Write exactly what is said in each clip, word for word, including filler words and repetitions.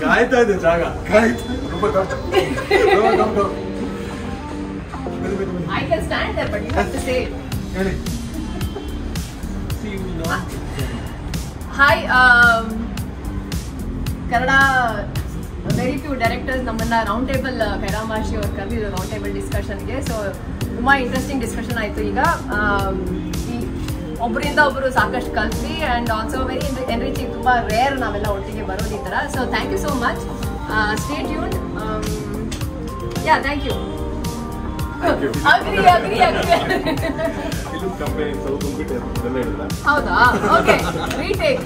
ಕಾಯ್ತಾ ಇದೆ ಜಾಗ ಕಾಯ್ತಾ Roopa come come I can stand there but you have to say ಹೇಳಿ see you know hi um Kannada very few directors ನಮ್ಮನ್ನ round table ಕೈರಾಮ್ Vashi ಅವರು ಕರೆದಿದ್ರು ರೌಂಡ್ ಟೇಬಲ್ ಡಿಸ್ಕಷನ್ ಗೆ ಸೋ ತುಂಬಾ ಇಂಟರೆಸ್ಟಿಂಗ್ ಡಿಸ್ಕಷನ್ ಆಯ್ತು ಈಗ ಒಬ್ಬರಿಂದ ಒಬ್ಬರು ಸಾಕಷ್ಟು ಕಲ್ಸಿ ಅಂಡ್ ಆಲ್ಸೋ ವೆರಿ ಎನ್ರಿಚಿಂಗ್ ತುಂಬಾ ರೇರ್ ನಾವೆಲ್ಲ ಒಟ್ಟಿಗೆ ಬರೋದು ಈ ಥರ so thank you so much stay tuned yeah thank you agri agri agri ಇದು ಕಂಪನಿ ಸೌತ್ ಕಂಪ್ಯೂಟರ್ ಎಲ್ಲ ಇಲ್ಲ ಹೌದಾ okay retake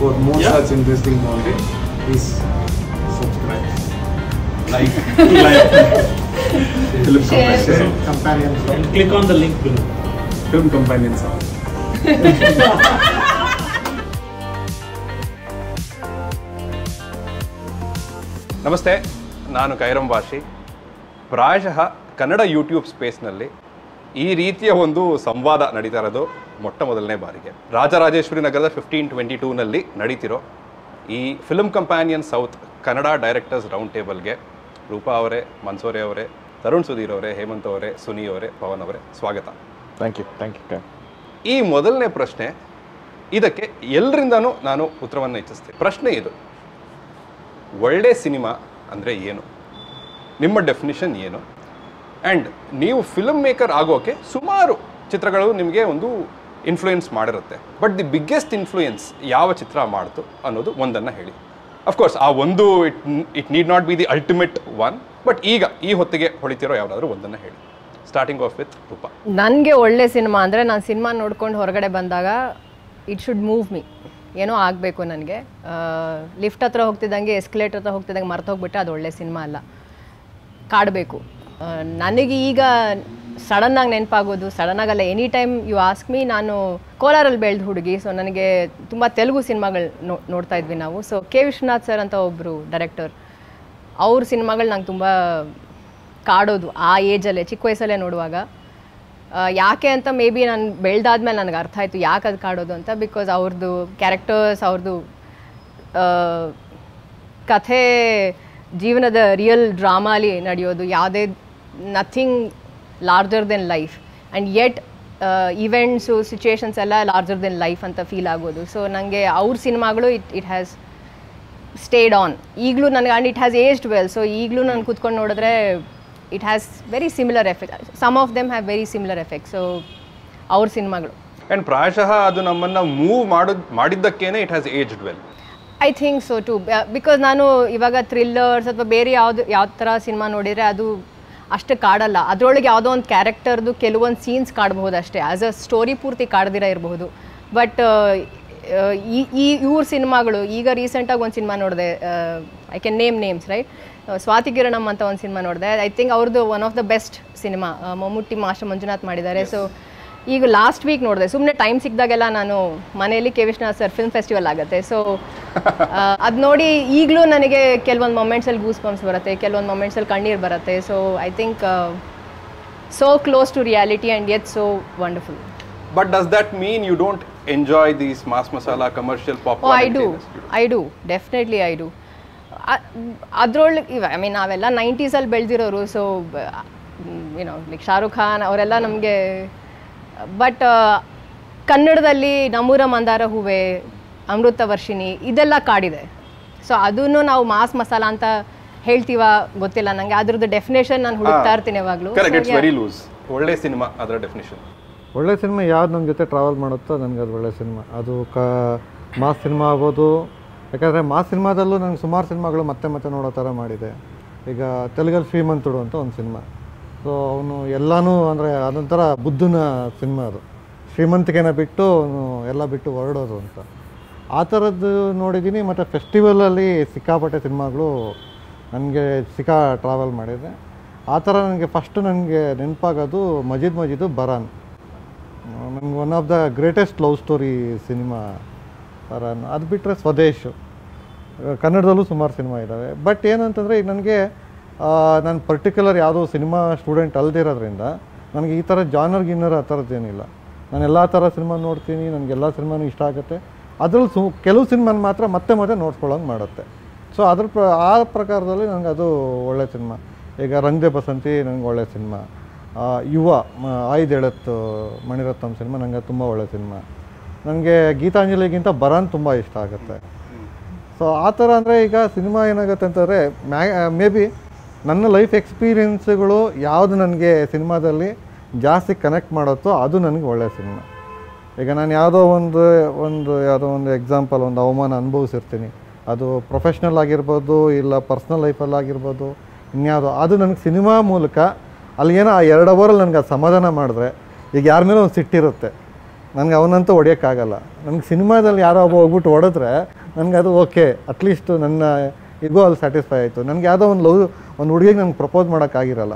For more yeah. such interesting content, please subscribe, like, like, film share, share, companion, and click on the link below. Film companion song. Namaste, ನಾನು ಕೈರಂ ವಾಶಿ. ಪ್ರಾಯಶಃ Kannada YouTube ಸ್ಪೇಸ್ನಲ್ಲಿ ಈ ರೀತಿಯ ಒಂದು ಸಂವಾದ ನಡೀತಾ ಇರೋದು ಮೊಟ್ಟ ಮೊದಲನೇ ಬಾರಿಗೆ ರಾಜರಾಜೇಶ್ವರಿ ನಗರದ ಫಿಫ್ಟೀನ್ ಟ್ವೆಂಟಿ ಟೂನಲ್ಲಿ ನಡೀತಿರೋ ಈ film companion south Kannada directors round ಟೇಬಲ್ಗೆ ರೂಪಾ ಅವರೇ, ಮನ್ಸೋರೆ ಅವರೇ, ತರುಣ್ ಸುಧೀರ್ ಅವರೇ, ಹೇಮಂತ್ ಅವರೇ, ಸುನಿ ಅವರೇ, ಪವನ್ ಅವರೇ, ಸ್ವಾಗತ. ಥ್ಯಾಂಕ್ ಯು ಥ್ಯಾಂಕ್ ಯು ಈ ಮೊದಲನೇ ಪ್ರಶ್ನೆ, ಇದಕ್ಕೆ ಎಲ್ಲರಿಂದನೂ ನಾನು ಉತ್ತರವನ್ನು ಇಚ್ಛಿಸ್ತೀನಿ. ಪ್ರಶ್ನೆ ಇದು, ಒಳ್ಳೆ ಸಿನಿಮಾ ಅಂದರೆ ಏನು, ನಿಮ್ಮ ಡೆಫಿನಿಷನ್ ಏನು? ಆ್ಯಂಡ್ ನೀವು ಫಿಲ್ಮ್ ಮೇಕರ್ ಆಗೋಕ್ಕೆ ಸುಮಾರು ಚಿತ್ರಗಳು ನಿಮಗೆ ಒಂದು ಇನ್ಫ್ಲೂಯೆನ್ಸ್ ಮಾಡಿರುತ್ತೆ, ಬಟ್ ದಿ ಬಿಗ್ಗೆಸ್ಟ್ ಇನ್ಫ್ಲೂಯೆನ್ಸ್ ಯಾವ ಚಿತ್ರ ಮಾಡ್ತು ಅನ್ನೋದು ಒಂದನ್ನು ಹೇಳಿ. ಅಫ್ಕೋರ್ಸ್ ಆ ಒಂದು it it need not be the ultimate one, but ಈಗ ಈ ಹೊತ್ತಿಗೆ ಹೊಳಿತಿರೋ ಯಾವುದಾದ್ರೂ ಒಂದನ್ನು ಹೇಳಿ. Starting off with Roopa. ನನಗೆ ಒಳ್ಳೆ ಸಿನಿಮಾ ಅಂದರೆ, ನಾನು ಸಿನಿಮಾ ನೋಡ್ಕೊಂಡು ಹೊರಗಡೆ ಬಂದಾಗ ಇಟ್ ಶುಡ್ ಮೂವ್ ಮೀ, ಏನೋ ಆಗಬೇಕು ನನಗೆ. ಲಿಫ್ಟ್ ಹತ್ರ ಹೋಗ್ತಿದ್ದಂಗೆ, ಎಸ್ಕಲೇಟರ್ ಹತ್ರ ಹೋಗ್ತಿದ್ದಂಗೆ ಮರ್ತೋಗ್ಬಿಟ್ರೆ ಅದು ಒಳ್ಳೆ ಸಿನಿಮಾ ಅಲ್ಲ, ಕಾಡಬೇಕು. ನನಗೆ ಈಗ ಸಡನ್ನಾಗಿ ನೆನಪಾಗೋದು, ಸಡನ್ನಾಗಲ್ಲ, any time you ask me, ನಾನು ಕೋಲಾರಲ್ಲಿ ಬೆಳೆದ ಹುಡುಗಿ, ಸೊ ನನಗೆ ತುಂಬ ತೆಲುಗು ಸಿನಿಮಾಗಳು ನೋ ನೋಡ್ತಾ ಇದ್ವಿ ನಾವು. ಸೊ ಕೆ ವಿಶ್ವನಾಥ್ ಸರ್ ಅಂತ ಒಬ್ಬರು ಡೈರೆಕ್ಟರ್, ಅವ್ರ ಸಿನಿಮಾಗಳು ನಂಗೆ ತುಂಬ ಕಾಡೋದು ಆ ಏಜಲ್ಲೇ, ಚಿಕ್ಕ ವಯಸ್ಸಲ್ಲೇ ನೋಡುವಾಗ. ಯಾಕೆ ಅಂತ ಮೇ ಬಿ ನಾನು ಬೆಳೆದಾದ್ಮೇಲೆ ನನಗೆ ಅರ್ಥ ಆಯಿತು ಯಾಕೆ ಅದು ಕಾಡೋದು ಅಂತ. ಬಿಕಾಸ್ ಅವ್ರದ್ದು ಕ್ಯಾರೆಕ್ಟರ್ಸ್, ಅವ್ರದ್ದು ಕಥೆ ಜೀವನದ ರಿಯಲ್ ಡ್ರಾಮಾಲಿ ನಡೆಯೋದು, ಯಾವುದೇ nothing larger than life and yet events, situations ಎಲ್ಲ ಲಾರ್ಜರ್ ದೆನ್ ಲೈಫ್ ಅಂತ ಫೀಲ್ ಆಗೋದು. ಸೊ ನನಗೆ ಅವ್ರ ಸಿನಿಮಾಗಳು it it has stayed on ಈಗಲೂ ನನಗೆ, and it has aged well. So ಈಗಲೂ ನಾನು ಕೂತ್ಕೊಂಡು ನೋಡಿದ್ರೆ it has very similar effect, some of them have very similar effect. So ಅವ್ರ ಸಿನಿಮಾಗಳು ಆ್ಯಂಡ್ ಪ್ರಾಯಶಃ ಅದು ನಮ್ಮನ್ನು ಮೂವ್ ಮಾಡೋದು ಮಾಡಿದ್ದಕ್ಕೇನೆ it has aged well. I think so too, because ನಾನು ಇವಾಗ ಥ್ರಿಲ್ಲರ್ಸ್ ಅಥವಾ ಬೇರೆ ಯಾವುದು ಯಾವ ಥರ ಸಿನಿಮಾ ನೋಡಿದರೆ ಅದು ಅಷ್ಟು ಕಾಡಲ್ಲ. ಅದರೊಳಗೆ ಯಾವುದೋ ಒಂದು ಕ್ಯಾರೆಕ್ಟರ್ದು ಕೆಲವೊಂದು ಸೀನ್ಸ್ ಕಾಡಬಹುದು ಅಷ್ಟೇ, ಆ್ಯಸ್ ಅ ಸ್ಟೋರಿ ಪೂರ್ತಿ ಕಾಡ್ದಿರ ಇರಬಹುದು. ಬಟ್ ಈ ಈ ಇವ್ರ ಸಿನಿಮಾಗಳು, ಈಗ ರೀಸೆಂಟಾಗಿ ಒಂದು ಸಿನಿಮಾ ನೋಡಿದೆ, I can name names right, Swathi Kiranam ಅಂತ ಒಂದು ಸಿನಿಮಾ ನೋಡಿದೆ. ಐ ಥಿಂಕ್ ಅವ್ರದ್ದು one of the best cinema, Mammootty master Manjunath ಮಾಡಿದ್ದಾರೆ. ಸೊ ಈಗ ಲಾಸ್ಟ್ ವೀಕ್ ನೋಡಿದೆ, ಸುಮ್ಮನೆ ಟೈಮ್ ಸಿಕ್ಕಿದಾಗೆಲ್ಲ ನಾನು ಮನೆಯಲ್ಲಿ, K Vishwanath sir film festival ಆಗುತ್ತೆ, ಸೊ ಅದು ನೋಡಿ ಈಗಲೂ ನನಗೆ ಕೆಲವೊಂದು ಮೊಮೆಂಟ್ಸಲ್ಲಿ ಗೂಸ್ ಬಂಪ್ಸ್ ಬರುತ್ತೆ, ಕೆಲವೊಂದು ಮೊಮೆಂಟ್ಸಲ್ಲಿ ಕಣ್ಣೀರು ಬರುತ್ತೆ. So I think so close to reality and yet so wonderful. But does that mean you don't enjoy these mass masala commercial popcorn? I do, I do, definitely I do. ಅದರೊಳಗೆ I mean ನಾವೆಲ್ಲ ನೈಂಟೀಸಲ್ಲಿ ಬೆಳೆದಿರೋರು, so ಏನೋ like Shahrukh Khan ಅವರೆಲ್ಲ ನಮಗೆ. But ಕನ್ನಡದಲ್ಲಿ ನಮ್ಮೂರ ಮಂದಾರ ಹೂವೆ, ಅಮೃತ ವರ್ಷಿಣಿ ಇದೆಲ್ಲ ಕಾಡಿದೆ. ಸೊ ಅದನ್ನು ನಾವು ಮಾಸ್ ಮಸಾಲ ಅಂತ ಹೇಳ್ತೀವ ಗೊತ್ತಿಲ್ಲ ನನಗೆ, ಅದರದ್ದು ಡೆಫಿನೇಷನ್ ನಾನು ಹುಡುಕ್ತಾ ಇರ್ತೀನಿ ಯಾವಾಗಲೂ. It's very loose. ಒಳ್ಳೆ ಸಿನಿಮಾ ಅದರ ಡೆಫಿನೇಷನ್, ಒಳ್ಳೆ ಸಿನಿಮಾ ಯಾವ್ದು ನನ್ನ ಜೊತೆ ಟ್ರಾವೆಲ್ ಮಾಡುತ್ತೋ ನನಗೆ ಅದು ಒಳ್ಳೆ ಸಿನಿಮಾ. ಅದು ಕ ಮಾಸ್ ಸಿನಿಮಾ ಆಗ್ಬೋದು, ಯಾಕಂದರೆ ಮಾಸ್ ಸಿನಿಮಾದಲ್ಲೂ ನನಗೆ ಸುಮಾರು ಸಿನಿಮಾಗಳು ಮತ್ತೆ ಮತ್ತೆ ನೋಡೋ ಥರ ಮಾಡಿದೆ. ಈಗ ತೆಲುಗಲ್ಲಿ ಶ್ರೀಮಂತುಡು ಅಂತ ಒಂದು ಸಿನಿಮಾ, ಸೊ ಅವನು ಎಲ್ಲನೂ ಅಂದರೆ ಅದೊಂಥರ ಬುದ್ಧನ ಸಿನಿಮಾ, ಅದು ಶ್ರೀಮಂತಿಕೆನ ಬಿಟ್ಟು ಅವನು ಎಲ್ಲ ಬಿಟ್ಟು ಹೊರಡೋದು ಅಂತ, ಆ ಥರದ್ದು ನೋಡಿದ್ದೀನಿ. ಮತ್ತು ಫೆಸ್ಟಿವಲಲ್ಲಿ ಸಿಕ್ಕಾಪಟ್ಟೆ ಸಿನಿಮಾಗಳು ನನಗೆ ಸಿಕ್ಕಾ ಟ್ರಾವೆಲ್ ಮಾಡಿದೆ. ಆ ಥರ ನನಗೆ ಫಸ್ಟು ನನಗೆ ನೆನಪಾಗೋದು ಮಜೀದ್ ಮಜೀದು ಬರಾನ್, ನನಗೆ one of the greatest love story cinema Baran. ಅದು ಬಿಟ್ಟರೆ ಸ್ವದೇಶ್, ಕನ್ನಡದಲ್ಲೂ ಸುಮಾರು ಸಿನಿಮಾ ಇದ್ದಾವೆ. ಬಟ್ ಏನಂತಂದರೆ ಈಗ ನನಗೆ ನಾನು ಪರ್ಟಿಕ್ಯುಲರ್ ಯಾವುದೋ ಸಿನಿಮಾ ಸ್ಟೂಡೆಂಟ್ ಅಲ್ದಿರೋದ್ರಿಂದ ನನಗೆ ಈ ಥರ ಜಾನರ್ ಗಿನ್ನರ್ ಆ ಥರದ್ದೇನಿಲ್ಲ. ನಾನು ಎಲ್ಲ ಥರ ಸಿನಿಮಾ ನೋಡ್ತೀನಿ, ನನಗೆಲ್ಲ ಸಿನಿಮಾನೂ ಇಷ್ಟ ಆಗುತ್ತೆ. ಅದರಲ್ಲಿ ಸು ಕೆಲವು ಸಿನಿಮಾನ ಮಾತ್ರ ಮತ್ತೆ ಮತ್ತೆ ನೋಡ್ಕೊಳ್ಳೋಂಗೆ ಮಾಡುತ್ತೆ. ಸೊ ಅದ್ರ ಪ್ರ ಆ ಪ್ರಕಾರದಲ್ಲಿ ನನಗೆ ಅದು ಒಳ್ಳೆ ಸಿನಿಮಾ. ಈಗ ರಂಗದೆ ಬಸಂತಿ ನನಗೆ ಒಳ್ಳೆ ಸಿನಿಮಾ. ಯುವ ಆಯ್ದೇಳತ್ತು ಮಣಿರತ್ನಂ ಸಿನಿಮಾ ನನಗೆ ತುಂಬ ಒಳ್ಳೆ ಸಿನಿಮಾ. ನನಗೆ ಗೀತಾಂಜಲಿಗಿಂತ ಬರಾನ್ ತುಂಬ ಇಷ್ಟ ಆಗುತ್ತೆ. ಸೊ ಆ ಥರ ಅಂದರೆ ಈಗ ಸಿನಿಮಾ ಏನಾಗುತ್ತೆ ಅಂತಂದರೆ ಮ್ಯಾ ಮೇ ಬಿ ನನ್ನ ಲೈಫ್ ಎಕ್ಸ್ಪೀರಿಯನ್ಸ್ಗಳು ಯಾವುದು ನನಗೆ ಸಿನಿಮಾದಲ್ಲಿ ಜಾಸ್ತಿ ಕನೆಕ್ಟ್ ಮಾಡುತ್ತೋ ಅದು ನನಗೆ ಒಳ್ಳೆಯ ಸಿನಿಮಾ. ಈಗ ನಾನು ಯಾವುದೋ ಒಂದು ಒಂದು ಯಾವುದೋ ಒಂದು ಎಕ್ಸಾಂಪಲ್ ಒಂದು ಅವಮಾನ ಅನುಭವಿಸಿರ್ತೀನಿ, ಅದು ಪ್ರೊಫೆಷ್ನಲ್ ಆಗಿರ್ಬೋದು ಇಲ್ಲ ಪರ್ಸ್ನಲ್ ಲೈಫಲ್ಲಾಗಿರ್ಬೋದು ಇನ್ಯಾವುದೋ, ಅದು ನನಗೆ ಸಿನಿಮಾ ಮೂಲಕ ಅಲ್ಲಿಗೇನೋ ಆ ಎರಡು ಅವರಲ್ಲಿ ನನಗೆ ಅದು ಸಮಾಧಾನ ಮಾಡಿದ್ರೆ, ಈಗ ಯಾರ ಮೇಲೆ ಒಂದು ಸಿಟ್ಟಿರುತ್ತೆ ನನಗೆ ಅವನಂತೂ ಹೊಡೆಯೋಕ್ಕಾಗಲ್ಲ, ನನಗೆ ಸಿನಿಮಾದಲ್ಲಿ ಯಾರೋ ಒಬ್ಬ ಹೋಗ್ಬಿಟ್ಟು ಹೊಡೆದ್ರೆ ನನಗೆ ಅದು ಓಕೆ, ಅಟ್ಲೀಸ್ಟ್ ನನ್ನ ಈಗೋ ಅಲ್ಲಿ ಸ್ಯಾಟಿಸ್ಫೈ ಆಯಿತು. ನನಗೆ ಯಾವುದೋ ಒಂದು ಲವ್ ಒಂದು ಹುಡುಗಿಗೆ ನನಗೆ ಪ್ರಪೋಸ್ ಮಾಡೋಕ್ಕಾಗಿರಲ್ಲ,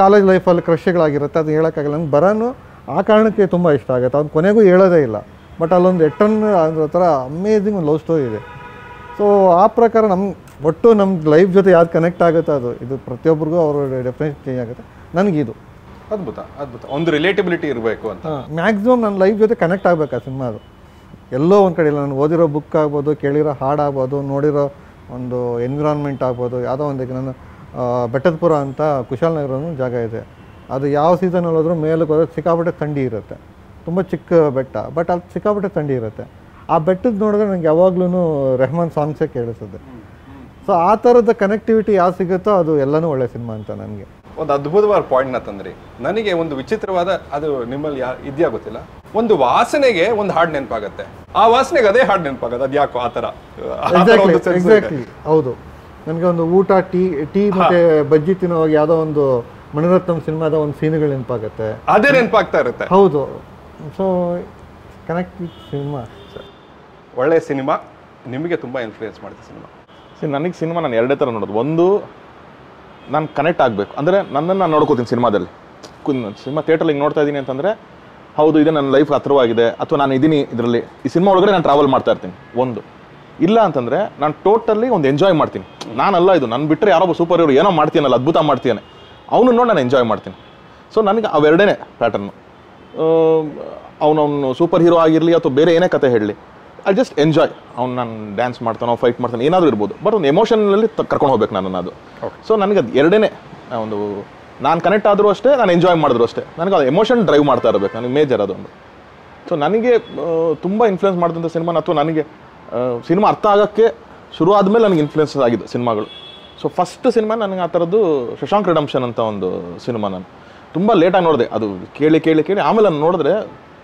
ಕಾಲೇಜ್ ಲೈಫಲ್ಲಿ ಕ್ರಶ್ಗಳಾಗಿರುತ್ತೆ, ಅದು ಹೇಳೋಕ್ಕಾಗಲ್ಲ. ನನಗೆ ಬರೋನು ಆ ಕಾರಣಕ್ಕೆ ತುಂಬ ಇಷ್ಟ ಆಗುತ್ತೆ. ಅವ್ನು ಕೊನೆಗೂ ಹೇಳೋದೇ ಇಲ್ಲ, ಬಟ್ ಅಲ್ಲೊಂದು ಎಟನ್ ಅದರ ಥರ ಅಮೇಝಿಂಗ್ ಒಂದು ಲವ್ ಸ್ಟೋರಿ ಇದೆ. ಸೊ ಆ ಪ್ರಕಾರ ನಮ್ಮ ಒಟ್ಟು ನಮ್ಮ ಲೈಫ್ ಜೊತೆ ಯಾವ್ದು ಕನೆಕ್ಟ್ ಆಗುತ್ತೋ ಅದು, ಇದು ಪ್ರತಿಯೊಬ್ಬರಿಗೂ ಅವ್ರ ಡೆಫಿನೇಷನ್ ಚೇಂಜ್ ಆಗುತ್ತೆ. ನನಗಿದು ಅದ್ಭುತ ಅದ್ಭುತ ಒಂದು ರಿಲೇಟಬಿಲಿಟಿ ಇರಬೇಕು ಅಂತ ಮ್ಯಾಕ್ಸಿಮಮ್ ನನ್ನ ಲೈಫ್ ಜೊತೆ ಕನೆಕ್ಟ್ ಆಗಬೇಕು ಆ ಸಿನಿಮಾ. ಅದು ಎಲ್ಲೋ ಒಂದು ಕಡೆ ಇಲ್ಲ, ನಾನು ಓದಿರೋ ಬುಕ್ ಆಗ್ಬೋದು, ಕೇಳಿರೋ ಹಾಡು ಆಗ್ಬೋದು, ನೋಡಿರೋ ಒಂದು ಎನ್ವಿರಾನ್ಮೆಂಟ್ ಆಗ್ಬೋದು, ಯಾವುದೋ ಒಂದು ಈಗ ನಾನು ಬೆಟ್ಟದಪುರ ಅಂತ ಕುಶಾಲನಗರ ಜಾಗ ಇದೆ, ಅದು ಯಾವ ಸೀಸನಲ್ಲಿ ಹೋದ್ರೂ ಮೇಲಕ್ಕೆ ಹೋದ್ರೆ ಸಿಕ್ಕಾಪಟ್ಟೆ ಥಂಡಿ ಇರುತ್ತೆ, ತುಂಬ ಚಿಕ್ಕ ಬೆಟ್ಟ, ಬಟ್ ಅದು ಸಿಕ್ಕಾಪಟ್ಟೆ ಥಂಡಿ ಇರುತ್ತೆ. ಆ ಬೆಟ್ಟದ ನೋಡಿದ್ರೆ ನನಗೆ ಯಾವಾಗ್ಲೂ ರೆಹಮಾನ್ ಸಾಂಗ್ಸೇ ಕೇಳಿಸುತ್ತೆ. ಸೊ ಆ ಥರದ ಕನೆಕ್ಟಿವಿಟಿ ಯಾವ ಸಿಗುತ್ತೋ ಅದು ಎಲ್ಲನೂ ಒಳ್ಳೆ ಸಿನಿಮಾ ಅಂತ ನನಗೆ. ಒಂದು ಅದ್ಭುತವಾದ ಪಾಯಿಂಟ್ನ ತಂದ್ರಿ. ನನಗೆ ಒಂದು ವಿಚಿತ್ರವಾದ ಅದು ನಿಮ್ಮಲ್ಲಿ ಯಾ ಇದೆಯಾ ಗೊತ್ತಿಲ್ಲ, ಒಂದು ವಾಸನೆಗೆ ಒಂದು ಹಾಡು ನೆನಪಾಗುತ್ತೆ, ಆ ವಾಸನೆಗೆ ಅದೇ ಹಾಡು ನೆನಪಾಗುತ್ತೆ, ಅದು ಯಾಕೋ ಆ ಥರ. ಎಕ್ಸಾಕ್ಟ್ಲಿ ಹೌದು. ನನಗೆ ಒಂದು ಊಟ ಟೀ ಟೀ ಮತ್ತೆ ಬಜ್ಜಿ ತಿನ್ನೋವಾಗ ಯಾವುದೋ ಒಂದು ಮಣಿರತ್ನಂ ಸಿನಿಮಾದ ಒಂದು ಸೀನುಗಳು ನೆನಪಾಗುತ್ತೆ, ಅದೇ ನೆನಪಾಗ್ತಾ ಇರುತ್ತೆ. ಹೌದು. So connect with cinema. ಒಳ್ಳೆಯ ಸಿನಿಮಾ ನಿಮಗೆ ತುಂಬ ಇನ್ಫ್ಲೂಯೆನ್ಸ್ ಮಾಡುತ್ತೆ ಸಿನಿಮಾ. ಸೊ ನನಗೆ ಸಿನಿಮಾ ನಾನು ಎರಡೇ ಥರ ನೋಡೋದು. ಒಂದು ನಾನು ಕನೆಕ್ಟ್ ಆಗಬೇಕು, ಅಂದರೆ ನನ್ನನ್ನು ನಾನು ನೋಡ್ಕೋತೀನಿ ಸಿನಿಮಾದಲ್ಲಿ. ಸಿನಿಮಾ ಥಿಯೇಟ್ರಲ್ಲಿ ಹಿಂಗೆ ನೋಡ್ತಾ ಇದ್ದೀನಿ ಅಂತಂದರೆ ಹೌದು ಇದು ನನ್ನ ಲೈಫ್ ಹತ್ರವಾಗಿದೆ, ಅಥವಾ ನಾನು ಇದ್ದೀನಿ ಇದರಲ್ಲಿ, ಈ ಸಿನಿಮಾ ಒಳಗಡೆ ನಾನು ಟ್ರಾವೆಲ್ ಮಾಡ್ತಾ ಇರ್ತೀನಿ. ಒಂದು ಇಲ್ಲ ಅಂತಂದರೆ ನಾನು ಟೋಟಲಿ ಒಂದು ಎಂಜಾಯ್ ಮಾಡ್ತೀನಿ. ನಾನಲ್ಲ ಇದು, ನಾನು ಬಿಟ್ಟರೆ ಯಾರೊಬ್ಬ ಸೂಪರ್ ಹೀರೋ ಏನೋ ಮಾಡ್ತೀನಲ್ಲ, ಅದ್ಭುತ ಮಾಡ್ತೀಯಾನೆ, ಅವನು ನೋಡಿ ನಾನು ಎಂಜಾಯ್ ಮಾಡ್ತೀನಿ. ಸೊ ನನಗೆ ಅವೆರಡೇ ಪ್ಯಾಟರ್ನು. ಅವನವನು ಸೂಪರ್ ಹೀರೋ ಆಗಿರಲಿ ಅಥವಾ ಬೇರೆ ಏನೇ ಕತೆ ಹೇಳಲಿ, ಐ ಜಸ್ಟ್ ಎಂಜಾಯ್. ಅವ್ನು ನಾನು ಡ್ಯಾನ್ಸ್ ಮಾಡ್ತಾನೋ ಫೈಟ್ ಮಾಡ್ತಾನೆ ಏನಾದರೂ ಇರ್ಬೋದು, ಬಟ್ ಒಂದು ಎಮೋಷನಲ್ಲಿ ಕರ್ಕೊಂಡು ಹೋಗ್ಬೇಕು ನಾನು ಅದು. ಸೊ ನನಗೆ ಅದು ಎರಡನೇ ಒಂದು, ನಾನು ಕನೆಕ್ಟ್ ಆದರೂ ಅಷ್ಟೇ, ನಾನು ಎಂಜಾಯ್ ಮಾಡಿದ್ರು ಅಷ್ಟೇ, ನನಗೆ ಅದು ಎಮೋಷನ್ ಡ್ರೈವ್ ಮಾಡ್ತಾ ಇರಬೇಕು, ನನಗೆ ಮೇಜರ್ ಅದೊಂದು. ಸೊ ನನಗೆ ತುಂಬ ಇನ್ಫ್ಲುಯೆನ್ಸ್ ಮಾಡಿದಂಥ ಸಿನಿಮಾ, ಅಥವಾ ನನಗೆ ಸಿನಿಮಾ ಅರ್ಥ ಆಗೋಕ್ಕೆ ಶುರು ಆದಮೇಲೆ ನನಗೆ ಇನ್ಫ್ಲುಯೆನ್ಸಸ್ ಆಗಿದೆ ಸಿನಿಮಾಗಳು. ಸೊ ಫಸ್ಟ್ ಸಿನಿಮಾ ನನಗೆ ಆ ಥರದ್ದು ಶಶಾಂಕ್ ರಿಡೆಂಪ್ಷನ್ ಅಂತ ಒಂದು ಸಿನಿಮಾ. ನಾನು ತುಂಬ ಲೇಟಾಗಿ ನೋಡಿದೆ, ಅದು ಕೇಳಿ ಕೇಳಿ ಕೇಳಿ ಆಮೇಲೆ ನಾನು ನೋಡಿದ್ರೆ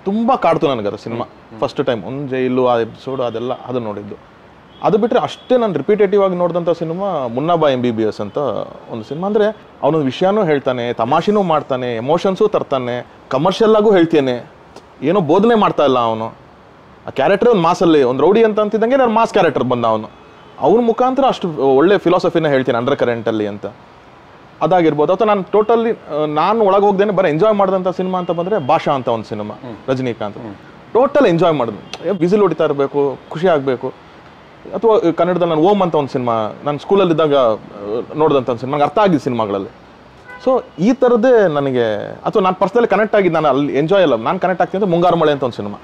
ತುಂಬ ಕಾಡ್ತು ನನಗೆ ಅದು ಸಿನಿಮಾ. ಫಸ್ಟ್ ಟೈಮ್ ಒಂದು ಜೈಲು ಆ ಎಪಿಸೋಡು ಅದೆಲ್ಲ ಅದು ನೋಡಿದ್ದು. ಅದು ಬಿಟ್ಟರೆ ಅಷ್ಟೇ ನಾನು ರಿಪೀಟೇಟಿವ್ ಆಗಿ ನೋಡಿದಂಥ ಸಿನಿಮಾ ಮುನ್ನಾಬಾ ಎಂ ಬಿ ಬಿ ಎಸ್ ಅಂತ ಒಂದು ಸಿನಿಮಾ. ಅಂದರೆ ಅವನೊಂದು ವಿಷಯನೂ ಹೇಳ್ತಾನೆ, ತಮಾಷೆನೂ ಮಾಡ್ತಾನೆ, ಎಮೋಷನ್ಸೂ ತರ್ತಾನೆ, ಕಮರ್ಷಿಯಲ್ಲಾಗೂ ಹೇಳ್ತಾನೆ, ಏನೋ ಬೋಧನೆ ಮಾಡ್ತಾ ಇಲ್ಲ ಅವನು. ಆ ಕ್ಯಾರೆಕ್ಟರ್ ಒಂದು ಮಾಸಲ್ಲಿ ಒಂದು ರೌಡಿ ಅಂತ ಅಂತಿದ್ದಂಗೆ ನಾನು ಮಾಸ್ ಕ್ಯಾರೆಕ್ಟರ್ ಬಂದ ಅವನು. ಅವ್ರ ಮುಖಾಂತರ ಅಷ್ಟು ಒಳ್ಳೆ ಫಿಲಾಸಫಿನ ಹೇಳ್ತೀನಿ ಅಂಡರ್ ಕರೆಂಟಲ್ಲಿ ಅಂತ. ಅದಾಗಿರ್ಬೋದು. ಅಥವಾ ನಾನು ಟೋಟಲಿ ನಾನು ಒಳಗೆ ಹೋಗ್ದೇನೆ ಬರೀ ಎಂಜಾಯ್ ಮಾಡಿದಂಥ ಸಿನಿಮಾ ಅಂತ ಬಂದರೆ ಭಾಷಾ ಅಂತ ಒಂದು ಸಿನಿಮಾ, ರಜನಿಕಾಂತ್. ಟೋಟಲ್ ಎಂಜಾಯ್ ಮಾಡಿದ್ವಿ, ಬಿಸಿಲು ಹೊಡಿತಾ ಇರಬೇಕು, ಖುಷಿ ಆಗಬೇಕು. ಅಥವಾ ಕನ್ನಡದಲ್ಲಿ ನಾನು ಓಮ್ ಅಂತ ಒಂದು ಸಿನಿಮಾ, ನಾನು ಸ್ಕೂಲಲ್ಲಿದ್ದಾಗ ನೋಡಿದಂಥ ಒಂದು ಸಿನಿಮಾ, ನನಗೆ ಅರ್ಥ ಆಗಿದ್ದು ಸಿನಿಮಾಗಳಲ್ಲಿ. ಸೊ ಈ ಥರದ್ದೇ ನನಗೆ. ಅಥವಾ ನಾನು ಪರ್ಸ್ನಲಿ ಕನೆಕ್ಟ್ ಆಗಿದ್ದು, ನಾನು ಅಲ್ಲಿ ಎಂಜಾಯ್ ಅಲ್ಲ, ನಾನು ಕನೆಕ್ಟ್ ಆಗ್ತೀನಿ ಅಂದರೆ ಮುಂಗಾರು ಮಳೆ ಅಂತ ಒಂದು ಸಿನಿಮಾ.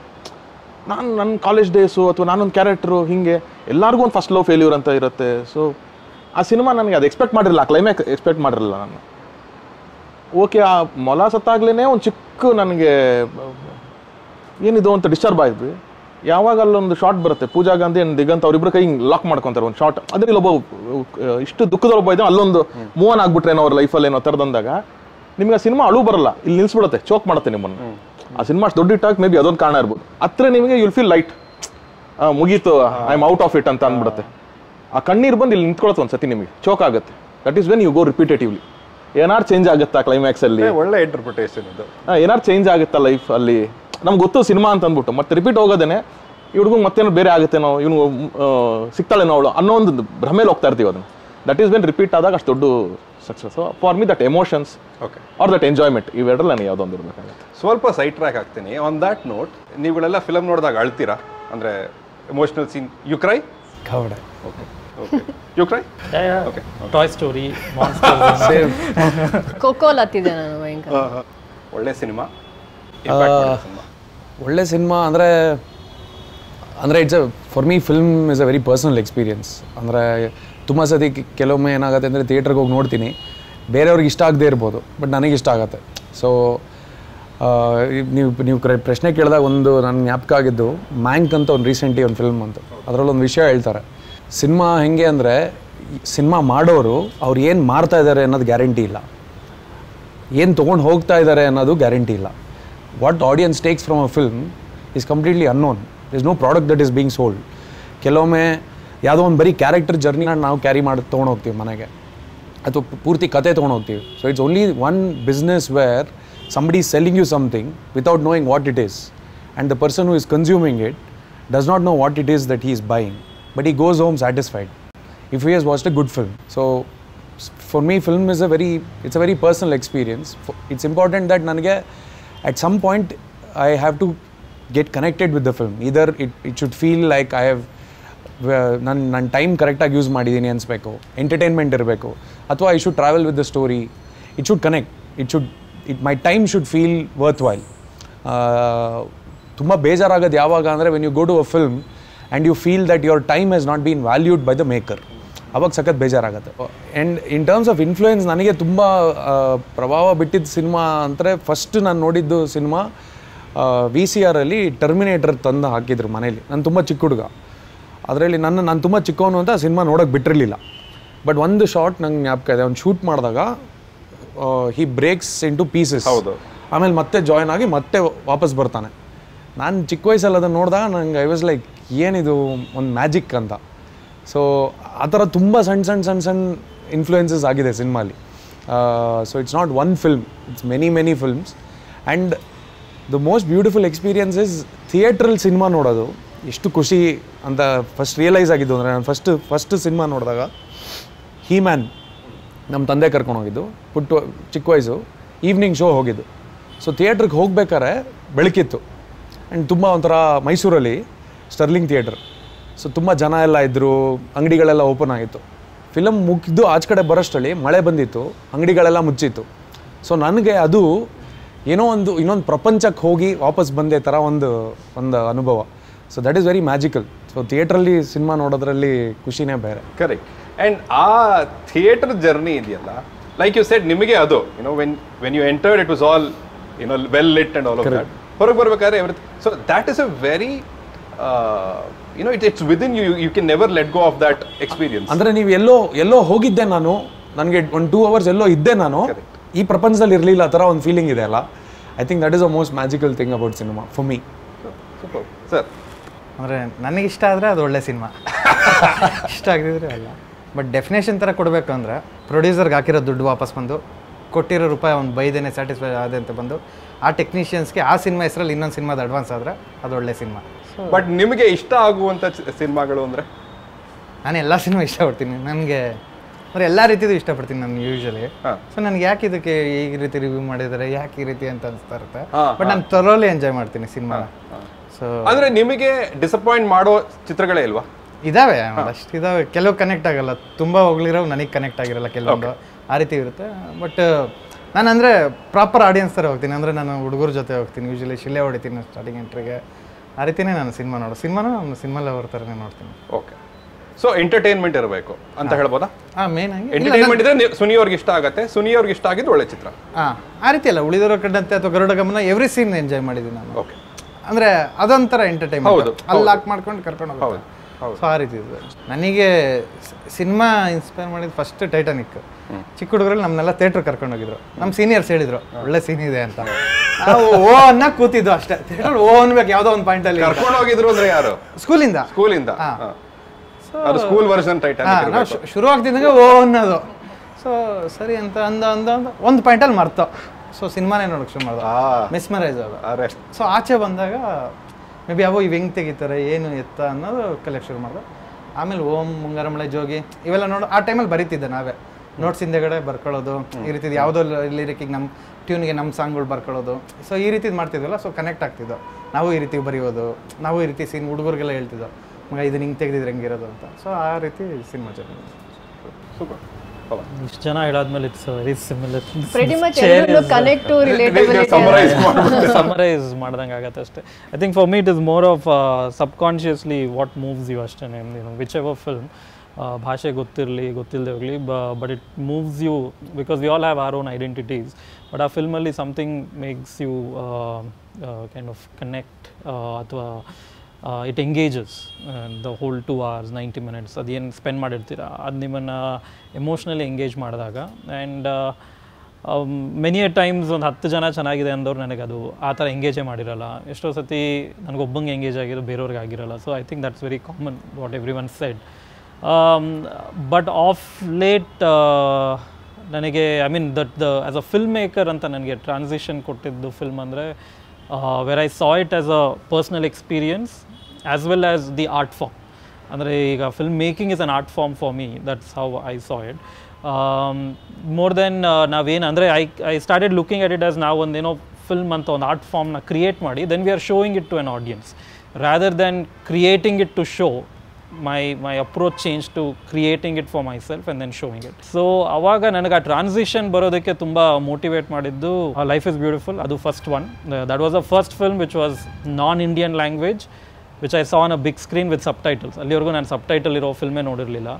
ನಾನು ನನ್ನ ಕಾಲೇಜ್ ಡೇಸು, ಅಥವಾ ನಾನೊಂದು ಕ್ಯಾರೆಕ್ಟ್ರು, ಹೀಗೆ ಎಲ್ಲರಿಗೂ ಒಂದು ಫಸ್ಟ್ ಲವ್ ಫೇಲ್ಯೂರ್ ಅಂತ ಇರುತ್ತೆ. ಸೊ ಆ ಸಿನಿಮಾ ನನಗೆ ಅದು ಎಕ್ಸ್ಪೆಕ್ಟ್ ಮಾಡಿರಲಿಲ್ಲ, ಆ ಕ್ಲೈಮ್ಯಾಕ್ಸ್ ಎಕ್ಸ್ಪೆಕ್ಟ್ ಮಾಡಿರಲಿಲ್ಲ ನಾನು. ಓಕೆ, ಆ ಮೊಲ ಸತ್ತಾಗ್ಲೇ ಒಂದು ಚಿಕ್ಕ ನನಗೆ ಏನಿದು ಅಂತ ಡಿಸ್ಟರ್ಬ್ ಆಯಿತು. ಯಾವಾಗ ಅಲ್ಲೊಂದು ಶಾರ್ಟ್ ಬರುತ್ತೆ, ಪೂಜಾ ಗಾಂಧಿ ಏನು ದಿಗಂತ ಅವರಿಬ್ಬರು ಕೈ ಹಿಂಗೆ ಲಾಕ್ ಮಾಡ್ಕೊತಾರೆ ಒಂದು ಶಾರ್ಟ್. ಅದರಲ್ಲಿ ಒಬ್ಬ ಇಷ್ಟು ದುಃಖದೊಬ್ಬ ಇದ್ದಾನೆ, ಅಲ್ಲೊಂದು ಮೂವನ್ ಆಗ್ಬಿಟ್ರೇನೋ ಅವ್ರ ಲೈಫಲ್ಲಿ ಏನೋ ಥರದಂದಾಗ ನಿಮಗೆ ಆ ಸಿನಿಮಾ ಅಳು ಬರಲ್ಲ, ಇಲ್ಲಿ ನಿಲ್ಲಿಸ್ಬಿಡುತ್ತೆ, ಚೋಕ್ ಮಾಡುತ್ತೆ ನಿಮ್ಮನ್ನು. ಆ ಸಿನಿಮಾ ಅಷ್ಟು ದೊಡ್ಡ ಇಟ್ಟಾಗಿ ಮೇ ಬಿ ಅದೊಂದು ಕಾರಣ ಇರ್ಬೋದು. ಹತ್ರ ನಿಮಗೆ ಯುಲ್ ಫೀಲ್ ಲೈಟ್, ಮುಗೀತು, I am out of it ಅಂತ ಅಂದ್ಬಿಡುತ್ತೆ. ಆ ಕಣ್ಣೀರು ಬಂದು ಇಲ್ಲಿ ನಿಂತ್ಕೊಳತ್ತೆ ಒಂದು ಸತಿ, ನಿಮಗೆ ಚೋಕ್ ಆಗುತ್ತೆ. That is when you go repetitively. ಏನಾರು ಚೇಂಜ್ ಆಗುತ್ತಾ ಕ್ಲೈಮ್ಯಾಕ್ಸಲ್ಲಿ, ಒಳ್ಳೆ ಇಂಟರ್ಪ್ರಿಟೇಷನ್ ಇದು, ಏನಾರು ಚೇಂಜ್ ಆಗುತ್ತಾ ಲೈಫಲ್ಲಿ, ನಮ್ಗೆ ಗೊತ್ತು ಸಿನಿಮಾ ಅಂತ ಅಂದ್ಬಿಟ್ಟು ಮತ್ತೆ ರಿಪೀಟ್ ಹೋಗೋದೇನೆ, ಇವ್ರಿಗೂ ಮತ್ತೇನೋ ಬೇರೆ ಆಗುತ್ತೇನೋ, ಇವನು ಸಿಗ್ತಾಳೇನೋ ಅವಳು ಅನ್ನೋ ಒಂದು ಭ್ರಮೇಲೆ ಹೋಗ್ತಾ ಇರ್ತೀವಿ ಅದನ್ನು. ದಟ್ ಈಸ್ ವೆನ್ ರಿಪೀಟ್ ಆದಾಗ ಅಷ್ಟು ದೊಡ್ಡ success. For me that emotions okay or that enjoyment, ಇವೆರಡಲ್ಲಿ ನನಗೆ ಯಾವುದೊಂದು ಇರಬೇಕಾಗುತ್ತೆ. ಸ್ವಲ್ಪ ಸೈಡ್ ಟ್ರ್ಯಾಕ್ ಆಗ್ತೀನಿ. ಆನ್ ದ್ಯಾಟ್ ನೋಟ್, ನೀವುಗಳೆಲ್ಲ ಫಿಲಮ್ ನೋಡಿದಾಗ ಅಳ್ತೀರಾ? ಅಂದರೆ emotional scene you cry? Khavda. Okay. Okay. You cry? Yeah, yeah. Okay. Okay. Toy Story, Monsters. Same. Coco latide nanu bhayanka. Olle cinema. Impact made cinema. Olle cinema andre andre it's a, for me film is a very personal experience. Andre ತುಂಬಾ ಸತಿ ಕೆಲವೊಮ್ಮೆ ಏನಾಗುತ್ತೆ ಅಂದರೆ ಥಿಯೇಟರ್ಗೆ ಹೋಗಿ ನೋಡ್ತೀನಿ, ಬೇರೆಯವ್ರಿಗೆ ಇಷ್ಟ ಆಗದೇ ಇರ್ಬೋದು, ಬಟ್ ನನಗೆ ಇಷ್ಟ ಆಗುತ್ತೆ. ಸೊ ನೀವು ನೀವು ಪ್ರಶ್ನೆ ಕೇಳಿದಾಗ ಒಂದು ನನ್ನ ಜ್ಞಾಪಕ ಆಗಿದ್ದು ಮ್ಯಾಂಕ್ ಅಂತ ಒಂದು ರೀಸೆಂಟ್ಲಿ ಒಂದು ಫಿಲ್ಮ್ ಅಂತ, ಅದರಲ್ಲೊಂದು ವಿಷಯ ಹೇಳ್ತಾರೆ. ಸಿನಿಮಾ ಹೇಗೆ ಅಂದರೆ ಸಿನಿಮಾ ಮಾಡೋರು ಅವ್ರು ಏನು ಮಾಡ್ತಾ ಇದ್ದಾರೆ ಅನ್ನೋದು ಗ್ಯಾರಂಟಿ ಇಲ್ಲ, ಏನು ತೊಗೊಂಡು ಹೋಗ್ತಾ ಇದ್ದಾರೆ ಅನ್ನೋದು ಗ್ಯಾರಂಟಿ ಇಲ್ಲ. What audience takes from a film is completely unknown. There is no product that is being sold. ಕೆಲವೊಮ್ಮೆ ಯಾವುದೋ ಒಂದು ಬರೀ ಕ್ಯಾರೆಕ್ಟರ್ ಜರ್ನಿ ನಾವು ಕ್ಯಾರಿ ಮಾಡಿ ತೊಗೊಂಡು ಹೋಗ್ತೀವಿ ಮನೆಗೆ, ಅಥವಾ ಪೂರ್ತಿ ಕತೆ ತೊಗೊಂಡು ಹೋಗ್ತೀವಿ. So it's only one business where somebody is selling you something without knowing what it is, and the person who is consuming it does not know what it is that he is buying, but he goes home satisfied if he has watched a good film. So for me film is a very it's a very personal experience. It's important that nanage at some point I have to get connected with the film. Either it it should feel like I have ನನ್ನ ನನ್ನ time ಕರೆಕ್ಟಾಗಿ use ಮಾಡಿದ್ದೀನಿ ಅನಿಸ್ಬೇಕು, entertainment ಇರಬೇಕು, ಅಥವಾ I should travel with the story. It should connect. It should It, my time should feel worthwhile. Uh, Tumma bejar agad yavaga andre when you go to a film and you feel that your time has not been valued by the maker. Avag sakat bejar agate. And in terms of influence, nanige tumba prabhava bittid cinema andre first nan nodiddu cinema V C R alli Terminator tanda hakidru maneli. Nan tumba chikka huduga, adrelli nanna nan tumba chikkavanu anta cinema nodak bitirilla. But one shot nange gnapaka ide, on shoot madadaga Uh, he breaks into pieces. ಹೌದು, ಆಮೇಲೆ ಮತ್ತೆ join ಆಗಿ ಮತ್ತೆ ವಾಪಸ್ ಬರ್ತಾನೆ. ನಾನು ಚಿಕ್ಕ ವಯಸ್ಸಲ್ಲಿ ಅದನ್ನು ನೋಡಿದಾಗ ನಂಗೆ ಐ ವಾಸ್ ಲೈಕ್ ಏನಿದು ಒಂದು ಮ್ಯಾಜಿಕ್ ಅಂತ. ಸೊ ಆ ಥರ ತುಂಬ ಸಣ್ಣ ಸಣ್ಣ ಸಣ್ಣ ಸಣ್ಣ ಇನ್ಫ್ಲುಯೆನ್ಸಸ್ ಆಗಿದೆ ಸಿನಿಮಾಲಿ. So it's not one film, it's many many films. And the most beautiful experience is ಥಿಯೇಟ್ರಲ್ಲಿ ಸಿನಿಮಾ ನೋಡೋದು. ಎಷ್ಟು ಖುಷಿ ಅಂತ ಫಸ್ಟ್ ರಿಯಲೈಸ್ ಆಗಿದ್ದು ಅಂದರೆ ನಾನು ಫಸ್ಟ್ ಫಸ್ಟ್ ಸಿನಿಮಾ ನೋಡಿದಾಗ ಹಿ ಮ್ಯಾನ್ ನಮ್ಮ ತಂದೆ ಕರ್ಕೊಂಡು ಹೋಗಿದ್ದು, ಪುಟ್ಟು ಚಿಕ್ಕ ವಯಸ್ಸು, ಈವ್ನಿಂಗ್ ಶೋ ಹೋಗಿದ್ದು. ಸೊ ಥಿಯೇಟ್ರಿಗೆ ಹೋಗ್ಬೇಕಾದ್ರೆ ಬೆಳಕಿತ್ತು ಆ್ಯಂಡ್ ತುಂಬ ಒಂಥರ ಮೈಸೂರಲ್ಲಿ ಸ್ಟರ್ಲಿಂಗ್ ಥಿಯೇಟ್ರ್. ಸೊ ತುಂಬ ಜನ ಎಲ್ಲ ಇದ್ದರು, ಅಂಗಡಿಗಳೆಲ್ಲ ಓಪನ್ ಆಗಿತ್ತು. ಫಿಲಮ್ ಮುಗಿದು ಆಚೆ ಕಡೆ ಬರೋಷ್ಟರಲ್ಲಿ ಮಳೆ ಬಂದಿತ್ತು, ಅಂಗಡಿಗಳೆಲ್ಲ ಮುಚ್ಚಿತ್ತು. ಸೊ ನನಗೆ ಅದು ಏನೋ ಒಂದು ಇನ್ನೊಂದು ಪ್ರಪಂಚಕ್ಕೆ ಹೋಗಿ ವಾಪಸ್ ಬಂದೇ ಥರ ಒಂದು ಒಂದು ಅನುಭವ. So that is very magical. So ಥಿಯೇಟ್ರಲ್ಲಿ ಸಿನಿಮಾ ನೋಡೋದ್ರಲ್ಲಿ ಖುಷಿನೇ ಬೇರೆ. ಕರೆಕ್ಟ್. ಆ್ಯಂಡ್ ಆ ಥಿಯೇಟರ್ ಜರ್ನಿ ಇದೆಯಲ್ಲ, ಲೈಕ್ ಯು ಸೆಡ್, ನಿಮಗೆ ಅದು you know when when you entered it was all you know well lit and all of that. ಹೊರಗೆ ಬರಬೇಕಾದ್ರೆ everything. So that is a very you know it it's within you you can never let go of that experience. ಅಂದರೆ ನೀವು ಎಲ್ಲೋ ಎಲ್ಲೋ ಹೋಗಿದ್ದೆ ನಾನು, ನನಗೆ ಒಂದು two hours ಎಲ್ಲೋ ಇದ್ದೆ ನಾನು, ಈ ಪ್ರಪಂಚದಲ್ಲಿ ಇರಲಿಲ್ಲ ಆ ಥರ ಒಂದು ಫೀಲಿಂಗ್ ಇದೆ ಅಲ್ಲ. I think that is a most magical thing about cinema for me. Super sir. ಅಂದರೆ ನನಗಿಷ್ಟ ಆದರೆ ಅದು ಒಳ್ಳೆ ಸಿನಿಮಾ, ಇಷ್ಟ ಆಗದಿದ್ರೆ ಅಲ್ಲ. ಬಟ್ ಡೆಫಿನೇಷನ್ ಥರ ಕೊಡಬೇಕು ಅಂದರೆ ಪ್ರೊಡ್ಯೂಸರ್ಗೆ ಹಾಕಿರೋ ದುಡ್ಡು ವಾಪಸ್ ಬಂದು, ಕೊಟ್ಟಿರೋ ರೂಪಾಯಿ ಒಂದು ಬೈದೇನೆ ಸ್ಯಾಟಿಸ್ಫೈ ಆದ ಅಂತ ಬಂದು, ಆ ಟೆಕ್ನಿಷಿಯನ್ಸ್ಗೆ ಆ ಸಿನಿಮಾ ಹೆಸರಲ್ಲಿ ಇನ್ನೊಂದು ಸಿನಿಮಾದ ಅಡ್ವಾನ್ಸ್ ಆದರೆ ಅದು ಒಳ್ಳೆ ಸಿನಿಮಾ. ಬಟ್ ನಿಮಗೆ ಇಷ್ಟ ಆಗುವಂಥ ಸಿನಿಮಾಗಳು ಅಂದರೆ ನಾನು ಎಲ್ಲ ಸಿನಿಮಾ ಇಷ್ಟಪಡ್ತೀನಿ. ನನಗೆ ಅಂದರೆ ಎಲ್ಲ ರೀತಿಯದು ಇಷ್ಟಪಡ್ತೀನಿ ನಾನು ಯೂಶ್ವಲಿ. ಸೊ ನನಗೆ ಯಾಕೆ ಇದಕ್ಕೆ ಈ ರೀತಿ ರಿವ್ಯೂ ಮಾಡಿದರೆ ಯಾಕೆ ಈ ರೀತಿ ಅಂತ ಅನಿಸ್ತಾ ಇರುತ್ತೆ. ಬಟ್ ನಾನು ಥರೋಲಿ ಎಂಜಾಯ್ ಮಾಡ್ತೀನಿ ಸಿನಿಮಾ. ಸೊ ಅಂದರೆ ನಿಮಗೆ ಡಿಸಪಾಯಿಂಟ್ ಮಾಡೋ ಚಿತ್ರಗಳೇ ಇಲ್ವಾ? ಇದಾವೆ, ಅಷ್ಟು ಇದಾವೆ. ಕೆಲವು ಕನೆಕ್ಟ್ ಆಗೋಲ್ಲ, ತುಂಬ ಹೋಗ್ಲಿರೋ ನನಗೆ ಕನೆಕ್ಟ್ ಆಗಿರಲ್ಲ, ಕೆಲವೊಂದು ಆ ರೀತಿ ಇರುತ್ತೆ. ಬಟ್ ನಾನು ಅಂದರೆ ಪ್ರಾಪರ್ ಆಡಿಯನ್ಸ್ ಥರ ಹೋಗ್ತೀನಿ. ಅಂದರೆ ನಾನು ಹುಡುಗರ ಜೊತೆ ಹೋಗ್ತೀನಿ, ಯೂಶ್ವಲಿ ಶಿಲೆ ಹೊಡಿತೀನಿ ಸ್ಟಾರ್ಟಿಂಗ್ ಎಂಟ್ರಿಗೆ. ಆ ರೀತಿಯೇ ನಾನು ಸಿನಿಮಾ ನೋಡೋ ಸಿನಿಮಾನ ನಾನು ಸಿನಿಮಾಲಿ ಅವ್ರ ಥರನೇ ನೋಡ್ತೀನಿ. ಓಕೆ. ಸೊ ಎಂಟರ್ಟೈನ್ಮೆಂಟ್ ಇರಬೇಕು ಅಂತ ಹೇಳ್ಬೋದಾ? ಹಾಂ, ಮೇನ್ ಆಗಿ ಎಂಟರ್ಟೈನ್ಮೆಂಟ್ ಇದ್ದರೆ ಸುನಿ ಅವ್ರಿಗೆ ಇಷ್ಟ ಆಗುತ್ತೆ, ಸುನಿ ಅವ್ರಿಗೆ ಇಷ್ಟ ಆಗಿದ್ದು ಒಳ್ಳೆ ಚಿತ್ರ. ಹಾಂ, ಆ ರೀತಿ ಅಲ್ಲ. ಉಳಿದಿರೋ ಕಡ್ಡಂತೆ ಅಥವಾ ಗರುಡ ಗಮನ ಎವ್ರಿ ಸೀನ್ ಎಂಜಾಯ್ ಮಾಡಿದ್ದೀನಿ ನಾನು. ಓಕೆ. ಅಂದರೆ ಅದೊಂಥರ ಎಂಟರ್ಟೈನ್ಮೆಂಟ್, ಅಲ್ಲಿ ಲಾಕ್ ಮಾಡ್ಕೊಂಡು ಕರ್ಕೊಂಡು ಹೋಗೋದು. ಸೊ ಆ ರೀತಿ ಇದೆ. ನನಗೆ ಸಿನಿಮಾ ಇನ್ಸ್ಪೈರ್ ಮಾಡಿದ ಫಸ್ಟ್ ಟೈಟಾನಿಕ್. ಚಿಕ್ಕ ಹುಡುಗರಲ್ಲಿ ನಮ್ಮನ್ನೆಲ್ಲ ಥಿಯೇಟ್ರ್ ಕರ್ಕೊಂಡೋಗಿದ್ರು, ನಮ್ಮ ಸೀನಿಯರ್ಸ್ ಹೇಳಿದ್ರು ಒಳ್ಳೆ ಸೀನ್ ಇದೆ ಅಂತ. ನಾವು ಓ ಅನ್ನ ಕೂತಿದ್ದು ಅಷ್ಟೇ, ಥಿಯೇಟರ್ ಓ ಅನ್ಬೇಕು ಯಾವುದೋ ಒಂದು ಪಾಯಿಂಟಲ್ಲಿ. ಕರ್ಕೊಂಡು ಹೋಗಿದ್ರು ಅಂದರೆ ಯಾರು? ಸ್ಕೂಲಿಂದ ಸ್ಕೂಲಿಂದ ಸ್ಕೂಲ್ ವರ್ಷನ್ ಟೈಟಾನಿಕ್ ನಾವು ಶುರು ಆಗ್ತಿದ್ದಂಗೆ ಓ ಅನ್ನೋದು. ಸೊ ಸರಿ ಅಂತ ಅಂದ ಅಂದ ಒಂದು ಪಾಯಿಂಟಲ್ಲಿ ಮರ್ತೋ. ಸೊ ಸಿನಿಮಾನೇ ನೋಡೋಕೆ ಶುರು ಮಾಡೋದು, ಮಿಸ್ಮರೈಸ್ ಆಗೋದು. ಸೊ ಆಚೆ ಬಂದಾಗ ಮೇ ಬಿ ಯಾವ ಇವು ಹೆಂಗೆ ತೆಗಿತಾರೆ ಏನು ಎತ್ತ ಅನ್ನೋದು ಕಲೆಕ್ಷನ್ ಮಾಡೋದು. ಆಮೇಲೆ ಓಂ, ಮುಂಗಾರಮಳೆ, ಜೋಗಿ ಇವೆಲ್ಲ ನೋಡೋ ಆ ಟೈಮಲ್ಲಿ ಬರೀತಿದ್ದೆ ನಾವೇ ನೋಟ್ಸ್ ಹಿಂದೆಗಡೆ ಬರ್ಕೊಳ್ಳೋದು ಈ ರೀತಿದು. ಯಾವುದೋ ಲಿರಿಕಿಗೆ ನಮ್ಮ ಟ್ಯೂನ್ಗೆ ನಮ್ಮ ಸಾಂಗ್ಗಳು ಬರ್ಕೊಳ್ಳೋದು. ಸೊ ಈ ರೀತಿದು ಮಾಡ್ತಿದ್ವಲ್ಲ, ಸೊ ಕನೆಕ್ಟ್ ಆಗ್ತಿದ್ದೋ. ನಾವು ಈ ರೀತಿ ಬರೆಯೋದು, ನಾವು ಈ ರೀತಿ ಸೀನ್ ಹುಡುಗರಿಗೆಲ್ಲ ಹೇಳ್ತಿದ್ದೋ. ಮಗ ಇದನ್ನ ಹಿಂಗೆ ತೆಗೆದಿದ್ರೆ ಹೆಂಗೆ ಇರೋದು ಅಂತ. ಸೊ ಆ ರೀತಿ ಸಿನಿಮಾ ಚೆನ್ನಾಗಿದೆ. ಸೂಪರ್ ಪವನ್ ಇಷ್ಟು ಜನ ಹೇಳಿದ್ಮೇಲೆ it's very similar pretty much ಎಲ್ಲೋ connect to relatable summarize summarize ಮಾಡಿದಂಗೆ ಆಗುತ್ತೆ ಅಷ್ಟೇ. I think for me it is more of subconsciously what moves you ಅಷ್ಟೇ. You know whichever film ಭಾಷೆ ಗೊತ್ತಿರಲಿ ಗೊತ್ತಿಲ್ಲದೆ ಹೋಗಲಿ but it moves you because we all have our own identities but ಆ ಫಿಲ್ಮಲ್ಲಿ something makes you kind of connect ಅಥವಾ it engages the whole two hours ninety minutes ಅದೇನು spend ಮಾಡಿರ್ತೀರ ಅದು ನಿಮ್ಮನ್ನು ಎಮೋಷ್ನಲಿ ಎಂಗೇಜ್ ಮಾಡಿದಾಗ ಆ್ಯಂಡ್ ಮೆನಿ ಎ ಟೈಮ್ಸ್ ಒಂದು ಹತ್ತು ಜನ ಚೆನ್ನಾಗಿದೆ ಅಂದವ್ರು ನನಗದು ಆ ಥರ ಎಂಗೇಜೇ ಮಾಡಿರಲ್ಲ. ಎಷ್ಟೋ ಸತಿ ನನಗೊಬ್ಬಂಗೆ ಎಂಗೇಜ್ ಆಗಿರೋ ಬೇರೆಯವ್ರಿಗೆ ಆಗಿರಲ್ಲ. So I think that's very common what every one said. But of late ನನಗೆ I mean that the as a film maker ಅಂತ ನನಗೆ ಟ್ರಾನ್ಸಿಷನ್ ಕೊಟ್ಟಿದ್ದು ಫಿಲ್ಮ್ ಅಂದರೆ where I saw it as a personal experience as well as the art form. ಅಂದರೆ ಈಗ film making is an art form for me. That's how I saw it more then ನಾವೇನು ಅಂದರೆ I I started looking at it as ನಾವು ಒಂದೇನೋ film ಅಂತ ಒಂದು art ಫಾರ್ಮ್ನ create ಮಾಡಿ then we are showing it to an audience rather than creating it to show. My my approach changed to creating it for myself and then showing it. So avaga nanaga transition barodakke tumba motivate madiddu Life is Beautiful. Adu first one. That was the first film which was non-Indian language, which I saw on a big screen with subtitles. Allivarigu nan subtitle iro film e nodirilla.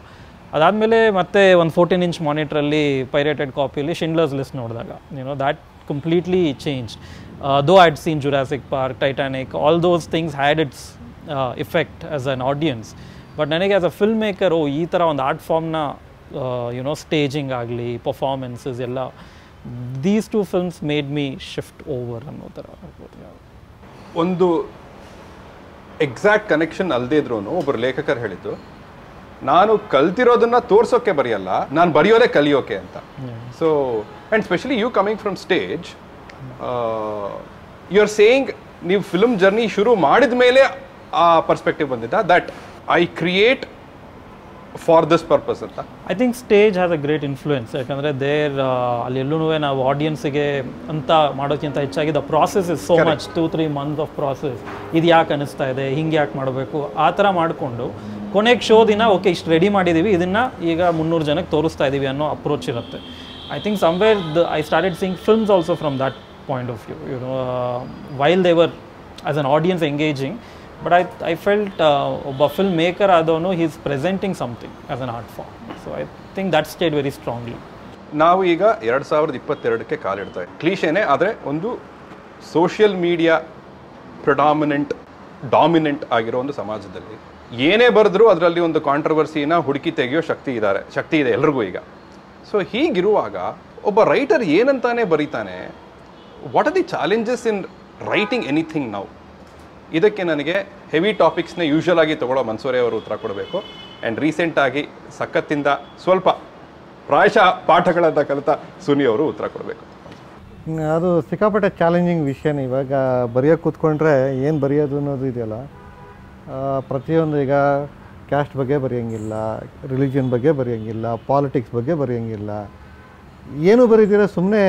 Adadmele matte one fourteen inch monitor alli pirated copy alli Shindler's List nodidaga, you know, that completely changed. Uh, though I had seen Jurassic Park, Titanic, all those things had its uh, effect as an audience. But ನನಗೆ as a film maker ಈ ಥರ ಒಂದು art ಫಾರ್ಮ್ನ you know staging ಆಗಲಿ performances ಎಲ್ಲ these two films made me shift over ಅನ್ನೋ ಥರ ಒಂದು ಎಕ್ಸಾಕ್ಟ್ ಕನೆಕ್ಷನ್ ಅಲ್ಲದೇ ಇದ್ರೂ ಒಬ್ಬರು ಲೇಖಕರು ಹೇಳಿದ್ದು ನಾನು ಕಲ್ತಿರೋದನ್ನು ತೋರಿಸೋಕ್ಕೆ ಬರೆಯಲ್ಲ, ನಾನು ಬರೆಯೋದೇ ಕಲಿಯೋಕೆ ಅಂತ. So and specially you coming from stage you are saying ನೀವು ಫಿಲ್ಮ್ ಜರ್ನಿ ಶುರು ಮಾಡಿದ ಮೇಲೆ ಆ ಪರ್ಸ್ಪೆಕ್ಟಿವ್ ಬಂದಿದ್ದ that I create for this purpose anta. I think stage has a great influence yakandre there alli ellunuve na audience ge anta madokinta hechagi the process is so Correct. much two three months of process idu yak anustha ide hinge yak madabeku aa tara madkondo koneg show dina okay ist ready madidivi idanna iga ಮುನ್ನೂರು ಜನಕ್ಕೆ ತೋರಿಸ್ತಾ ಇದೀವಿ ಅನ್ನೋ approach ಇರುತ್ತೆ. I think somewhere the, I started seeing films also from that point of view, you know, uh, while they were as an audience engaging. But I, I felt ಒಬ್ಬ film maker ಆದವನು he is presenting something as an art form. So I think that stayed very strongly. ನಾವು ಈಗ ಎರಡು ಸಾವಿರದ ಇಪ್ಪತ್ತೆರಡಕ್ಕೆ ಕಾಲಿಡ್ತೇವೆ. ಕ್ಲೀಶೇನೆ ಆದರೆ ಒಂದು social media predominant dominant ಆಗಿರೋ ಒಂದು ಸಮಾಜದಲ್ಲಿ ಏನೇ ಬರೆದ್ರೂ ಅದರಲ್ಲಿ ಒಂದು ಕಾಂಟ್ರವರ್ಸಿನ ಹುಡುಕಿ ತೆಗೆಯೋ ಶಕ್ತಿ ಇದ್ದಾರೆ ಶಕ್ತಿ ಇದೆ ಎಲ್ರಿಗೂ ಈಗ. ಸೊ ಹೀಗಿರುವಾಗ ಒಬ್ಬ ರೈಟರ್ ಏನಂತಾನೆ ಬರೀತಾನೆ, what are the challenges in writing anything now? ಇದಕ್ಕೆ ನನಗೆ ಹೆವಿ ಟಾಪಿಕ್ಸ್ನೇ ಯೂಶ್ವಲ್ ಆಗಿ ತೊಗೊಳ್ಳೋ ಮನ್ಸೂರೆ ಅವರು ಉತ್ತರ ಕೊಡಬೇಕು. ಆ್ಯಂಡ್ ರೀಸೆಂಟಾಗಿ ಸಖತ್ತಿಂದ ಸ್ವಲ್ಪ ಪ್ರಾಯಶಃ ಪಾಠಗಳನ್ನು ಕಲಿತ ಸುನಿ ಅವರು ಉತ್ತರ ಕೊಡಬೇಕು. ಅದು ಸಿಕ್ಕಾಪಟ್ಟೆ ಚಾಲೆಂಜಿಂಗ್ ವಿಷಯನೇ. ಇವಾಗ ಬರೆಯೋಕೆ ಕೂತ್ಕೊಂಡ್ರೆ ಏನು ಬರೆಯೋದು ಅನ್ನೋದು ಇದೆಯಲ್ಲ, ಪ್ರತಿಯೊಂದು ಈಗ ಕ್ಯಾಸ್ಟ್ ಬಗ್ಗೆ ಬರೆಯೋಂಗಿಲ್ಲ, ರಿಲಿಜಿಯನ್ ಬಗ್ಗೆ ಬರೆಯೋಂಗಿಲ್ಲ, ಪಾಲಿಟಿಕ್ಸ್ ಬಗ್ಗೆ ಬರೆಯೋಂಗಿಲ್ಲ, ಏನು ಬರೀತೀರಾ ಸುಮ್ಮನೆ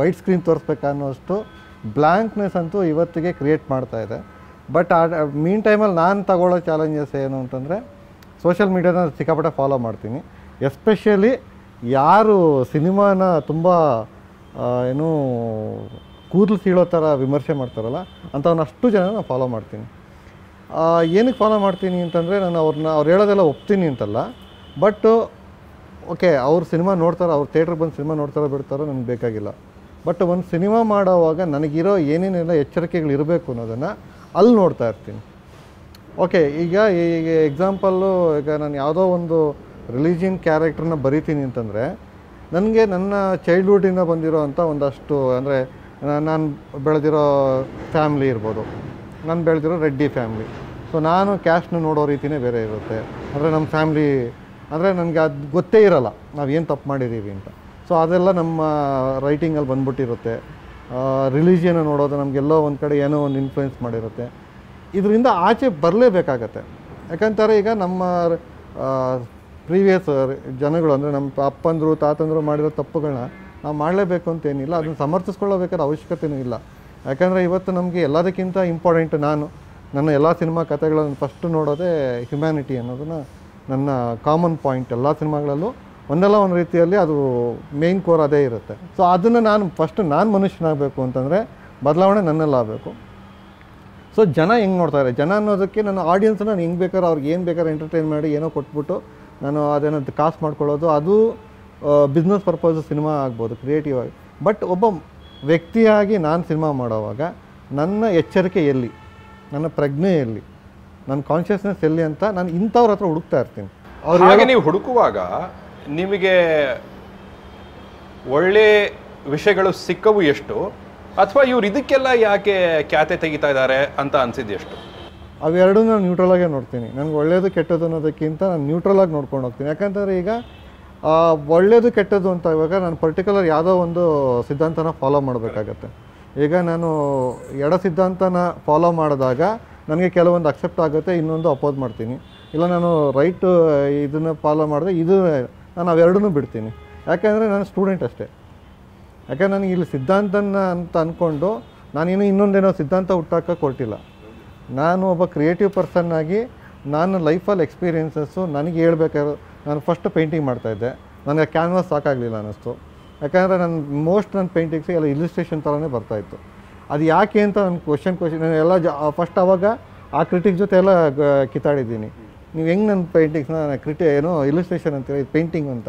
ವೈಟ್ ಸ್ಕ್ರೀನ್ ತೋರಿಸ್ಬೇಕು ಅನ್ನೋಷ್ಟು ಬ್ಲ್ಯಾಂಕ್ನೆಸ್ ಅಂತೂ ಇವತ್ತಿಗೆ ಕ್ರಿಯೇಟ್ ಮಾಡ್ತಾಯಿದೆ. ಬಟ್ ಆ ಮೀನ್ ಟೈಮಲ್ಲಿ ನಾನು ತಗೊಳ್ಳೋ ಚಾಲೆಂಜಸ್ ಏನು ಅಂತಂದರೆ, ಸೋಷಿಯಲ್ ಮೀಡಿಯಾನ ಸಿಕ್ಕಾಪಟ್ಟೆ ಫಾಲೋ ಮಾಡ್ತೀನಿ. ಎಸ್ಪೆಷಲಿ ಯಾರು ಸಿನಿಮಾನ ತುಂಬ ಏನು ಕೂದಲು ಸೀಳೋ ಥರ ವಿಮರ್ಶೆ ಮಾಡ್ತಾರಲ್ಲ ಅಂಥವನ್ನ ಅಷ್ಟು ಜನ ನಾನು ಫಾಲೋ ಮಾಡ್ತೀನಿ. ಏನಕ್ಕೆ ಫಾಲೋ ಮಾಡ್ತೀನಿ ಅಂತಂದರೆ, ನಾನು ಅವ್ರನ್ನ ಅವ್ರು ಹೇಳೋದೆಲ್ಲ ಒಪ್ತೀನಿ ಅಂತಲ್ಲ, ಬಟ್ಟು ಓಕೆ ಅವ್ರು ಸಿನಿಮಾ ನೋಡ್ತಾರೋ, ಅವ್ರು ಥಿಯೇಟ್ರಿಗೆ ಬಂದು ಸಿನಿಮಾ ನೋಡ್ತಾರೋ ಬಿಡ್ತಾರೋ ನನಗೆ ಬೇಕಾಗಿಲ್ಲ. ಬಟ್ ಒಂದು ಸಿನಿಮಾ ಮಾಡೋವಾಗ ನನಗಿರೋ ಏನೇನೆಲ್ಲ ಎಚ್ಚರಿಕೆಗಳಿರಬೇಕು ಅನ್ನೋದನ್ನು ಅಲ್ಲಿ ನೋಡ್ತಾ ಇರ್ತೀನಿ. ಓಕೆ, ಈಗ ಈಗ ಎಕ್ಸಾಂಪಲ್ಲು ಈಗ ನಾನು ಯಾವುದೋ ಒಂದು ರಿಲಿಜಿಯನ್ ಕ್ಯಾರೆಕ್ಟ್ರನ್ನ ಬರಿತೀನಿ ಅಂತಂದರೆ, ನನಗೆ ನನ್ನ ಚೈಲ್ಡ್ಹುಡ್ಡಿಂದ ಬಂದಿರೋ ಅಂಥ ಒಂದಷ್ಟು, ಅಂದರೆ ನಾನು ಬೆಳೆದಿರೋ ಫ್ಯಾಮ್ಲಿ ಇರ್ಬೋದು, ನಾನು ಬೆಳೆದಿರೋ ರೆಡ್ಡಿ ಫ್ಯಾಮ್ಲಿ. ಸೊ ನಾನು ಕ್ಯಾಸ್ಟ್ನ ನೋಡೋ ರೀತಿಯೇ ಬೇರೆ ಇರುತ್ತೆ. ಅಂದರೆ ನಮ್ಮ ಫ್ಯಾಮ್ಲಿ ಅಂದರೆ ನನಗೆ ಅದು ಗೊತ್ತೇ ಇರೋಲ್ಲ ನಾವೇನು ತಪ್ಪು ಮಾಡಿದ್ದೀವಿ ಅಂತ. ಸೊ ಅದೆಲ್ಲ ನಮ್ಮ ರೈಟಿಂಗಲ್ಲಿ ಬಂದ್ಬಿಟ್ಟಿರುತ್ತೆ. ರಿಲಿಜಿಯನ್ನ ನೋಡೋದು ನಮಗೆಲ್ಲೋ ಒಂದು ಕಡೆ ಏನೋ ಒಂದು ಇನ್ಫ್ಲುಯೆನ್ಸ್ ಮಾಡಿರುತ್ತೆ. ಇದರಿಂದ ಆಚೆ ಬರಲೇಬೇಕಾಗತ್ತೆ. ಯಾಕಂತಾರೆ ಈಗ ನಮ್ಮ ಪ್ರೀವಿಯಸ್ ಜನಗಳು ಅಂದರೆ ನಮ್ಮ ಅಪ್ಪಂದರು ತಾತಂದರು ಮಾಡಿರೋ ತಪ್ಪುಗಳನ್ನ ನಾವು ಮಾಡಲೇಬೇಕು ಅಂತೇನಿಲ್ಲ, ಅದನ್ನು ಸಮರ್ಥಿಸ್ಕೊಳ್ಳಬೇಕಾದ ಅವಶ್ಯಕತೆಯೂ ಇಲ್ಲ. ಯಾಕಂದರೆ ಇವತ್ತು ನಮಗೆ ಎಲ್ಲದಕ್ಕಿಂತ ಇಂಪಾರ್ಟೆಂಟ್ ನಾನು ನನ್ನ ಎಲ್ಲ ಸಿನಿಮಾ ಕಥೆಗಳನ್ನು ಫಸ್ಟ್ ನೋಡೋದೇ ಹ್ಯುಮ್ಯಾನಿಟಿ ಅನ್ನೋದನ್ನ ನನ್ನ ಕಾಮನ್ ಪಾಯಿಂಟ್. ಎಲ್ಲ ಸಿನಿಮಾಗಳಲ್ಲೂ ಒಂದಲ್ಲ ಒಂದು ರೀತಿಯಲ್ಲಿ ಅದು ಮೇನ್ ಕೋರ್ ಅದೇ ಇರುತ್ತೆ. ಸೊ ಅದನ್ನು ನಾನು ಫಸ್ಟ್ ನಾನು ಮನುಷ್ಯನಾಗಬೇಕು ಅಂತಂದರೆ ಬದಲಾವಣೆ ನನ್ನಲ್ಲಾಗಬೇಕು. ಸೊ ಜನ ಹೆಂಗೆ ನೋಡ್ತಾರೆ, ಜನ ಅನ್ನೋದಕ್ಕೆ ನನ್ನ ಆಡಿಯನ್ಸ್ ನಾನು ಹೆಂಗೆ ಬೇಕಾದ್ರೆ ಅವ್ರಿಗೆ ಏನು ಬೇಕಾದ್ರೆ ಎಂಟರ್ಟೈನ್ ಮಾಡಿ ಏನೋ ಕೊಟ್ಬಿಟ್ಟು ನಾನು ಅದೇನಂತ ಕಾಸು ಮಾಡ್ಕೊಳ್ಳೋದು, ಅದು ಬಿಸ್ನೆಸ್ ಪರ್ಪಸ್ ಸಿನಿಮಾ ಆಗ್ಬೋದು ಕ್ರಿಯೇಟಿವ್ ಆಗಿ. ಬಟ್ ಒಬ್ಬ ವ್ಯಕ್ತಿಯಾಗಿ ನಾನು ಸಿನಿಮಾ ಮಾಡೋವಾಗ ನನ್ನ ಎಚ್ಚರಿಕೆ ಎಲ್ಲಿ, ನನ್ನ ಪ್ರಜ್ಞೆ ಎಲ್ಲಿ, ನನ್ನ ಕಾನ್ಷಿಯಸ್ನೆಸ್ ಎಲ್ಲಿ ಅಂತ ನಾನು ಇಂಥವ್ರ ಹತ್ರ ಹುಡುಕ್ತಾ ಇರ್ತೀನಿ. ಅವ್ರಿಗೆ ನೀವು ಹುಡುಕುವಾಗ ನಿಮಗೆ ಒಳ್ಳೆ ವಿಷಯಗಳು ಸಿಕ್ಕವು ಎಷ್ಟು, ಅಥವಾ ಇವ್ರು ಇದಕ್ಕೆಲ್ಲ ಯಾಕೆ ಖ್ಯಾತೆ ತೆಗಿತಾ ಇದ್ದಾರೆ ಅಂತ ಅನಿಸಿದ್ದು ಎಷ್ಟು? ಅವೆರಡೂ ನಾನು ನ್ಯೂಟ್ರಲ್ ಆಗೇ ನೋಡ್ತೀನಿ. ನನಗೆ ಒಳ್ಳೆಯದು ಕೆಟ್ಟದ್ದು ಅನ್ನೋದಕ್ಕಿಂತ ನಾನು ನ್ಯೂಟ್ರಲ್ ಆಗಿ ನೋಡ್ಕೊಂಡು ಹೋಗ್ತೀನಿ. ಯಾಕಂತಂದರೆ ಈಗ ಒಳ್ಳೆಯದು ಕೆಟ್ಟದ್ದು ಅಂತ ಇವಾಗ ನಾನು ಪರ್ಟಿಕ್ಯುಲರ್ ಯಾವುದೋ ಒಂದು ಸಿದ್ಧಾಂತನ ಫಾಲೋ ಮಾಡಬೇಕಾಗತ್ತೆ. ಈಗ ನಾನು ಎಡ ಸಿದ್ಧಾಂತನ ಫಾಲೋ ಮಾಡಿದಾಗ ನನಗೆ ಕೆಲವೊಂದು ಅಕ್ಸೆಪ್ಟ್ ಆಗುತ್ತೆ, ಇನ್ನೊಂದು ಅಪೋಸ್ ಮಾಡ್ತೀನಿ. ಇಲ್ಲ ನಾನು ರೈಟ್ ಇದನ್ನು ಫಾಲೋ ಮಾಡಿದೆ, ಇದು ನಾನು ಅವೆರಡನ್ನೂ ಬಿಡ್ತೀನಿ. ಯಾಕೆಂದರೆ ನಾನು ಸ್ಟೂಡೆಂಟ್ ಅಷ್ಟೇ. ಯಾಕೆಂದ್ರೆ ನನಗೆ ಇಲ್ಲಿ ಸಿದ್ಧಾಂತನ ಅಂತ ಅಂದ್ಕೊಂಡು ನಾನೇನು ಇನ್ನೊಂದೇನೋ ಸಿದ್ಧಾಂತ ಹುಟ್ಟಾಕಕ್ಕೆ ಕೊಟ್ಟಿಲ್ಲ. ನಾನು ಒಬ್ಬ ಕ್ರಿಯೇಟಿವ್ ಪರ್ಸನ್ನಾಗಿ ನಾನು ಲೈಫಲ್ಲಿ ಎಕ್ಸ್ಪೀರಿಯೆನ್ಸಸ್ಸು ನನಗೆ ಹೇಳ್ಬೇಕಾದ್ರು, ನಾನು ಫಸ್ಟ್ ಪೇಂಟಿಂಗ್ ಮಾಡ್ತಾಯಿದ್ದೆ, ನನಗೆ ಕ್ಯಾನ್ವಾಸ್ ಸಾಕಾಗಲಿಲ್ಲ ಅನ್ನಿಸ್ತು. ಯಾಕಂದರೆ ನನ್ನ ಮೋಸ್ಟ್ ನನ್ನ ಪೇಂಟಿಂಗ್ಸು ಎಲ್ಲ ಇಲಿಸ್ಟ್ರೇಷನ್ ಥರನೇ ಬರ್ತಾಯಿತ್ತು. ಅದು ಯಾಕೆ ಅಂತ ನನ್ನ ಕ್ವಶನ್ ಕ್ವಶನ್ ನಾನು ಎಲ್ಲ ಜ ಫಸ್ಟ್ ಆವಾಗ ಆ ಕ್ರಿಟಿಕ್ ಜೊತೆ ಎಲ್ಲ ಕಿತ್ತಾಡಿದ್ದೀನಿ. ನೀವು ಹೆಂಗೆ ನನ್ನ ಪೇಂಟಿಂಗ್ಸ್ನ ಕ್ರಿಟಿ ಏನೋ ಇಲಿಸ್ಟ್ರೇಷನ್ ಅಂತೇಳಿ ಪೇಂಟಿಂಗ್ ಅಂತ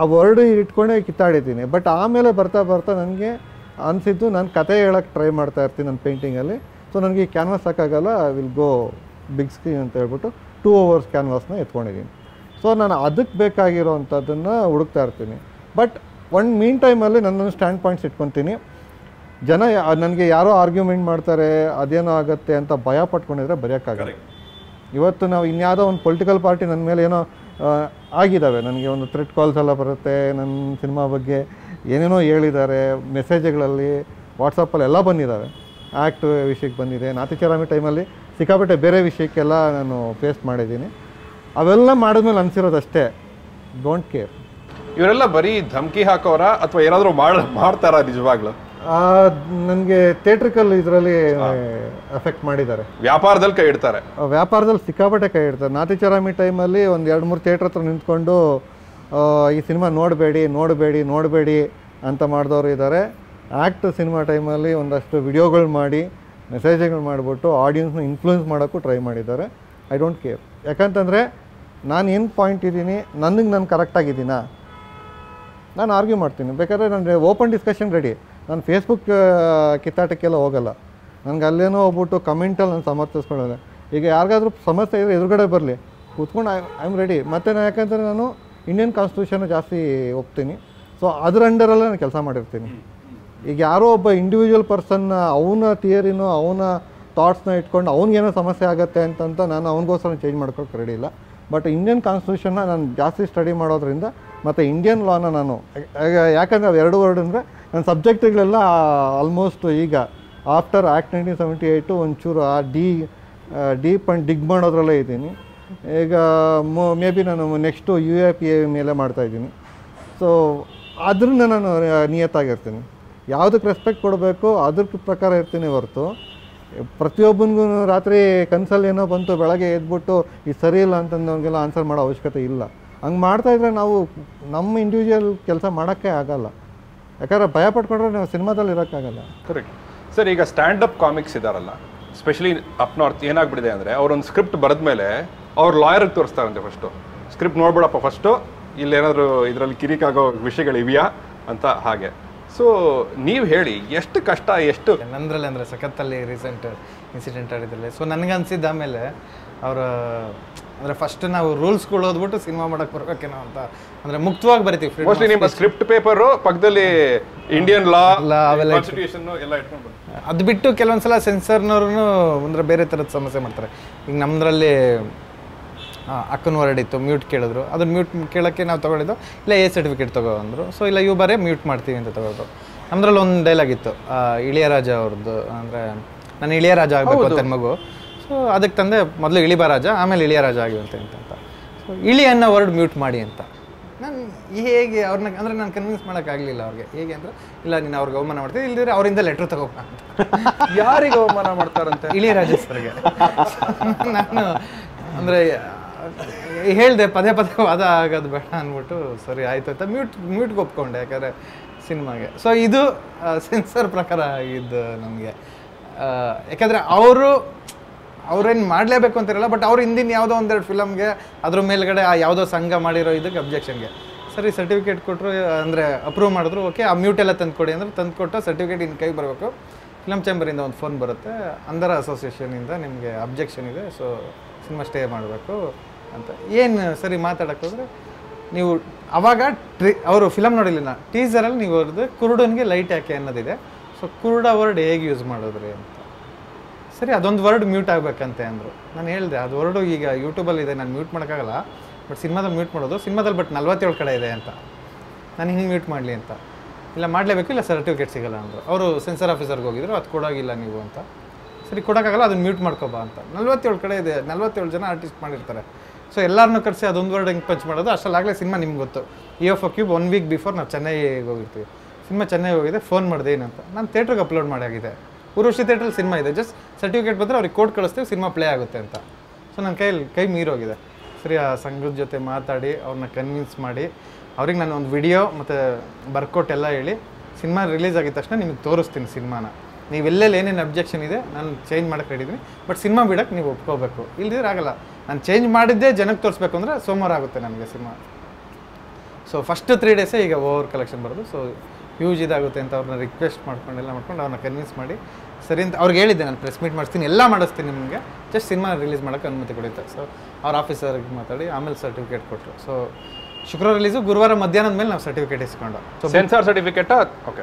ಆ ವರ್ಡು ಇಟ್ಕೊಂಡೆ ಕಿತ್ತಾಡಿದ್ದೀನಿ. ಬಟ್ ಆಮೇಲೆ ಬರ್ತಾ ಬರ್ತಾ ನನಗೆ ಅನಿಸಿದ್ದು ನಾನು ಕತೆ ಹೇಳೋಕ್ಕೆ ಟ್ರೈ ಮಾಡ್ತಾ ಇರ್ತೀನಿ ನನ್ನ ಪೇಂಟಿಂಗಲ್ಲಿ. ಸೊ ನನಗೆ ಈ ಕ್ಯಾನ್ವಾಸ್ ಸಾಕಾಗಲ್ಲ, I will go big screen ಅಂತ ಹೇಳ್ಬಿಟ್ಟು ಟೂ ಅವರ್ಸ್ ಕ್ಯಾನ್ವಾಸ್ನ ಎತ್ಕೊಂಡಿದ್ದೀನಿ. ಸೊ ನಾನು ಅದಕ್ಕೆ ಬೇಕಾಗಿರೋ ಅಂಥದ್ದನ್ನು ಹುಡುಕ್ತಾ ಇರ್ತೀನಿ. ಬಟ್ ಒಂದು ಮೀನ್ ಟೈಮಲ್ಲಿ ನನ್ನನ್ನು ಸ್ಟ್ಯಾಂಡ್ ಪಾಯಿಂಟ್ಸ್ ಇಟ್ಕೊತೀನಿ. ಜನ ನನಗೆ ಯಾರೋ ಆರ್ಗ್ಯುಮೆಂಟ್ ಮಾಡ್ತಾರೆ, ಅದೇನೋ ಆಗುತ್ತೆ ಅಂತ ಭಯ ಪಟ್ಕೊಂಡಿದ್ರೆ ಬರೆಯೋಕ್ಕಾಗಲ್ಲ. ಇವತ್ತು ನಾವು ಇನ್ಯಾವುದೋ ಒಂದು ಪೊಲಿಟಿಕಲ್ ಪಾರ್ಟಿ ನನ್ನ ಮೇಲೆ ಏನೋ ಆಗಿದ್ದಾವೆ, ನನಗೆ ಒಂದು ಥ್ರೆಟ್ ಕಾಲ್ಸ್ ಎಲ್ಲ ಬರುತ್ತೆ, ನನ್ನ ಸಿನಿಮಾ ಬಗ್ಗೆ ಏನೇನೋ ಹೇಳಿದ್ದಾರೆ, ಮೆಸೇಜ್ಗಳಲ್ಲಿ ವಾಟ್ಸಪ್ಪಲ್ಲಿ ಎಲ್ಲ ಬಂದಿದ್ದಾವೆ. ಆ್ಯಕ್ಟ್ ವಿಷಯಕ್ಕೆ ಬಂದಿದೆ, ನಾತಿಚರಾಮಿ ಟೈಮಲ್ಲಿ ಸಿಕ್ಕಾಪಟ್ಟೆ ಬೇರೆ ವಿಷಯಕ್ಕೆಲ್ಲ ನಾನು ಫೇಸ್ ಮಾಡಿದ್ದೀನಿ. ಅವೆಲ್ಲ ಮಾಡಿದ್ಮೇಲೆ ಅನಿಸಿರೋದಷ್ಟೇ, ಡೋಂಟ್ ಕೇರ್. ಇವರೆಲ್ಲ ಬರೀ ಧಮಕಿ ಹಾಕೋರ ಅಥವಾ ಏನಾದರೂ ಮಾಡಿ ಮಾಡ್ತಾರಾ ನಿಜವಾಗ್ಲೂ? ನನಗೆ ಥಿಯೇಟ್ರಿಕಲ್ ಇದರಲ್ಲಿ ಎಫೆಕ್ಟ್ ಮಾಡಿದ್ದಾರೆ, ವ್ಯಾಪಾರದಲ್ಲಿ ಕೈ ಇಡ್ತಾರೆ, ವ್ಯಾಪಾರದಲ್ಲಿ ಸಿಕ್ಕಾಪಟ್ಟೆ ಕೈ ಇಡ್ತಾರೆ. ನಾತಿಚರಾಮಿ ಟೈಮಲ್ಲಿ ಒಂದು ಎರಡು ಮೂರು ಥಿಯೇಟ್ರ್ ಹತ್ರ ನಿಂತ್ಕೊಂಡು ಈ ಸಿನಿಮಾ ನೋಡಬೇಡಿ ನೋಡಬೇಡಿ ನೋಡಬೇಡಿ ಅಂತ ಮಾಡಿದವರು ಇದ್ದಾರೆ. ಆ್ಯಕ್ಟ್ ಸಿನಿಮಾ ಟೈಮಲ್ಲಿ ಒಂದಷ್ಟು ವಿಡಿಯೋಗಳು ಮಾಡಿ ಮೆಸೇಜ್ಗಳು ಮಾಡಿಬಿಟ್ಟು ಆಡಿಯನ್ಸ್ನ ಇನ್ಫ್ಲೂಯೆನ್ಸ್ ಮಾಡೋಕ್ಕೂ ಟ್ರೈ ಮಾಡಿದ್ದಾರೆ. I don't care. ಯಾಕಂತಂದರೆ ನಾನು ಏನು ಪಾಯಿಂಟ್ ಇದ್ದೀನಿ, ನನಗೆ ನಾನು ಕರೆಕ್ಟಾಗಿದ್ದೀನಾ? ನಾನು ಆರ್ಗ್ಯೂ ಮಾಡ್ತೀನಿ. ಬೇಕಾದ್ರೆ ನಾನು ಓಪನ್ ಡಿಸ್ಕಷನ್ ರೆಡಿ. ನಾನು ಫೇಸ್ಬುಕ್ ಕಿತ್ತಾಟಕ್ಕೆಲ್ಲ ಹೋಗಲ್ಲ. ನನಗೆ ಅಲ್ಲೇನೋ ಹೋಗ್ಬಿಟ್ಟು ಕಮೆಂಟಲ್ಲಿ ನಾನು ಸಮರ್ಥಿಸ್ಕೊಳ್ಳೋಲ್ಲ. ಈಗ ಯಾರಿಗಾದ್ರೂ ಸಮಸ್ಯೆ ಇದ್ದರೆ ಎದುರುಗಡೆ ಬರಲಿ, ಕೂತ್ಕೊಂಡು ಐ ಐ ಆಮ್ ರೆಡಿ. ಮತ್ತು ನಾನು ಯಾಕಂದರೆ ನಾನು ಇಂಡಿಯನ್ ಕಾನ್ಸ್ಟಿಟ್ಯೂಷನ್ ಜಾಸ್ತಿ ಹೋಗ್ತೀನಿ. ಸೊ ಅದರ ಅಂಡರಲ್ಲೇ ನಾನು ಕೆಲಸ ಮಾಡಿರ್ತೀನಿ. ಈಗ ಯಾರೋ ಒಬ್ಬ ಇಂಡಿವಿಜುವಲ್ ಪರ್ಸನ್ನ ಅವನ ಥಿಯರಿನೋ ಅವನ ಥಾಟ್ಸ್ನ ಇಟ್ಕೊಂಡು ಅವ್ನಿಗೇನೋ ಸಮಸ್ಯೆ ಆಗುತ್ತೆ ಅಂತಂತ ನಾನು ಅವ್ನಿಗೋಸ್ಕರ ಚೇಂಜ್ ಮಾಡ್ಕೊಳಕ್ಕೆ ರೆಡಿ ಇಲ್ಲ. ಬಟ್ ಇಂಡಿಯನ್ ಕಾನ್ಸ್ಟಿಟ್ಯೂಷನ್ನ ನಾನು ಜಾಸ್ತಿ ಸ್ಟಡಿ ಮಾಡೋದ್ರಿಂದ ಮತ್ತು ಇಂಡಿಯನ್ ಲಾನ ನಾನು ಯಾಕಂದರೆ ಅವು ಎರಡು ವರ್ಡ್ ಅಂದರೆ ನನ್ನ ಸಬ್ಜೆಕ್ಟ್ಗಳೆಲ್ಲ ಆಲ್ಮೋಸ್ಟ್ ಈಗ after act nineteen seventy eight ಒಂಚೂರು ಆ ಡಿ ಡೀಪ್ ಆ್ಯಂಡ್ ಡಿಗ್ ಮಾಡೋದ್ರಲ್ಲೇ ಇದ್ದೀನಿ. ಈಗ ಮೇ ಬಿ ನಾನು ನೆಕ್ಸ್ಟು ಯು ಎ ಪಿ ಎ ಮೇಲೆ ಮಾಡ್ತಾಯಿದ್ದೀನಿ. ಸೊ ಅದರಿಂದ ನಾನು ನಿಯತ್ತಾಗಿರ್ತೀನಿ. ಯಾವುದಕ್ಕೆ ರೆಸ್ಪೆಕ್ಟ್ ಕೊಡಬೇಕು ಅದ್ರ ಪ್ರಕಾರ ಇರ್ತೀನಿ ಹೊರತು ಪ್ರತಿಯೊಬ್ಬನಿಗೂ ರಾತ್ರಿ ಕನ್ಸಲ್ಲಿ ಏನೋ ಬಂತು ಬೆಳಗ್ಗೆ ಎದ್ಬಿಟ್ಟು ಇದು ಸರಿ ಇಲ್ಲ ಅಂತಂದವನಿಗೆಲ್ಲ ಆನ್ಸರ್ ಮಾಡೋ ಅವಶ್ಯಕತೆ ಇಲ್ಲ. ಹಂಗೆ ಮಾಡ್ತಾಯಿದ್ರೆ ನಾವು ನಮ್ಮ ಇಂಡಿವಿಜುವಲ್ ಕೆಲಸ ಮಾಡೋಕ್ಕೆ ಆಗಲ್ಲ. ಯಾಕಂದರೆ ಭಯ ಪಡ್ಕೊಂಡ್ರೆ ನಾವು ಸಿನಿಮಾದಲ್ಲಿ ಇರೋಕ್ಕಾಗಲ್ಲ. Correct sir. ಈಗ ಸ್ಟ್ಯಾಂಡಪ್ ಕಾಮಿಕ್ಸ್ ಇದ್ದಾರಲ್ಲ, ಸ್ಪೆಷಲಿ ಅಪ್ ನಾರ್ತ್, ಏನಾಗ್ಬಿಟ್ಟಿದೆ ಅಂದರೆ ಅವ್ರೊಂದು ಸ್ಕ್ರಿಪ್ಟ್ ಬರೆದ ಮೇಲೆ ಅವ್ರು ಲಾಯರ್ಗೆ ತೋರಿಸ್ತಾರಂತೆ. ಫಸ್ಟು ಸ್ಕ್ರಿಪ್ಟ್ ನೋಡ್ಬಿಡಪ್ಪ, ಫಸ್ಟು ಇಲ್ಲೇನಾದರೂ ಇದರಲ್ಲಿ ಕಿರಿಕಾಗೋ ವಿಷಯಗಳಿವೆಯಾ ಅಂತ. ಹಾಗೆ ಸೊ ನೀವು ಹೇಳಿ, ಎಷ್ಟು ಕಷ್ಟ, ಎಷ್ಟು ನಂದ್ರಲ್ಲಿ ಅಂದರೆ ಸಖತ್ತಲ್ಲಿ ರೀಸೆಂಟ್ ಇನ್ಸಿಡೆಂಟ್ ಆಡಿದ್ರಲ್ಲಿ. ಸೊ ನನಗನ್ಸಿದ್ದು ಆಮೇಲೆ ಅವರು ಅಂದರೆ ಫಸ್ಟ್ ನಾವು ರೂಲ್ಸ್ಗಳು ಓದ್ಬಿಟ್ಟು ಸಿನಿಮಾ ಮಾಡೋಕ್ಕೆ ಬರ್ಬೇಕೇನೋ ಅಂತ ಅಂದರೆ ಮುಕ್ತವಾಗಿ ಬರಿತೀವಿ. ಮೋಸ್ಟ್ಲಿ ನಿಮ್ಮ ಸ್ಕ್ರಿಪ್ಟ್ ಪೇಪರು ಪಕ್ಕದಲ್ಲಿ ಇಂಡಿಯನ್ ಲಾ ಅವೆಲ್ಲ ಎಲ್ಲ ಇಟ್ಕೊಂಡು ಅದು ಬಿಟ್ಟು ಕೆಲವೊಂದ್ಸಲ ಸೆನ್ಸರ್ನವ್ರು ಅಂದರೆ ಬೇರೆ ಥರದ ಸಮಸ್ಯೆ ಮಾಡ್ತಾರೆ. ಈಗ ನಮ್ಮದ್ರಲ್ಲಿ ಅಕ್ಕನ ವರ್ಡ್ ಇತ್ತು, ಮ್ಯೂಟ್ ಕೇಳಿದ್ರು. ಅದನ್ನು ಮ್ಯೂಟ್ ಕೇಳೋಕ್ಕೆ ನಾವು ತೊಗೊಳಿದ್ದು ಇಲ್ಲ ಎ ಸರ್ಟಿಫಿಕೇಟ್ ತೊಗೋ ಅಂದರು. ಸೊ ಇಲ್ಲ ಇವು ಬರೇ ಮ್ಯೂಟ್ ಮಾಡ್ತೀವಿ ಅಂತ ತೊಗೊಳ್ದು. ನಮ್ಮದ್ರಲ್ಲಿ ಒಂದು ಡೈಲಾಗ್ ಇತ್ತು ಇಳಿಯರಾಜ ಅವ್ರದ್ದು, ಅಂದರೆ ನಾನು ಇಳಿಯರಾಜ ಆಗಬೇಕು ಅಂತ ಮಗು. ಸೊ ಅದಕ್ಕೆ ತಂದೆ ಮೊದಲು ಇಳಿಬರಾಜ ಆಮೇಲೆ ಇಳಿಯರಾಜ ಆಗಿರುತ್ತೆ ಅಂತ. ಸೊ ಇಳಿ ಅನ್ನೋ ವರ್ಡ್ ಮ್ಯೂಟ್ ಮಾಡಿ ಅಂತ ನಾನು ಹೇಗೆ ಅವ್ರನ್ನ ಅಂದರೆ ನಾನು ಕನ್ವಿನ್ಸ್ ಮಾಡೋಕ್ಕಾಗಲಿಲ್ಲ ಅವ್ರಿಗೆ. ಹೇಗೆ ಅಂದರೆ ಇಲ್ಲ ನೀನು ಅವ್ರಿಗೆ ಅವಮಾನ ಮಾಡ್ತೀನಿ ಇಲ್ಲದಿದ್ರೆ ಅವರಿಂದ ಲೆಟ್ರ್ ತಗೋಪ್ಪ ಅಂತ. ಯಾರಿಗೆ ಅವಮಾನ ಮಾಡ್ತಾರಂತೆ? ಇಳಿಯರಾಜ ಸರ್ಗೆ. ನಾನು ಅಂದರೆ ಹೇಳಿದೆ ಪದೇ ಪದೇ ವಾದ ಆಗೋದು ಬೇಡ ಅಂದ್ಬಿಟ್ಟು ಸರಿ ಆಯಿತು ಅಂತ ಮ್ಯೂಟ್ ಮ್ಯೂಟ್ಗೆ ಒಪ್ಕೊಂಡೆ ಯಾಕಂದರೆ ಸಿನಿಮಾಗೆ. ಸೊ ಇದು ಸೆನ್ಸರ್ ಪ್ರಕಾರ ಆಗಿದ್ದು ನಮಗೆ. ಯಾಕಂದರೆ ಅವರು ಅವ್ರೇನು ಮಾಡಲೇಬೇಕು ಅಂತಿರಲ್ಲ, ಬಟ್ ಅವ್ರು ಹಿಂದಿನ ಯಾವುದೋ ಒಂದೆರಡು ಫಿಲಮ್ಗೆ ಅದ್ರ ಮೇಲ್ಗಡೆ ಆ ಯಾವುದೋ ಸಂಘ ಮಾಡಿರೋ ಇದಕ್ಕೆ ಅಬ್ಜೆಕ್ಷನ್ಗೆ ಸರಿ ಸರ್ಟಿಫಿಕೇಟ್ ಕೊಟ್ಟರು, ಅಂದರೆ ಅಪ್ರೂವ್ ಮಾಡಿದ್ರು. ಓಕೆ ಆ ಮ್ಯೂಟೆಲ್ಲ ತಂದುಕೊಡಿ ಅಂದರೆ ತಂದುಕೊಟ್ಟು ಸರ್ಟಿಫಿಕೇಟ್ ಇನ್ನು ಕೈಗೆ ಬರಬೇಕು. ಫಿಲಮ್ ಚೇಂಬರಿಂದ ಒಂದು ಫೋನ್ ಬರುತ್ತೆ, ಅಂಧರ ಅಸೋಸಿಯೇಷನಿಂದ ನಿಮಗೆ ಅಬ್ಜೆಕ್ಷನ್ ಇದೆ, ಸೊ ಸಿನಿಮಾ ಸ್ಟೇ ಮಾಡಬೇಕು ಅಂತ. ಏನು ಸರಿ ಮಾತಾಡೋಕ್ಕೆ ಹೋದರೆ ನೀವು ಆವಾಗ ಟ್ರಿ ಅವರು ಫಿಲಮ್ ನೋಡಿಲ್ಲ, ಟೀಸರಲ್ಲಿ ನೀವು ಅವ್ರದ್ದು ಕುರುಡನಿಗೆ ಲೈಟ್ ಯಾಕೆ ಅನ್ನೋದಿದೆ. ಸೊ ಕುರುಡ ವರ್ಡ್ ಹೇಗೆ ಯೂಸ್ ಮಾಡಿದ್ರಿ ಅಂತ. ಸರಿ ಅದೊಂದು ವರ್ಡ್ ಮ್ಯೂಟ್ ಆಗಬೇಕಂತೆ ಅಂದರು. ನಾನು ಹೇಳಿದೆ ಅದು ವರ್ಡು ಈಗ ಯೂಟ್ಯೂಬಲ್ಲಿ ಇದೆ, ನಾನು ಮ್ಯೂಟ್ ಮಾಡೋಕ್ಕಾಗಲ್ಲ, ಬಟ್ ಸಿನಿಮಾದಲ್ಲಿ ಮ್ಯೂಟ್ ಮಾಡೋದು ಸಿನಿಮಾದಲ್ಲಿ ಬಟ್ ನಲ್ವತ್ತೇಳು ಕಡೆ ಇದೆ ಅಂತ. ನಾನು ಹಿಂಗೆ ಮ್ಯೂಟ್ ಮಾಡಲಿ ಅಂತ ಇಲ್ಲ ಮಾಡಲೇಬೇಕು, ಇಲ್ಲ ಸರ್ಟಿಫಿಕೇಟ್ ಸಿಗೋಲ್ಲ ಅಂದರು. ಅವರು ಸೆನ್ಸರ್ ಆಫೀಸರ್ಗೆ ಹೋಗಿದ್ರು, ಅದು ಕೊಡೋಗಿಲ್ಲ ನೀವು ಅಂತ. ಸರಿ ಕೊಡೋಕ್ಕಾಗಲ್ಲ ಅದನ್ನು ಮ್ಯೂಟ್ ಮಾಡ್ಕೊಬಾ ಅಂತ. ನಲ್ವತ್ತೇಳು ಕಡೆ ಇದೆ, ನಲ್ವತ್ತೇಳು ಜನ ಆರ್ಟಿಸ್ಟ್ ಮಾಡಿರ್ತಾರೆ. ಸೊ ಎಲ್ಲರನ್ನೂ ಕರೆಸಿ ಅದೊಂದು ವರ್ಡ್ ಹೆಂಗೆ ಪಂಚ್ ಮಾಡೋದು ಅಷ್ಟಲ್ಲಾಗಲೇ ಸಿನಿಮಾ ನಿಮ್ಗೆ ಗೊತ್ತು. ಯುವ ಕ್ಯೂಬ್ ಒನ್ ವೀಕ್ ಬಿಫೋರ್ ನಾವು ಚೆನ್ನೈಗೆ ಹೋಗಿರ್ತೀವಿ, ಸಿನಿಮಾ ಚೆನ್ನೈಗೆ ಹೋಗಿದೆ. ಫೋನ್ ಮಾಡಿದೆ ಏನಂತ, ನಾನು ಥೇಟ್ರಿಗೆ ಅಪ್ಲೋಡ್ ಮಾಡಾಗಿದೆ, ಉರ್ವಶಿ ಥೇಟ್ರಲ್ಲಿ ಸಿನಿಮಾ ಇದೆ, ಜಸ್ಟ್ ಸರ್ಟಿಫಿಕೇಟ್ ಬಂದರೆ ಅವ್ರಿಗೆ ಕೋರ್ಟ್ ಕಳಿಸ್ತೀವಿ, ಸಿನಿಮಾ ಪ್ಲೇ ಆಗುತ್ತೆ ಅಂತ. ಸೊ ನನ್ನ ಕೈಯಲ್ಲಿ ಕೈ ಮೀರೋಗಿದೆ. ಸರಿ ಆ ಸಂಘದ ಜೊತೆ ಮಾತಾಡಿ ಅವ್ರನ್ನ ಕನ್ವಿನ್ಸ್ ಮಾಡಿ ಅವ್ರಿಗೆ ನಾನು ಒಂದು ವಿಡಿಯೋ ಮತ್ತು ಬರ್ಕೊಟ್ಟೆಲ್ಲ ಹೇಳಿ ಸಿನಿಮಾ ರಿಲೀಸ್ ಆಗಿದ ತಕ್ಷಣ ನಿಮಗೆ ತೋರಿಸ್ತೀನಿ ಸಿನಿಮಾನ, ನೀವೆಲ್ಲೆಲ್ಲಿ ಏನೇನು ಅಬ್ಜೆಕ್ಷನ್ ಇದೆ ನಾನು ಚೇಂಜ್ ಮಾಡೋಕ್ಕೆ ಹೇಳಿದ್ದೀನಿ, ಬಟ್ ಸಿನಿಮಾ ಬಿಡೋಕ್ಕೆ ನೀವು ಒಪ್ಕೋಬೇಕು, ಇಲ್ದಿದ್ರೆ ಆಗಲ್ಲ. ನಾನು ಚೇಂಜ್ ಮಾಡಿದ್ದೆ ಜನಕ್ಕೆ ತೋರಿಸ್ಬೇಕು ಅಂದರೆ ಸೋಮವಾರ ಆಗುತ್ತೆ ನನಗೆ ಸಿನಿಮಾ. ಸೊ ಫಸ್ಟ್ ತ್ರೀ ಡೇಸೇ ಈಗ ಓವರ್ ಕಲೆಕ್ಷನ್ ಬರೋದು. ಸೊ ಹ್ಯೂಜ್ ಇದಾಗುತ್ತೆ ಅಂತ ಅವ್ರನ್ನ ರಿಕ್ವೆಸ್ಟ್ ಮಾಡ್ಕೊಂಡೆಲ್ಲ ಮಾಡ್ಕೊಂಡು ಅವ್ರನ್ನ ಕನ್ವಿನ್ಸ್ ಮಾಡಿ ಸರಿ ಅಂತ ಅವ್ರಿಗೆ ಹೇಳಿದ್ದೆ, ನಾನು ಪ್ರೆಸ್ ಮೀಟ್ ಮಾಡಿಸ್ತೀನಿ, ಎಲ್ಲ ಮಾಡಿಸ್ತೀನಿ ನಿಮಗೆ, ಜಸ್ಟ್ ಸಿನಿಮಾ ರಿಲೀಸ್ ಮಾಡೋಕ್ಕೆ ಅನುಮತಿ ಕೊಡುತ್ತೆ. ಸೊ ಅವ್ರ ಆಫೀಸರ್ಗೆ ಮಾತಾಡಿ ಆಮೇಲೆ ಸರ್ಟಿಫಿಕೇಟ್ ಕೊಟ್ಟರು. ಸೊ ಶುಕ್ರವಾರ ರಿಲೀಸು, ಗುರುವಾರ ಮಧ್ಯಾಹ್ನದ ಮೇಲೆ ನಾವು ಸರ್ಟಿಫಿಕೇಟ್ ಇಸ್ಕೊಂಡು ಸೊ ಸೆನ್ಸಾರ್ ಸರ್ಟಿಫಿಕೇಟು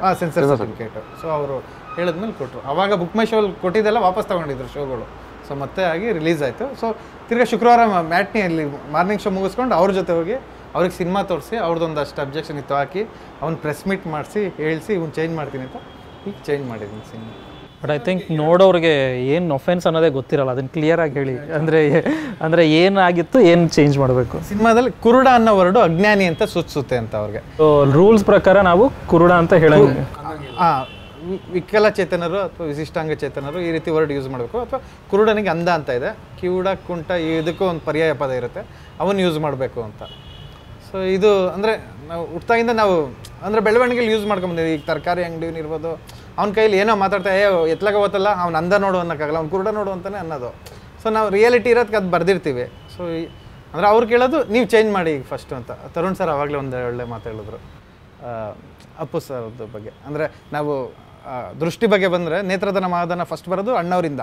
ಹಾಂ ಸೆನ್ಸಾರ್ ಸರ್ಟಿಫಿಕೇಟು ಸೊ ಅವರು ಹೇಳಿದ್ಮೇಲೆ ಕೊಟ್ಟರು. ಆವಾಗ ಬುಕ್ ಮೈ ಶೋಲ್ಲಿ ಕೊಟ್ಟಿದ್ದೆಲ್ಲ ವಾಪಸ್ ತೊಗೊಂಡಿದ್ರು ಶೋಗಳು. ಸೊ ಮತ್ತೆ ಆಗಿ ರಿಲೀಸ್ ಆಯಿತು. ಸೊ ತಿರ್ಗಿ ಶುಕ್ರವಾರ ಮ್ಯಾಟ್ನಿಯಲ್ಲಿ ಮಾರ್ನಿಂಗ್ ಶೋ ಮುಗಿಸ್ಕೊಂಡು ಅವ್ರ ಜೊತೆ ಹೋಗಿ ಅವ್ರಿಗೆ ಸಿನಿಮಾ ತೋರಿಸಿ ಅವ್ರದ್ದೊಂದಷ್ಟು ಅಬ್ಜೆಕ್ಷನ್ ಇತ್ತು ಹಾಕಿ ಅವ್ನು ಪ್ರೆಸ್ ಮೀಟ್ ಮಾಡಿಸಿ ಹೇಳಿಸಿ ಇವ್ನು ಚೇಂಜ್ ಮಾಡ್ತೀನಿ ಅಂತ ಈಗ ಚೇಂಜ್ ಮಾಡಿದ್ದೀನಿ ಸಿನಿಮಾ. ಬಟ್ ಐ ಥಿಂಕ್ ನೋಡೋರಿಗೆ ಏನು ಅಫೆನ್ಸ್ ಅನ್ನೋದೇ ಗೊತ್ತಿರಲ್ಲ, ಅದನ್ನು ಕ್ಲಿಯರಾಗಿ ಹೇಳಿ ಅಂದರೆ ಅಂದರೆ ಏನಾಗಿತ್ತು, ಏನು ಚೇಂಜ್ ಮಾಡಬೇಕು. ಸಿನಿಮಾದಲ್ಲಿ ಕುರುಡ ಅನ್ನೋ ವರ್ಡು ಅಜ್ಞಾನಿ ಅಂತ ಸೂಚಿಸುತ್ತೆ ಅಂತ ಅವ್ರಿಗೆ. ಸೊ ರೂಲ್ಸ್ ಪ್ರಕಾರ ನಾವು ಕುರುಡ ಅಂತ ಹೇಳೋದು, ಹಾಂ ವಿಕಲಚೇತನರು ಅಥವಾ ವಿಶಿಷ್ಟಾಂಗ ಚೇತನರು ಈ ರೀತಿ ವರ್ಡ್ ಯೂಸ್ ಮಾಡಬೇಕು. ಅಥವಾ ಕುರುಡನಿಗೆ ಅಂಧ ಅಂತ ಇದೆ, ಕಿವುಡ ಕುಂಟ ಇದಕ್ಕೂ ಒಂದು ಪರ್ಯಾಯ ಪದ ಇರುತ್ತೆ, ಅವನು ಯೂಸ್ ಮಾಡಬೇಕು ಅಂತ. ಸೊ ಇದು ಅಂದರೆ ನಾವು ಹುಟ್ಟಾಗಿಂದ ನಾವು ಅಂದರೆ ಬೆಳವಣಿಗೆಲಿ ಯೂಸ್ ಮಾಡ್ಕೊಂಬಂದಿದ್ದೀವಿ. ಈಗ ತರಕಾರಿ ಅಂಗಡಿಯವ್ನು ಇರ್ಬೋದು, ಅವ್ನ ಕೈಲಿ ಏನೋ ಮಾತಾಡ್ತಾ ಏ ಎತ್ಲಾಗ ಓದಲ್ಲ, ಅವ್ನು ಅಂಧ ನೋಡು ಅನ್ನೋಕ್ಕಾಗಲ್ಲ, ಅವ್ನು ಕುರುಡ ನೋಡು ಅಂತಲೇ ಅನ್ನೋದು. ಸೊ ನಾವು ರಿಯಾಲಿಟಿ ಇರೋದಕ್ಕೆ ಅದು ಬರೆದಿರ್ತೀವಿ. ಸೊ ಅಂದರೆ ಅವ್ರು ಕೇಳೋದು ನೀವು ಚೇಂಜ್ ಮಾಡಿ ಈಗ ಫಸ್ಟು ಅಂತ. ತರುಣ್ ಸರ್ ಆವಾಗಲೇ ಒಂದು ಒಳ್ಳೆ ಮಾತಾಡಿದ್ರು ಅಪ್ಪು ಸರ್ ಅವ್ರದ್ದು ಬಗ್ಗೆ. ಅಂದರೆ ನಾವು ದೃಷ್ಟಿ ಬಗ್ಗೆ ಬಂದರೆ ನೇತ್ರದಾನ ಮಹಾದಾನ ಫಸ್ಟ್ ಬರೋದು ಅಣ್ಣವರಿಂದ.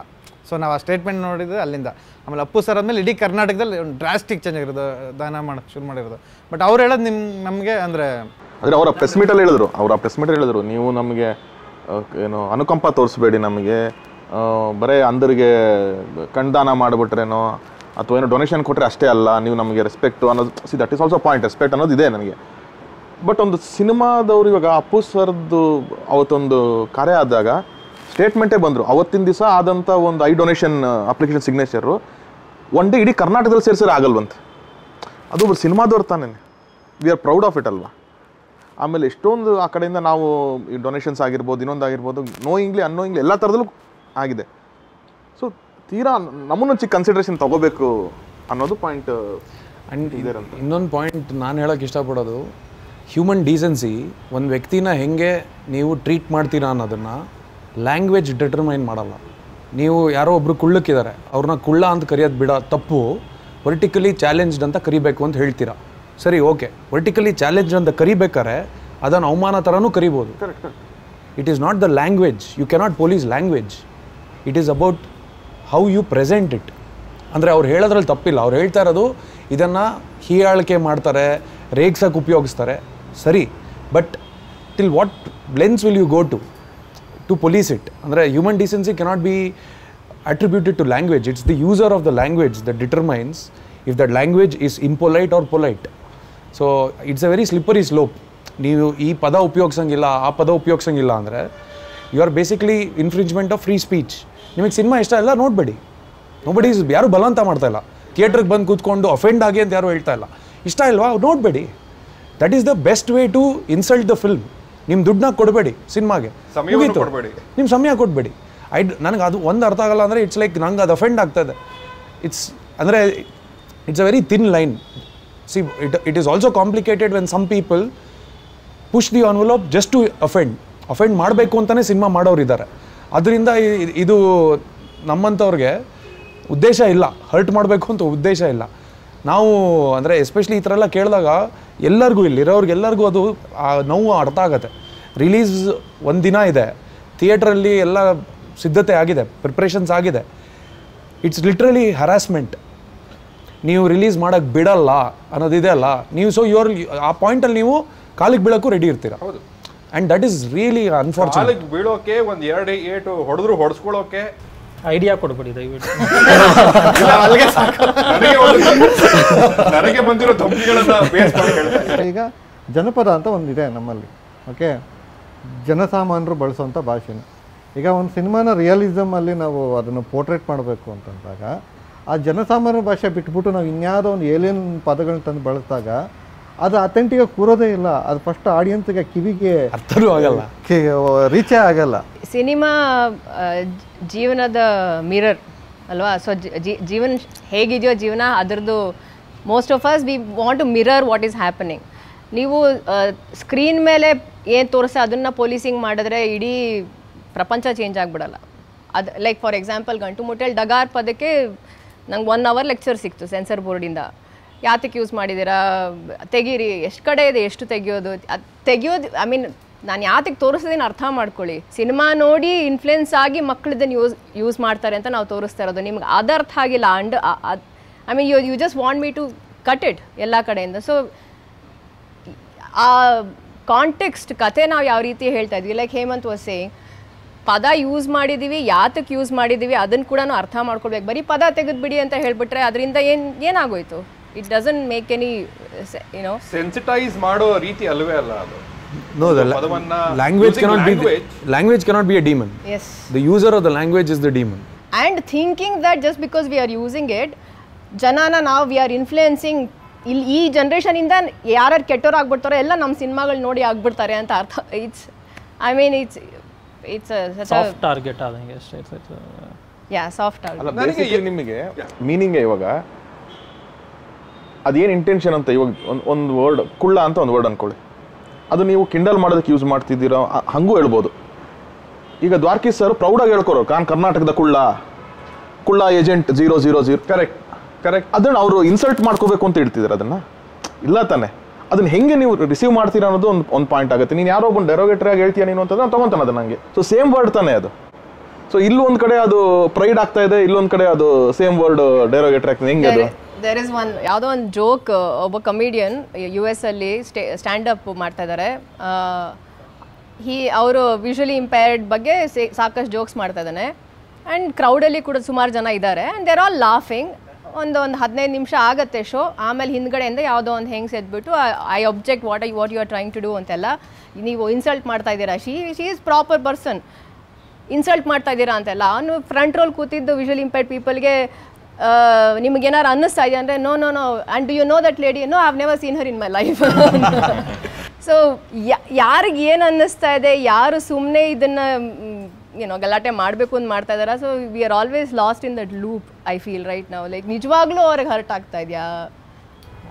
ಸೊ ನಾವು ಆ ಸ್ಟೇಟ್ಮೆಂಟ್ ನೋಡಿದರೆ ಅಲ್ಲಿಂದ. ಆಮೇಲೆ ಅಪ್ಪು ಸರ್ ಆದಮೇಲೆ ಇಡೀ ಕರ್ನಾಟಕದಲ್ಲಿ ಒಂದು ಡ್ರಾಸ್ಟಿಕ್ ಚೇಂಜ್ ಆಗಿರೋದು, ದಾನ ಮಾಡೋಕ್ಕೆ ಶುರು ಮಾಡಿರೋದು. ಬಟ್ ಅವ್ರು ಹೇಳೋದು ನಿಮ್ಮ ನಮಗೆ ಅಂದರೆ ಅಂದರೆ ಅವರ ಪ್ರೆಸ್ ಮೀಟಲ್ಲಿ ಹೇಳಿದ್ರು ಅವ್ರು ಆ ಪ್ರೆಸ್ ಮೀಟಲ್ಲಿ ಹೇಳಿದ್ರು ನೀವು ನಮಗೆ ಏನು ಅನುಕಂಪ ತೋರಿಸ್ಬೇಡಿ, ನಮಗೆ ಬರೀ ಅಂಧರಿಗೆ ಕಣ್ದಾನ ಮಾಡಿಬಿಟ್ರೇನೋ ಅಥವಾ ಏನೋ ಡೊನೇಷನ್ ಕೊಟ್ಟರೆ ಅಷ್ಟೇ ಅಲ್ಲ, ನೀವು ನಮಗೆ ರೆಸ್ಪೆಕ್ಟು ಅನ್ನೋದು. See that is also point, respect ಅನ್ನೋದು ಇದೆ ನನಗೆ. ಬಟ್ ಒಂದು ಸಿನಿಮಾದವ್ರು ಇವಾಗ ಅಪ್ಪು ಸರ್ದು ಅವತ್ತೊಂದು ಕಾರ್ಯ ಆದಾಗ ಸ್ಟೇಟ್ಮೆಂಟೇ ಬಂದರು. ಅವತ್ತಿನ ದಿವಸ ಆದಂಥ ಒಂದು eye donation application signature one day ಇಡೀ ಕರ್ನಾಟಕದಲ್ಲಿ ಸೇರಿಸಿದ್ರೆ ಆಗಲ್ವಂತೆ. ಅದು ಒಬ್ಬರು ಸಿನಿಮಾದವ್ರು ತಾನೇ, we are proud of it ಅಲ್ವಾ. ಆಮೇಲೆ ಎಷ್ಟೊಂದು ಆ ಕಡೆಯಿಂದ ನಾವು ಈ ಡೊನೇಷನ್ಸ್ ಆಗಿರ್ಬೋದು, ಇನ್ನೊಂದು ಆಗಿರ್ಬೋದು, ನೋಯಿಂಗ್ಲಿ ಅನ್ನೋಯಿಂಗ್ಲಿ ಎಲ್ಲ ಥರದಲ್ಲೂ ಆಗಿದೆ. ಸೊ ತೀರಾ ನಮ್ಮನ್ನು ಚಿಕ್ಕ ಕನ್ಸಿಡ್ರೇಷನ್ ತೊಗೋಬೇಕು ಅನ್ನೋದು ಪಾಯಿಂಟ್. ಆ್ಯಂಡ್ ಇನ್ನೊಂದು ಪಾಯಿಂಟ್ ನಾನು ಹೇಳೋಕ್ಕೆ ಇಷ್ಟಪಡೋದು, ಹ್ಯೂಮನ್ ಡೀಸೆನ್ಸಿ, ಒಂದು ವ್ಯಕ್ತಿನ ಹೆಂಗೆ ನೀವು ಟ್ರೀಟ್ ಮಾಡ್ತೀರಾ ಅನ್ನೋದನ್ನು ಲ್ಯಾಂಗ್ವೇಜ್ ಡಿಟರ್ಮೈನ್ ಮಾಡಲ್ಲ. ನೀವು ಯಾರೋ ಒಬ್ಬರು ಕುಳ್ಳಕ್ಕಿದ್ದಾರೆ, ಅವ್ರನ್ನ ಕುಳ್ಳ ಅಂತ ಕರೆಯೋದು ಬಿಡ ತಪ್ಪು, ಪೊಲಿಟಿಕಲಿ ಚಾಲೆಂಜ್ಡ್ ಅಂತ ಕರಿಬೇಕು ಅಂತ ಹೇಳ್ತೀರಾ. ಸರಿ ಓಕೆ, ಪೊಲಿಟಿಕಲಿ ಚಾಲೆಂಜ್ಡ್ ಅಂತ ಕರಿಬೇಕಾದ್ರೆ ಅದನ್ನು ಅವಮಾನ ಥರನೂ ಕರಿಬೋದು. It is not the language, you cannot police language. It is about how you present it. ಅಂದರೆ ಅವ್ರು ಹೇಳೋದ್ರಲ್ಲಿ ತಪ್ಪಿಲ್ಲ, ಅವ್ರು ಹೇಳ್ತಾ ಇರೋದು ಇದನ್ನು ಹೀಯಾಳಿಕೆ ಮಾಡ್ತಾರೆ, ರೇಗ್ಸಕ್ಕೆ ಉಪಯೋಗಿಸ್ತಾರೆ, ಸರಿ. But till what lens will you go to to police it? ಅಂದರೆ human decency cannot be attributed to language. It's the user of the language that determines if that language is impolite or polite. So it's a very slippery slope. ನೀವು ಈ ಪದ ಉಪಯೋಗಿಸಂಗಿಲ್ಲ, ಆ ಪದ ಉಪಯೋಗಿಸಂಗಿಲ್ಲ ಅಂದರೆ you are basically infringement of free speech. ನಿಮಗೆ cinema ಇಷ್ಟ ಇಲ್ಲ ನೋಡಬೇಡಿ, ನೋಬಡಿ ಈಸ್ ಯಾರೂ ಬಲವಂತ ಮಾಡ್ತಾಯಿಲ್ಲ. ಥಿಯೇಟ್ರಿಗೆ ಬಂದು ಕೂತ್ಕೊಂಡು ಅಫೆಂಡ್ ಆಗಿ ಅಂತ ಯಾರೂ ಹೇಳ್ತಾ ಇಲ್ಲ. ಇಷ್ಟ ಇಲ್ವಾ ನೋಡಬೇಡಿ. That is the best way to insult the film. You don't have to give cinema. You don't have to give cinema. I don't have to it's like I offend. It's, it's a very thin line. See, it, it is also complicated when some people push the envelope just to offend. Offend ಮಾಡಬೇಕು ಅಂತಾನೆ cinema ಮಾಡೋರು ಇದ್ದಾರೆ. ಅದರಿಂದ ಇದು ನಮ್ಮಂತವರಿಗೆ ಉದ್ದೇಶ ಇಲ್ಲ, hurt ಮಾಡಬೇಕು ಅಂತ ಉದ್ದೇಶ ಇಲ್ಲ. ನಾವು ಅಂದ್ರೆ ಎಸ್ಪೆಷಲಿ ಇತ್ರಲ್ಲ ಕೇಳಿದಾಗ ಎಲ್ಲರಿಗೂ ಇಲ್ಲಿ ಇರೋರಿಗೆಲ್ಲರಿಗೂ ಅದು ನೋವು ಅರ್ಥ ಆಗುತ್ತೆ. ರಿಲೀಸ್ ಒಂದು ದಿನ ಇದೆ, ಥಿಯೇಟರ್ ಅಲ್ಲಿ ಎಲ್ಲ ಸಿದ್ಧತೆ ಆಗಿದೆ, ಪ್ರಿಪರೇಷನ್ಸ್ ಆಗಿದೆ. It's literally harassment. ನೀವು ರಿಲೀಸ್ ಮಾಡಕ್ಕೆ ಬಿಡಲ್ಲ ಅನ್ನೋದಿದೆ ಅಲ್ಲ ನೀವು, ಸೊ ಯುವರ್ ಆ ಪಾಯಿಂಟ್ ಅಲ್ಲಿ ನೀವು ಕಾಲಿಗೆ ಬೀಳಕ್ಕೂ ರೆಡಿ ಇರ್ತೀರಾ. ಹೌದು. And that is really unfortunate. Alex, video ke one year day eight hodru hodskolo ke idea kodbedi dayavidu. Illa alage saaka. Narage bandiro dhamkigalanna base mari helta. Iga janapada anta ondu ide nammalli. Okay. ಜನಸಾಮಾನ್ಯರು ಬಳಸುವಂತ ಭಾಷೆನ. ಈಗ ಒಂದು ಸಿನಿಮಾನ realism ಅಲ್ಲಿ ನಾವು ಅದನ್ನ portrait ಮಾಡಬೇಕು ಅಂತಂದಾಗ ಆ ಜನಸಾಮಾನ್ಯರ ಭಾಷೆ ಬಿಟ್ಬಿಟ್ಟು ನಾವು ಇನ್ಯಾವುದೋ ಒಂದು ಏಲಿಯನ್ ಪದಗಳನ್ನು ತಂದು ಬಳಸಿದಾಗ ಅದು ಅಥೆಂಟಿಕ್ ಆಗಿ ಕೂರೋದೇ ಇಲ್ಲ. ಅದು ಫಸ್ಟ್ ಆಡಿಯನ್ಸ್ಗೆ ಕಿವಿಗೆ ಅರ್ಥವೂ ಆಗಲ್ಲ, ರೀಚೇ ಆಗಲ್ಲ. ಸಿನಿಮಾ ಜೀವನದ ಮಿರರ್ ಅಲ್ವಾ? ಸೊ ಜೀವನ ಹೇಗಿದೆಯೋ ಜೀವನ ಅದರದ್ದು most of us we want to mirror what is happening. ನೀವು ಸ್ಕ್ರೀನ್ ಮೇಲೆ ಏನು ತೋರಿಸ ಅದನ್ನು ಪೊಲೀಸಿಂಗ್ ಮಾಡಿದ್ರೆ ಇಡೀ ಪ್ರಪಂಚ ಚೇಂಜ್ ಆಗಿಬಿಡಲ್ಲ. ಅದು ಲೈಕ್ ಫಾರ್ ಎಕ್ಸಾಂಪಲ್ ಗಂಟು ಮುಟ್ಟಲ್ಲಿ ಡಗಾರ್ ಪದಕ್ಕೆ ನಂಗೆ ಒನ್ ಅವರ್ ಲೆಕ್ಚರ್ ಸಿಕ್ತು ಸೆನ್ಸರ್ ಬೋರ್ಡಿಂದ. ಯಾತಕ್ಕೆ ಯೂಸ್ ಮಾಡಿದ್ದೀರಾ, ತೆಗೀರಿ, ಎಷ್ಟು ಕಡೆ ಇದೆ, ಎಷ್ಟು ತೆಗಿಯೋದು, ಅದು ತೆಗಿಯೋದು. ಐ ಮೀನ್ ನಾನು ಯಾತಕ್ಕೆ ತೋರಿಸೋದೇನು ಅರ್ಥ ಮಾಡ್ಕೊಳ್ಳಿ. ಸಿನಿಮಾ ನೋಡಿ ಇನ್ಫ್ಲುಯೆನ್ಸ್ ಆಗಿ ಮಕ್ಕಳದನ್ನು ಯೂಸ್ ಯೂಸ್ ಮಾಡ್ತಾರೆ ಅಂತ ನಾವು ತೋರಿಸ್ತಾ ಇರೋದು. ನಿಮ್ಗೆ ಅದು ಅರ್ಥ ಆಗಿಲ್ಲ and I mean you you just want me to cut it ಎಲ್ಲ ಕಡೆಯಿಂದ. ಸೊ ಆ ಕಾಂಟೆಕ್ಸ್ಟ್ ಕತೆ ನಾವು ಯಾವ ರೀತಿ ಹೇಳ್ತಾ ಇದ್ವಿ, ಲೈಕ್ ಹೇಮಂತ್ ವಾಸ್ ಸೇಯಿಂಗ್, ಪದ ಯೂಸ್ ಮಾಡಿದ್ದೀವಿ, ಯಾತಕ್ಕೆ ಯೂಸ್ ಮಾಡಿದ್ದೀವಿ ಅದನ್ನು ಕೂಡ ಅರ್ಥ ಮಾಡ್ಕೊಳ್ಬೇಕು. ಬರೀ ಪದ ತೆಗೆದುಬಿಡಿ ಅಂತ ಹೇಳಿಬಿಟ್ರೆ ಅದರಿಂದ ಏನು ಏನಾಗೋಯಿತು? It doesn't make any, you know. Sensitize mado reeti alve alla adu. No, the la language cannot language. be language cannot be a demon. Yes. The user of the language is the demon. And thinking that just because we are using it, janana now we are influencing ee generation inda yarar kettor agbittaro ella nam cinemagal nodi agbittare anta artha. It's, I mean it's it's a such a soft target adange ಅಷ್ಟೇ. Yeah, soft target. Alla basically nimige meaning ivaga ಅದೇನು intention ಅಂತ ಇವಾಗ ಒಂದು ಒಂದು word ಕುಳ್ಳ ಅಂತ ಒಂದು word ಅಂದ್ಕೊಳ್ಳಿ, ಅದು ನೀವು ಕಿಂಡಲ್ ಮಾಡೋದಕ್ಕೆ ಯೂಸ್ ಮಾಡ್ತಿದ್ದೀರೋ ಹಂಗೂ ಹೇಳ್ಬೋದು. ಈಗ ದ್ವಾರಕಿ ಸರ್ ಪ್ರೌಡಾಗಿ ಹೇಳ್ಕೊರೋ ಕಾನ್ ಕರ್ನಾಟಕದ Kulla Kulla agent zero zero zero correct correct ಅದನ್ನು ಅವರು ಇನ್ಸಲ್ಟ್ ಮಾಡ್ಕೋಬೇಕು ಅಂತ ಹೇಳ್ತಿದ್ದಾರೆ. ಅದನ್ನು ಇಲ್ಲ ತಾನೆ, ಅದನ್ನು ಹೆಂಗೆ ನೀವು ರಿಸೀವ್ ಮಾಡ್ತೀರಾ ಅನ್ನೋದು ಒಂದು ಒಂದು ಪಾಯಿಂಟ್ ಆಗುತ್ತೆ. ನೀನು ಯಾರೋ ಒಬ್ಬನು ಡೆರೋಗೇಟರ್ ಆಗಿ ಹೇಳ್ತೀಯ ನೀನು ಅಂತಂದ್ರೆ ತೊಗೊತಾನೆ ಅದನ್ನು ನನಗೆ. ಸೊ ಸೇಮ್ ವರ್ಡ್ ತಾನೆ ಅದು. ಸೊ ಇಲ್ಲೊಂದು ಕಡೆ ಅದು ಪ್ರೈಡ್ ಆಗ್ತಾ ಇದೆ, ಇಲ್ಲೊಂದು ಕಡೆ ಅದು ಸೇಮ್ ವರ್ಡ್ ಡೆರೋಗೇಟರ್ ಆಗ್ತದೆ. ಹೆಂಗೆ ಅದು? There is one ಯಾವುದೋ ಒಂದು ಜೋಕ್, ಒಬ್ಬ ಕಮಿಡಿಯನ್ ಯು ಎಸ್ ಅಲ್ಲಿ ಸ್ಟೇ ಸ್ಟ್ಯಾಂಡಪ್ ಮಾಡ್ತಾ ಇದ್ದಾರೆ. ಹಿ ಅವರು ವಿಷುವಲಿ ಇಂಪೇರ್ಡ್ ಬಗ್ಗೆ ಸಾಕಷ್ಟು ಜೋಕ್ಸ್ ಮಾಡ್ತಾ ಇದ್ದಾನೆ ಆ್ಯಂಡ್ ಕ್ರೌಡಲ್ಲಿ ಕೂಡ ಸುಮಾರು ಜನ ಇದ್ದಾರೆ ಆ್ಯಂಡ್ ದೇರ್ ಆಲ್ ಲಾಫಿಂಗ್. ಒಂದು ಒಂದು ಹದಿನೈದು ನಿಮಿಷ ಆಗುತ್ತೆ ಶೋ, ಆಮೇಲೆ ಹಿಂದ್ಗಡೆಯಿಂದ ಯಾವುದೋ ಒಂದು ಹೆಂಗ್ಸ್ ಎದ್ಬಿಟ್ಟು I object what I what you are trying to do ಅಂತೆಲ್ಲ, ನೀವು ಇನ್ಸಲ್ಟ್ ಮಾಡ್ತಾ ಇದ್ದೀರಾ, she she is proper person, insult ಮಾಡ್ತಾ ಇದ್ದೀರಾ ಅಂತೆಲ್ಲ. ಅವನು ಫ್ರಂಟ್ ರೋಲ್ ಕೂತಿದ್ದು ವಿಷುವಲಿ ಇಂಪೇರ್ಡ್ ಪೀಪಲ್ಗೆ ನಿಮಗೇನಾರು ಅನ್ನಿಸ್ತಾ ಇದೆ ಅಂದರೆ no no no and do you know that lady, no I have never seen her in my life. So ಯಾರಿಗೆ ಏನು ಅನ್ನಿಸ್ತಾ ಇದೆ, ಯಾರು ಸುಮ್ಮನೆ ಇದನ್ನು ಏನೋ ಗಲಾಟೆ ಮಾಡಬೇಕು ಅಂತ ಮಾಡ್ತಾ ಇದ್ದಾರಾ? So we are always lost in that loop I feel right ನಾವು. ಲೈಕ್ ನಿಜವಾಗ್ಲೂ ಅವ್ರಿಗೆ ಹರ್ಟ್ ಆಗ್ತಾ ಇದೆಯಾ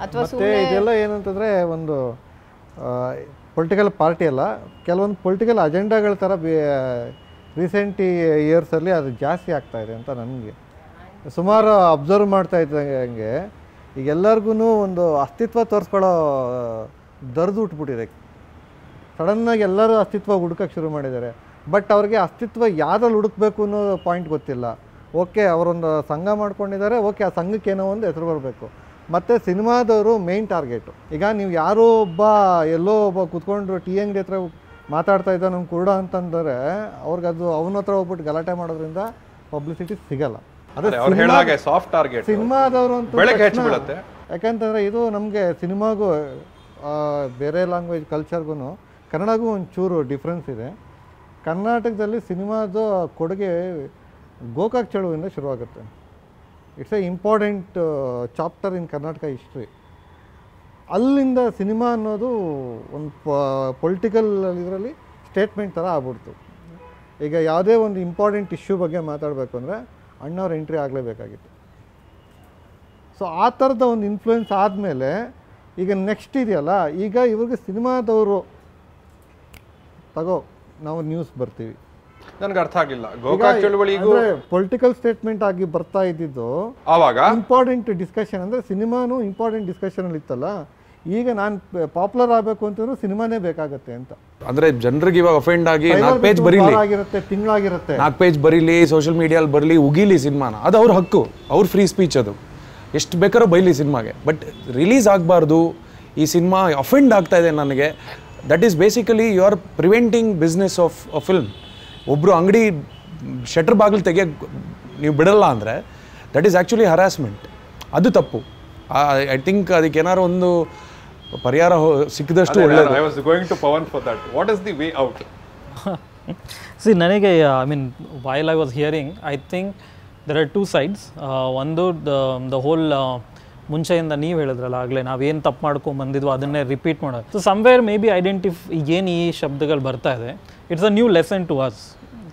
ಅಥವಾ ಸುಮ್ಮನೆ? ಇದೆಲ್ಲ ಏನಂತಂದರೆ ಒಂದು ಪೊಲಿಟಿಕಲ್ ಪಾರ್ಟಿ ಅಲ್ಲ, ಕೆಲವೊಂದು ಪೊಲಿಟಿಕಲ್ ಅಜೆಂಡಾಗಳ ಥರ ರೀಸೆಂಟ್ ಇಯರ್ಸಲ್ಲಿ ಅದು ಜಾಸ್ತಿ ಆಗ್ತಾ ಇದೆ ಅಂತ ನನಗೆ ಸುಮಾರು ಅಬ್ಸರ್ವ್ ಮಾಡ್ತಾ ಇದ್ದಂಗೆ. ಈಗ ಎಲ್ಲರಿಗೂ ಒಂದು ಅಸ್ತಿತ್ವ ತೋರಿಸ್ಕೊಳ್ಳೋ ದರ್ದು ಉಟ್ಬಿಟ್ಟಿದೆ. ಸಡನ್ನಾಗಿ ಎಲ್ಲರೂ ಅಸ್ತಿತ್ವ ಹುಡುಕಕ್ಕೆ ಶುರು ಮಾಡಿದ್ದಾರೆ. ಬಟ್ ಅವ್ರಿಗೆ ಅಸ್ತಿತ್ವ ಯಾರಲ್ಲಿ ಹುಡುಕಬೇಕು ಅನ್ನೋ ಪಾಯಿಂಟ್ ಗೊತ್ತಿಲ್ಲ. ಓಕೆ, ಅವರೊಂದು ಸಂಘ ಮಾಡ್ಕೊಂಡಿದ್ದಾರೆ, ಓಕೆ ಆ ಸಂಘಕ್ಕೆ ಏನೋ ಒಂದು ಹೆಸರು ಬರಬೇಕು. ಮತ್ತು ಸಿನಿಮಾದವರು ಮೇಯ್ನ್ ಟಾರ್ಗೆಟು. ಈಗ ನೀವು ಯಾರೋ ಒಬ್ಬ ಎಲ್ಲೋ ಒಬ್ಬ ಕೂತ್ಕೊಂಡು ಟೀ ಅಂಗಡಿ ಹತ್ರ ಮಾತಾಡ್ತಾ ಇದ್ದ ನಮ್ಮ ಕುರುಡ ಅಂತಂದರೆ ಅವ್ರಿಗೆ ಅದು ಅವನ ಹತ್ರ ಹೋಗ್ಬಿಟ್ಟು ಗಲಾಟೆ ಮಾಡೋದ್ರಿಂದ ಪಬ್ಲಿಸಿಟಿ ಸಿಗಲ್ಲ. ಸಿನಿಮಾದವರು ಅಂತ ಯಾಕಂತಂದರೆ ಇದು ನಮಗೆ ಸಿನಿಮಾಗೂ ಬೇರೆ ಲ್ಯಾಂಗ್ವೇಜ್ ಕಲ್ಚರ್ಗೂ ಕನ್ನಡಗೂ ಒಂಚೂರು ಡಿಫ್ರೆನ್ಸ್ ಇದೆ. ಕರ್ನಾಟಕದಲ್ಲಿ ಸಿನಿಮಾದ ಕೊಡುಗೆ ಗೋಕಾಕ್ ಚಳುವಿಂದ ಶುರುವಾಗುತ್ತೆ. It's a important chapter in Karnataka history. ಅಲ್ಲಿಂದ ಸಿನಿಮಾ ಅನ್ನೋದು ಒಂದು ಪೊಲಿಟಿಕಲ್ ಇದರಲ್ಲಿ ಸ್ಟೇಟ್ಮೆಂಟ್ ಥರ ಆಗ್ಬಿಡ್ತು. ಈಗ ಯಾವುದೇ ಒಂದು ಇಂಪಾರ್ಟೆಂಟ್ ಇಶ್ಯೂ ಬಗ್ಗೆ ಮಾತಾಡಬೇಕು ಅಂದರೆ ಅಣ್ಣವ್ರು ಎಂಟ್ರಿ ಆಗಲೇಬೇಕಾಗಿತ್ತು. ಸೊ ಆ ಥರದ ಒಂದು ಇನ್ಫ್ಲೂಯೆನ್ಸ್ ಆದಮೇಲೆ ಈಗ ನೆಕ್ಸ್ಟ್ ಇದೆಯಲ್ಲ, ಈಗ ಇವ್ರಿಗೆ ಸಿನಿಮಾದವರು ತಗೋ ನಾವು ನ್ಯೂಸ್ ಬರ್ತೀವಿ. ನನಗೆ ಅರ್ಥ ಆಗಿಲ್ಲ, ಗೋಕಾಕ್ ಚಳವಳಿಗೂ ಪೊಲಿಟಿಕಲ್ ಸ್ಟೇಟ್ಮೆಂಟ್ ಆಗಿ ಬರ್ತಾ ಇದ್ದಿದ್ದು ಆವಾಗ ಇಂಪಾರ್ಟೆಂಟ್ ಡಿಸ್ಕಷನ್ ಅಂದರೆ ಸಿನಿಮಾನು ಇಂಪಾರ್ಟೆಂಟ್ ಡಿಸ್ಕಷನಲ್ಲಿ ಇತ್ತಲ್ಲ. ಈಗ ನಾನು ಪಾಪ್ಯುಲರ್ ಆಗಬೇಕು ಅಂತಂದ್ರೆ ಸಿನಿಮಾನೇ ಬೇಕಾಗುತ್ತೆ ಅಂತ, ಅಂದರೆ ಜನರಿಗೆ ಇವಾಗ ಅಫೆಂಡ್ ಆಗಿ ನಾಲ್ಕು ಪೇಜ್ ಬರೀಲಿ, ತಿಂಗಳಾಗಿರುತ್ತೆ, ನಾಲ್ಕು ಪೇಜ್ ಬರೀಲಿ, ಸೋಷಿಯಲ್ ಮೀಡಿಯಲ್ಲಿ ಬರಲಿ, ಉಗಿಲಿ ಸಿನಿಮಾನ, ಅದು ಅವ್ರ ಹಕ್ಕು, ಅವ್ರ ಫ್ರೀ ಸ್ಪೀಚ್, ಅದು ಎಷ್ಟು ಬೇಕಾರೋ ಬೈಲಿ ಸಿನಿಮಾಗೆ. ಬಟ್ ರಿಲೀಸ್ ಆಗಬಾರ್ದು, ಈ ಸಿನಿಮಾ ಅಫೆಂಡ್ ಆಗ್ತಾ ಇದೆ ನನಗೆ, that is basically you are preventing business of a film. ಒಬ್ಬರು ಅಂಗಡಿ ಶಟರ್ ಬಾಗಿಲು ತೆಗಿಯೋಕ್ಕೆ ನೀವು ಬಿಡಲ್ಲ ಅಂದರೆ ದಟ್ ಈಸ್ ಆ್ಯಕ್ಚುಲಿ ಹರಾಸ್ಮೆಂಟ್, ಅದು ತಪ್ಪು. ಐ ಥಿಂಕ್ ಅದಕ್ಕೆ ಏನಾರು ಒಂದು ಪರಿಹಾರ ಸಿಕ್ಕಿದಷ್ಟು ಒಳ್ಳೆಯದು. I was going to Pavan for that, what is the way out? See ನನಗೆ I mean while I was hearing I think there are two sides. uh, one though the, the whole uh, ಮುಂಚೆಯಿಂದ ನೀವು ಹೇಳಿದ್ರಲ್ಲ ಆಗಲೇ ನಾವೇನು ತಪ್ಪು ಮಾಡ್ಕೊಂಡು ಬಂದಿದ್ವು ಅದನ್ನೇ repeat ಮಾಡೋದು. So somewhere maybe identify ಏನು ಈ ಶಬ್ದಗಳು ಬರ್ತಾ ಇದೆ, it's a new lesson to us,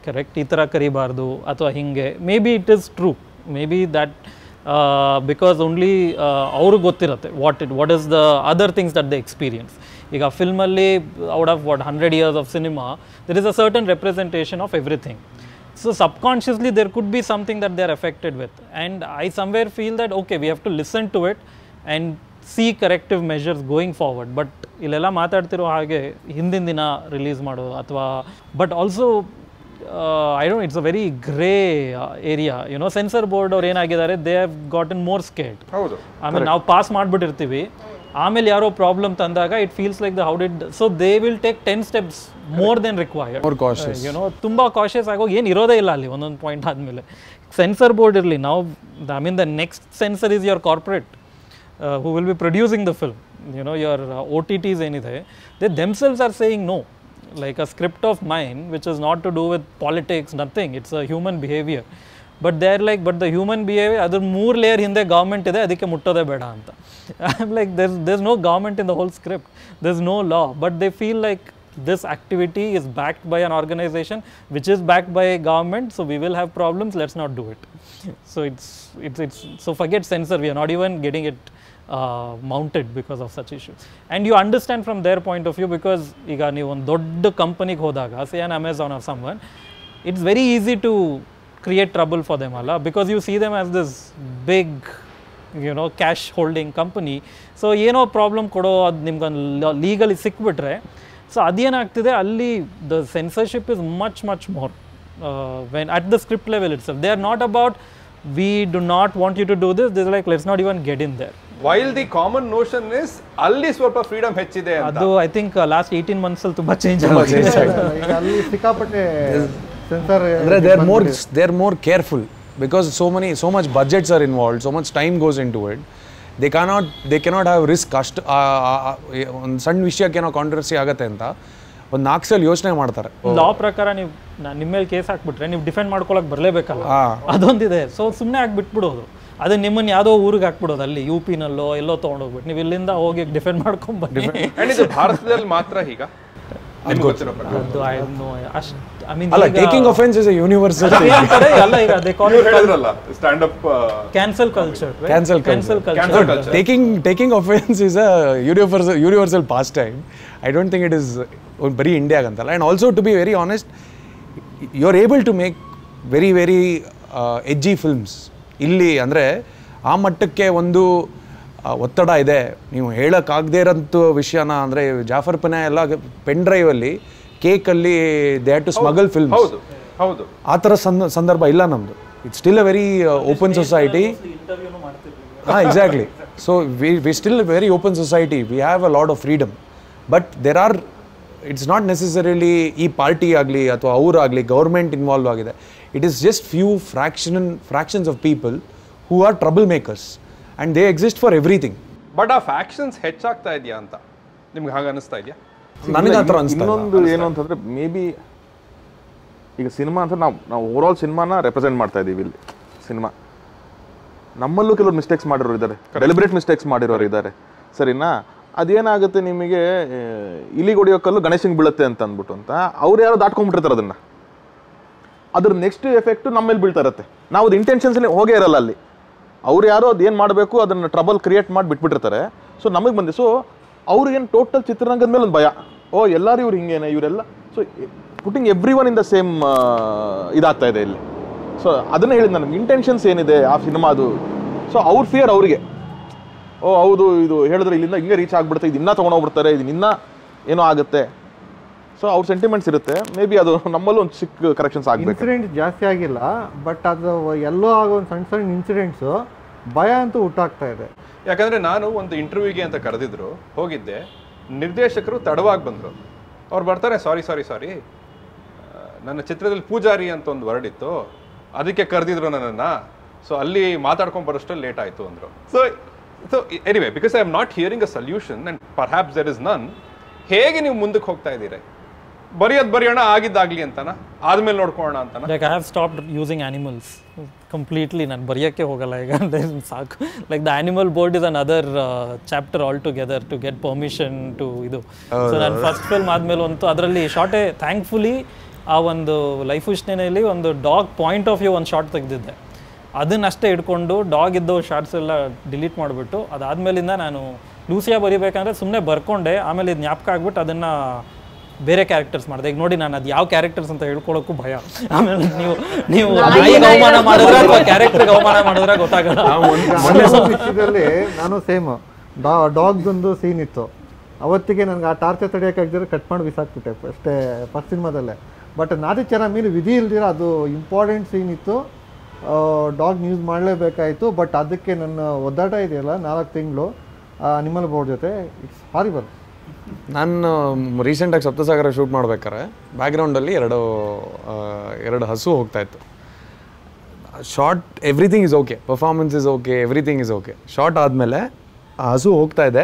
correct? ಈ ಥರ ಕರಿಬಾರ್ದು ಅಥವಾ ಹೀಗೆ, maybe it is true, maybe that because only ಅವ್ರಿಗೆ ಗೊತ್ತಿರುತ್ತೆ what it what is the other things that the experience. ಈಗ ಫಿಲ್ಮಲ್ಲಿ out of what hundred years of cinema there is a certain representation of everything. So subconsciously there could be something that they are affected with, and I somewhere feel that okay, we have to listen to it and see corrective measures going forward. But illela maatadtiro hage hindin dina release madodu athwa, but also uh, I don't know, it's a very gray uh, area, you know. Censor board or enagidare, they have gotten more scared. Haudu, I mean now pass madbitirtivi ಆಮೇಲೆ ಯಾರೋ problem ತಂದಾಗ it feels like the how did, so they will take ten steps more than required, you know. ತುಂಬ cautious ಆಗೋಗಿ ಏನು ಇರೋದೇ ಇಲ್ಲ ಅಲ್ಲಿ ಒಂದೊಂದು ಪಾಯಿಂಟ್ ಆದಮೇಲೆ. ಸೆನ್ಸರ್ ಬೋರ್ಡ್ ಇರಲಿ, ನಾವು I mean the next censor is your corporate who will be producing the film, you know. Your O T Ts ಏನಿದೆ they themselves are saying no, like a script of mine which is not to do with politics, nothing, it's a human behaviour. But they are like but the human behaviour ಅದ್ರ ಮೂರು layer ಹಿಂದೆ government ಇದೆ, ಅದಕ್ಕೆ ಮುಟ್ಟೋದೇ ಬೇಡ ಅಂತ. I am like there's there's no government in the whole script, there's no law, but they feel like this activity is backed by an organization which is backed by a government, so we will have problems, let's not do it. So it's it's it's so forget censor, we are not even getting it uh, mounted because of such issues. And you understand from their point of view, because iga nee one dodda company ge hodaga, say an Amazon or someone, it's very easy to create trouble for them alla, because you see them as this big, you know, cash holding company. So ಏನೋ problem ಕೊಡೋ ಅದು ನಿಮ್ಗೊಂದು legally ಸಿಕ್ಬಿಟ್ರೆ, so ಅದೇನಾಗ್ತಿದೆ ಅಲ್ಲಿ the censorship is much much more when at the script level it's they are not about we do not want you to do this, this like let's not even get in there. While the common notion is alli swarpa freedom hechide anta, adu I think uh, last eighteen months al tumba change agide. Alli sikapatte censor, they are more they are more careful because so many so much budgets are involved, so much time goes into it. They cannot they cannot have risk cost. On some vishayake no controversy agutte anta on four sel yochane martare. Law prakara ni nimmel case hakbitre ni defend madkolak barlebekalla, adondide. So sumne hakbitbidodu, adu nimman yado oorige hakbidodu, alli U P nallo ello tagond hogbit ni illinda hogi defend madkom bani. And idu bharatadalli matra higa ನಿಮಗೆ ಗೊತ್ತಿರೋ ಪ್ರಕಾರ ಅದು I know ಅಷ್ಟ I mean ಅಲ್ಲ taking offence is a universal thing ಅಂತ ಅಲ್ಲ. ಈಗ they call it ಹೇಳಿದ್ರಲ್ಲ stand up cancel culture, cancel cancel culture, taking taking offence is a universal universal pastime. I don't think it is ಬರೀ ಇಂಡಿಯಾಗೆ ಅಂತಲ್ಲ. And also to be very honest, you are able to make very very edgy films ಇಲ್ಲಿ. ಅಂದರೆ ಆ ಮಟ್ಟಕ್ಕೆ ಒಂದು ಒತ್ತಡ ಇದೆ, ನೀವು ಹೇಳೋಕ್ಕಾಗದೇ ಇರೋಂಥ ವಿಷಯನ. ಅಂದರೆ ಜಾಫರ್ ಪನ ಎಲ್ಲ ಪೆನ್ ಡ್ರೈವಲ್ಲಿ ಕೇಕಲ್ಲಿ they had to smuggle film. ಹೌದು ಹೌದು, ಆ ಥರ ಸಂದರ್ಭ ಇಲ್ಲ ನಮ್ಮದು. It's still a very open society. ಹಾಂ exactly. So we we still very open society, we have a lot of freedom. But there are it's not necessarily ಈ party ಆಗಲಿ ಅಥವಾ ಅವರಾಗಲಿ ಗೌರ್ಮೆಂಟ್ ಇನ್ವಾಲ್ವ್ ಆಗಿದೆ. It is just few fraction fractions of people who are trouble makers. And they exist for everything. But our factions ಹೆಚ್ಚಾಗ್ತಾ ಇದೆಯಾ ಅಂತ ನಿಮಗೆ ಹಾಗೆ ಅನಿಸ್ತಾ ಇದೆಯಾ? ನನಗೆ ಆ ಥರ ಅನಿಸ್ತಾ ಇಲ್ಲ. ಇನ್ನೊಂದು ಏನು ಅಂತಂದರೆ ಮೇ ಬಿ ಈಗ ಸಿನಿಮಾ ಅಂತ ನಾವು ನಾವು ಓವರಾಲ್ ಸಿನಿಮಾನ ರೆಪ್ರೆಸೆಂಟ್ ಮಾಡ್ತಾ ಇದ್ದೀವಿ. ಇಲ್ಲಿ ಸಿನಿಮಾ ನಮ್ಮಲ್ಲೂ ಕೆಲವರು ಮಿಸ್ಟೇಕ್ಸ್ ಮಾಡಿರೋರು ಇದ್ದಾರೆ, ಡೆಲಿಬ್ರೇಟ್ ಮಿಸ್ಟೇಕ್ಸ್ ಮಾಡಿರೋರು ಇದ್ದಾರೆ, ಸರಿನಾ? ಅದೇನಾಗುತ್ತೆ ನಿಮಗೆ ಇಲಿಗೊಡಿಯೋ ಕಲ್ಲು ಗಣೇಶನಿಗೆ ಬೀಳುತ್ತೆ ಅಂತ ಅಂದ್ಬಿಟ್ಟು ಅಂತ ಅವ್ರು ಯಾರು ದಾಟ್ಕೊಂಡ್ಬಿಟ್ಟಿರ್ತಾರೆ ಅದನ್ನ. ಅದ್ರ ನೆಕ್ಸ್ಟ್ ಎಫೆಕ್ಟ್ ನಮ್ಮ ಮೇಲೆ ಬೀಳ್ತಾ ಇರುತ್ತೆ. ನಾವು ಅದು ಇಂಟೆನ್ಷನ್ಸಲ್ಲಿ ಹೋಗೇ ಇರಲ್ಲ ಅಲ್ಲಿ. ಅವ್ರು ಯಾರೋ ಅದೇನು ಮಾಡಬೇಕು ಅದನ್ನು ಟ್ರಬಲ್ ಕ್ರಿಯೇಟ್ ಮಾಡಿ ಬಿಟ್ಬಿಟ್ಟಿರ್ತಾರೆ. ಸೊ ನಮಗೆ ಬಂದು ಸೊ ಅವ್ರಿಗೇನು ಟೋಟಲ್ ಚಿತ್ರರಂಗದ ಮೇಲೆ ಒಂದು ಭಯ, ಓ ಎಲ್ಲರೂ ಇವ್ರು ಹಿಂಗೇನೆ ಇವರೆಲ್ಲ. So putting every one in the same ಇದಾಗ್ತಾ ಇದೆ ಇಲ್ಲಿ. ಸೊ ಅದನ್ನು ಹೇಳಿದ್ದು ನನಗೆ ಇಂಟೆನ್ಷನ್ಸ್ ಏನಿದೆ ಆ ಸಿನಿಮಾದು. ಸೊ ಅವ್ರ ಫಿಯರ್ ಅವ್ರಿಗೆ, ಓ ಹೌದು ಇದು ಹೇಳಿದ್ರೆ ಇಲ್ಲಿಂದ ಹಿಂಗೆ ರೀಚ್ ಆಗಿಬಿಡುತ್ತೆ, ಇದು ಇನ್ನೂ ತೊಗೊಂಡೋಗ್ಬಿಡ್ತಾರೆ, ಇದು ಇನ್ನೂ ಏನೋ ಆಗುತ್ತೆ. ಸೊ ಅವ್ರ ಸೆಂಟಿಮೆಂಟ್ಸ್ ಇರುತ್ತೆ. ಮೇ ಬಿ ಅದು ನಮ್ಮಲ್ಲೂ ಒಂದು ಚಿಕ್ಕ ಕರೆಕ್ಷನ್ಸ್ ಆಗಿದೆ. ಇನ್ಸಿಡೆಂಟ್ ಜಾಸ್ತಿ ಆಗಿಲ್ಲ, ಬಟ್ ಅದು ಎಲ್ಲೋ ಆಗೋ ಒಂದು ಸಣ್ಣ ಸಣ್ಣ ಇನ್ಸಿಡೆಂಟ್ಸು ಭಯ ಅಂತೂ ಹುಟ್ಟಾಗ್ತಾ ಇದೆ. ಯಾಕಂದರೆ ನಾನು ಒಂದು ಇಂಟರ್ವ್ಯೂಗೆ ಅಂತ ಕರೆದಿದ್ರು, ಹೋಗಿದ್ದೆ. ನಿರ್ದೇಶಕರು ತಡವಾಗಿ ಬಂದರು. ಅವ್ರು ಬರ್ತಾರೆ, ಸಾರಿ ಸಾರಿ ಸಾರಿ ನನ್ನ ಚಿತ್ರದಲ್ಲಿ ಪೂಜಾರಿ ಅಂತ ಒಂದು ವರ್ಡ್ ಇತ್ತು, ಅದಕ್ಕೆ ಕರೆದಿದ್ರು ನನ್ನನ್ನು. ಸೊ ಅಲ್ಲಿ ಮಾತಾಡ್ಕೊಂಡು ಬರೋಷ್ಟರಲ್ಲಿ ಲೇಟ್ ಆಯಿತು ಅಂದರು. So so anyway because I am not hearing a solution and perhaps there is none. ಹೇಗೆ ನೀವು ಮುಂದಕ್ಕೆ ಹೋಗ್ತಾ ಇದ್ದೀರಿ? ಬರೆಯೋದು ಬರೆಯೋಣ, ಆಗಿದ್ದಾಗಲಿ ಅಂತಾನ, ಆದಮೇಲೆ ನೋಡ್ಕೊಳ್ಳೋಣ ಅಂತಾನ. Like I have stopped using animals completely. ನಾನು ಬರೆಯೋಕ್ಕೆ ಹೋಗಲ್ಲ ಈಗ, ಅಂದರೆ ಸಾಕು. Like the animal board is another chapter altogether to get permission to ಇದು. ಸೊ ನಾನು ಫಸ್ಟ್ ಫಿಲ್ಮ್ ಆದಮೇಲೆ ಅಂತೂ ಅದರಲ್ಲಿ ಶಾರ್ಟೇ, ಥ್ಯಾಂಕ್ಫುಲಿ ಆ ಒಂದು ಲೈಫ್ ಇಶ್ನೇನೆಯಲ್ಲಿ ಒಂದು ಡಾಗ್ ಪಾಯಿಂಟ್ ಆಫ್ ವ್ಯೂ ಒಂದು ಶಾರ್ಟ್ ತೆಗೆದಿದ್ದೆ. ಅದನ್ನಷ್ಟೇ ಇಟ್ಕೊಂಡು ಡಾಗ್ ಇದ್ದೋ ಶಾರ್ಟ್ಸ್ ಎಲ್ಲ ಡಿಲೀಟ್ ಮಾಡಿಬಿಟ್ಟು, ಅದಾದಮೇಲಿಂದ ನಾನು ಲೂಸಿಯಾ ಬರೀಬೇಕಂದ್ರೆ ಸುಮ್ಮನೆ ಬರ್ಕೊಂಡೆ. ಆಮೇಲೆ ಇದು ಜ್ಞಾಪಕ ಆಗಿಬಿಟ್ಟು ಅದನ್ನು ಬೇರೆ ಕ್ಯಾರೆಕ್ಟರ್ಸ್ ಮಾಡಿದೆ. ಈಗ ನೋಡಿ ನಾನು ಅದು ಯಾವ ಕ್ಯಾರೆಕ್ಟರ್ಸ್ ಅಂತ ಹೇಳ್ಕೊಳ್ಳೋಕ್ಕೂ ಭಯ. ಆಮೇಲೆ ನೀವು ನೀವು ನಾಯಿಗೆ ಅವಮಾನ ಮಾಡಿದ್ರೆ ಅಥವಾ ಕ್ಯಾರೆಕ್ಟರ್ಗೆ ಅವಮಾನ ಮಾಡಿದ್ರೆ ಗೊತ್ತಾಗಲ್ಲ. ವಿಷಯದಲ್ಲಿ ನಾನು ಸೇಮ್ ಡಾ ಡಾಗ್ದೊಂದು ಸೀನ್ ಇತ್ತು. ಅವತ್ತಿಗೆ ನನಗೆ ಆ ಟಾರ್ಚರ್ ತಡೆಯೋಕ್ಕಾಗ್ದಿರೋ ಕಟ್ ಮಾಡಿ ಬಿಸಾಕ್ಬಿಟ್ಟೆ ಅಷ್ಟೇ ಫಸ್ಟ್ ಸಿನಿಮಾದಲ್ಲೇ. ಬಟ್ ನಾದಿಚರ ಮೀನು ವಿಧಿ ಇಲ್ದಿರ ಅದು ಇಂಪಾರ್ಟೆಂಟ್ ಸೀನ್ ಇತ್ತು, ಡಾಗ್ ಯೂಸ್ ಮಾಡಲೇಬೇಕಾಯಿತು. ಬಟ್ ಅದಕ್ಕೆ ನನ್ನ ಒದ್ದಾಟ ಇದೆಯಲ್ಲ ನಾಲ್ಕು ತಿಂಗಳು ಅನಿಮಲ್ ಬೋರ್ಡ್ ಜೊತೆ, ಇಟ್ಸ್ ಹಾರಿಬಲ್. ನಾನು ರೀಸೆಂಟಾಗಿ ಸಪ್ತಸಾಗರ ಶೂಟ್ ಮಾಡ್ಬೇಕಾರೆ ಬ್ಯಾಕ್ಗ್ರೌಂಡಲ್ಲಿ ಎರಡು ಎರಡು ಹಸು ಹೋಗ್ತಾಯಿತ್ತು. Short everything is okay, performance is okay, everything is okay. Short ಆದಮೇಲೆ ಆ ಹಸು ಹೋಗ್ತಾಯಿದೆ,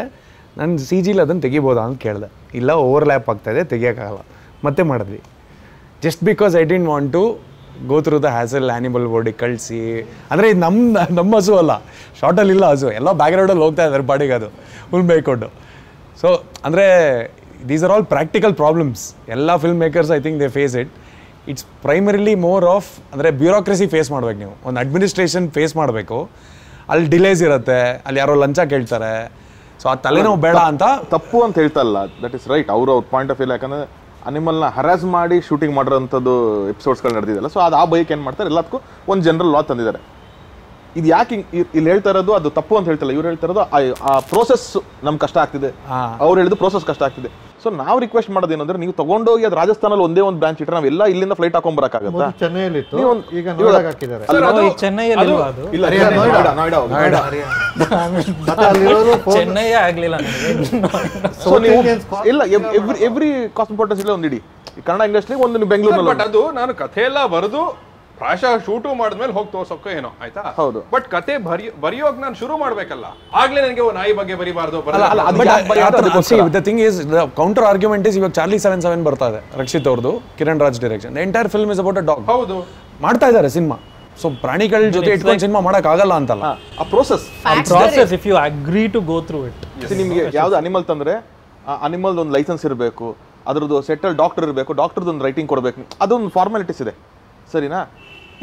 ನಾನು ಸಿ ಜಿಲಿ ಅದನ್ನು ತೆಗಿಬೋದಾ ಅಂತ ಕೇಳಿದೆ. ಇಲ್ಲ ಓವರ್ಲ್ಯಾಪ್ ಆಗ್ತಾಯಿದೆ, ತೆಗಿಯೋಕ್ಕಾಗಲ್ಲ. ಮತ್ತೆ ಮಾಡಿದ್ವಿ just because I didn't want to go through the hassle animal ಬೋರ್ಡಿಗೆ ಕಳಿಸಿ. ಅಂದರೆ ಇದು ನಮ್ಮ ನಮ್ಮ ಹಸು ಅಲ್ಲ, ಶಾರ್ಟಲ್ಲಿ ಇಲ್ಲ ಹಸು, ಎಲ್ಲ ಬ್ಯಾಕ್ಗ್ರೌಂಡಲ್ಲಿ ಹೋಗ್ತಾ ಇದ್ದಾರೆ ಬಾಡಿಗೆ ಅದು ಉಲ್ಬೇಕೊಂಡು. ಸೊ ಅಂದರೆ these are all practical problems. ಎಲ್ಲ film makers I think they face it. It's primarily more of ಅಂದರೆ ಬ್ಯೂರೋಕ್ರಸಿ ಫೇಸ್ ಮಾಡಬೇಕು ನೀವು, ಒಂದು ಅಡ್ಮಿನಿಸ್ಟ್ರೇಷನ್ ಫೇಸ್ ಮಾಡಬೇಕು. ಅಲ್ಲಿ ಡಿಲೇಸ್ ಇರುತ್ತೆ, ಅಲ್ಲಿ ಯಾರೋ ಲಂಚ ಕೇಳ್ತಾರೆ. ಸೊ ಆ ತಲೆನೋವು ಬೇಡ ಅಂತ ತಪ್ಪು ಅಂತ ಹೇಳ್ತಲ್ಲ, ದಟ್ ಇಸ್ ರೈಟ್. ಅವರು ಅವ್ರ ಪಾಯಿಂಟ್ ಆಫ್ ವ್ಯೂ, ಯಾಕಂದರೆ ಅನಿಮಲ್ನ ಹರಾಸ್ ಮಾಡಿ ಶೂಟಿಂಗ್ ಮಾಡಿರೋಂಥದ್ದು ಎಪಿಸೋಡ್ಸ್ಗಳು ನಡೆದಿದ್ದಲ್ಲ. ಸೊ ಅದು ಆ ಬೈಕ್ ಏನು ಮಾಡ್ತಾರೆ, ಎಲ್ಲದಕ್ಕೂ ಒಂದು ಜನರಲ್ ಲಾ ತಂದಿದ್ದಾರೆ. ಇದು ಯಾಕೆ ಇಲ್ಲಿ ಹೇಳ್ತಾ ಇರೋದು ಅದು ತಪ್ಪು ಅಂತ ಹೇಳ್ತಿಲ್ಲ, ಇವ್ರು ಹೇಳ್ತಾ ಇರೋದು ಆ ಪ್ರೋಸೆಸ್ ನಮ್ಗೆ ಕಷ್ಟ ಆಗ್ತಿದೆ, ಅವ್ರು ಹೇಳಿದ್ರು ಪ್ರೋಸೆಸ್ ಕಷ್ಟ ಆಗ್ತಿದೆ. ಸೊ ನಾವು ರಿಕ್ವೆಸ್ಟ್ ಮಾಡೋದು ಏನಂದ್ರೆ, ನೀವು ತಗೊಂಡೋಗಿ ಅದು ರಾಜಸ್ಥಾನಲ್ಲಿ ಒಂದೇ ಒಂದು ಬ್ರಾಂಚ್ ಇಟ್ಟರೆ ನಾವೆಲ್ಲ ಇಲ್ಲಿಂದ ಫ್ಲೈಟ್ ಹಾಕೊಂಡ್ಬರಕ್ಕಾಗತ್ತಾ? ಚೆನ್ನೈಯಲ್ಲಿ ಈಗ ನೋಡಕ್ಕೆ ಹಾಕಿದ್ದಾರೆ. ಚೆನ್ನೈ ಆಗಲಿಲ್ಲ. ಸೊ ನೀವು ಇಲ್ಲ ಎವ್ರಿ ಎವ್ರಿ ಕಾಸ್ಮೋಪಾಲಿಟನ್ಸ್ ಇಲ್ಲ ಒಂದು ಇಡೀ ಕನ್ನಡ ಇಂಡಸ್ಟ್ರಿ ಒಂದು ಬೆಂಗಳೂರಿನಲ್ಲಿ. ಬಟ್ ಅದು ನಾನು ಕಥೆ ಎಲ್ಲ ಬರೆದು ಪ್ರಾಯಶಃ ಶೂಟು ಮಾಡಿದ್ಮೇಲೆ ಹೋಗಿ ತೋರ್ಸೋಕ್ಕೋ ಏನೋ ಆಯ್ತಾ. ಹೌದು, ಬಟ್ ಕತೆ ಬರಿ ಬರೆಯೋಕೆ ನಾನು ಶುರು ಮಾಡಬೇಕಲ್ಲ. ಆಗಲೇ ನನಗೆ ನಾಯಿ ಬಗ್ಗೆ ಬರೀಬಾರ್ದು. The thing is the counter argument is, ಇವಾಗ ಚಾರ್ಲಿ ಸೆವೆನ್ ಸೆವೆನ್ ಬರ್ತಾ ಇದೆ ರಕ್ಷಿತ್ ಅವ್ರದ್ದು, Kiran Raj direction. The entire film is about a dog. ಹೌದು, ಮಾಡ್ತಾ ಇದ್ದಾರೆ ಸಿನಿಮಾ. ಸೊ ಪ್ರಾಣಿಗಳ ಜೊತೆ ಇಟ್ಕೊಂಡು ಸಿನಿಮಾ ಮಾಡೋಕ್ಕಾಗಲ್ಲ ಅಂತಲ್ಲ, ಆ process process if you agree to go through it. ನಿಮಗೆ ಯಾವ್ದು ಅನಿಮಲ್ ತಂದರೆ ಆ ಅನಿಮಲ್ದು ಒಂದು ಲೈಸೆನ್ಸ್ ಇರಬೇಕು, ಅದ್ರದ್ದು ಸೆಟಲ್ ಡಾಕ್ಟರ್ ಇರಬೇಕು, ಡಾಕ್ಟರ್ದು ಒಂದು ರೈಟಿಂಗ್ ಕೊಡಬೇಕು, ಅದೊಂದು ಫಾರ್ಮಾಲಿಟೀಸ್ ಇದೆ ಸರಿನಾ?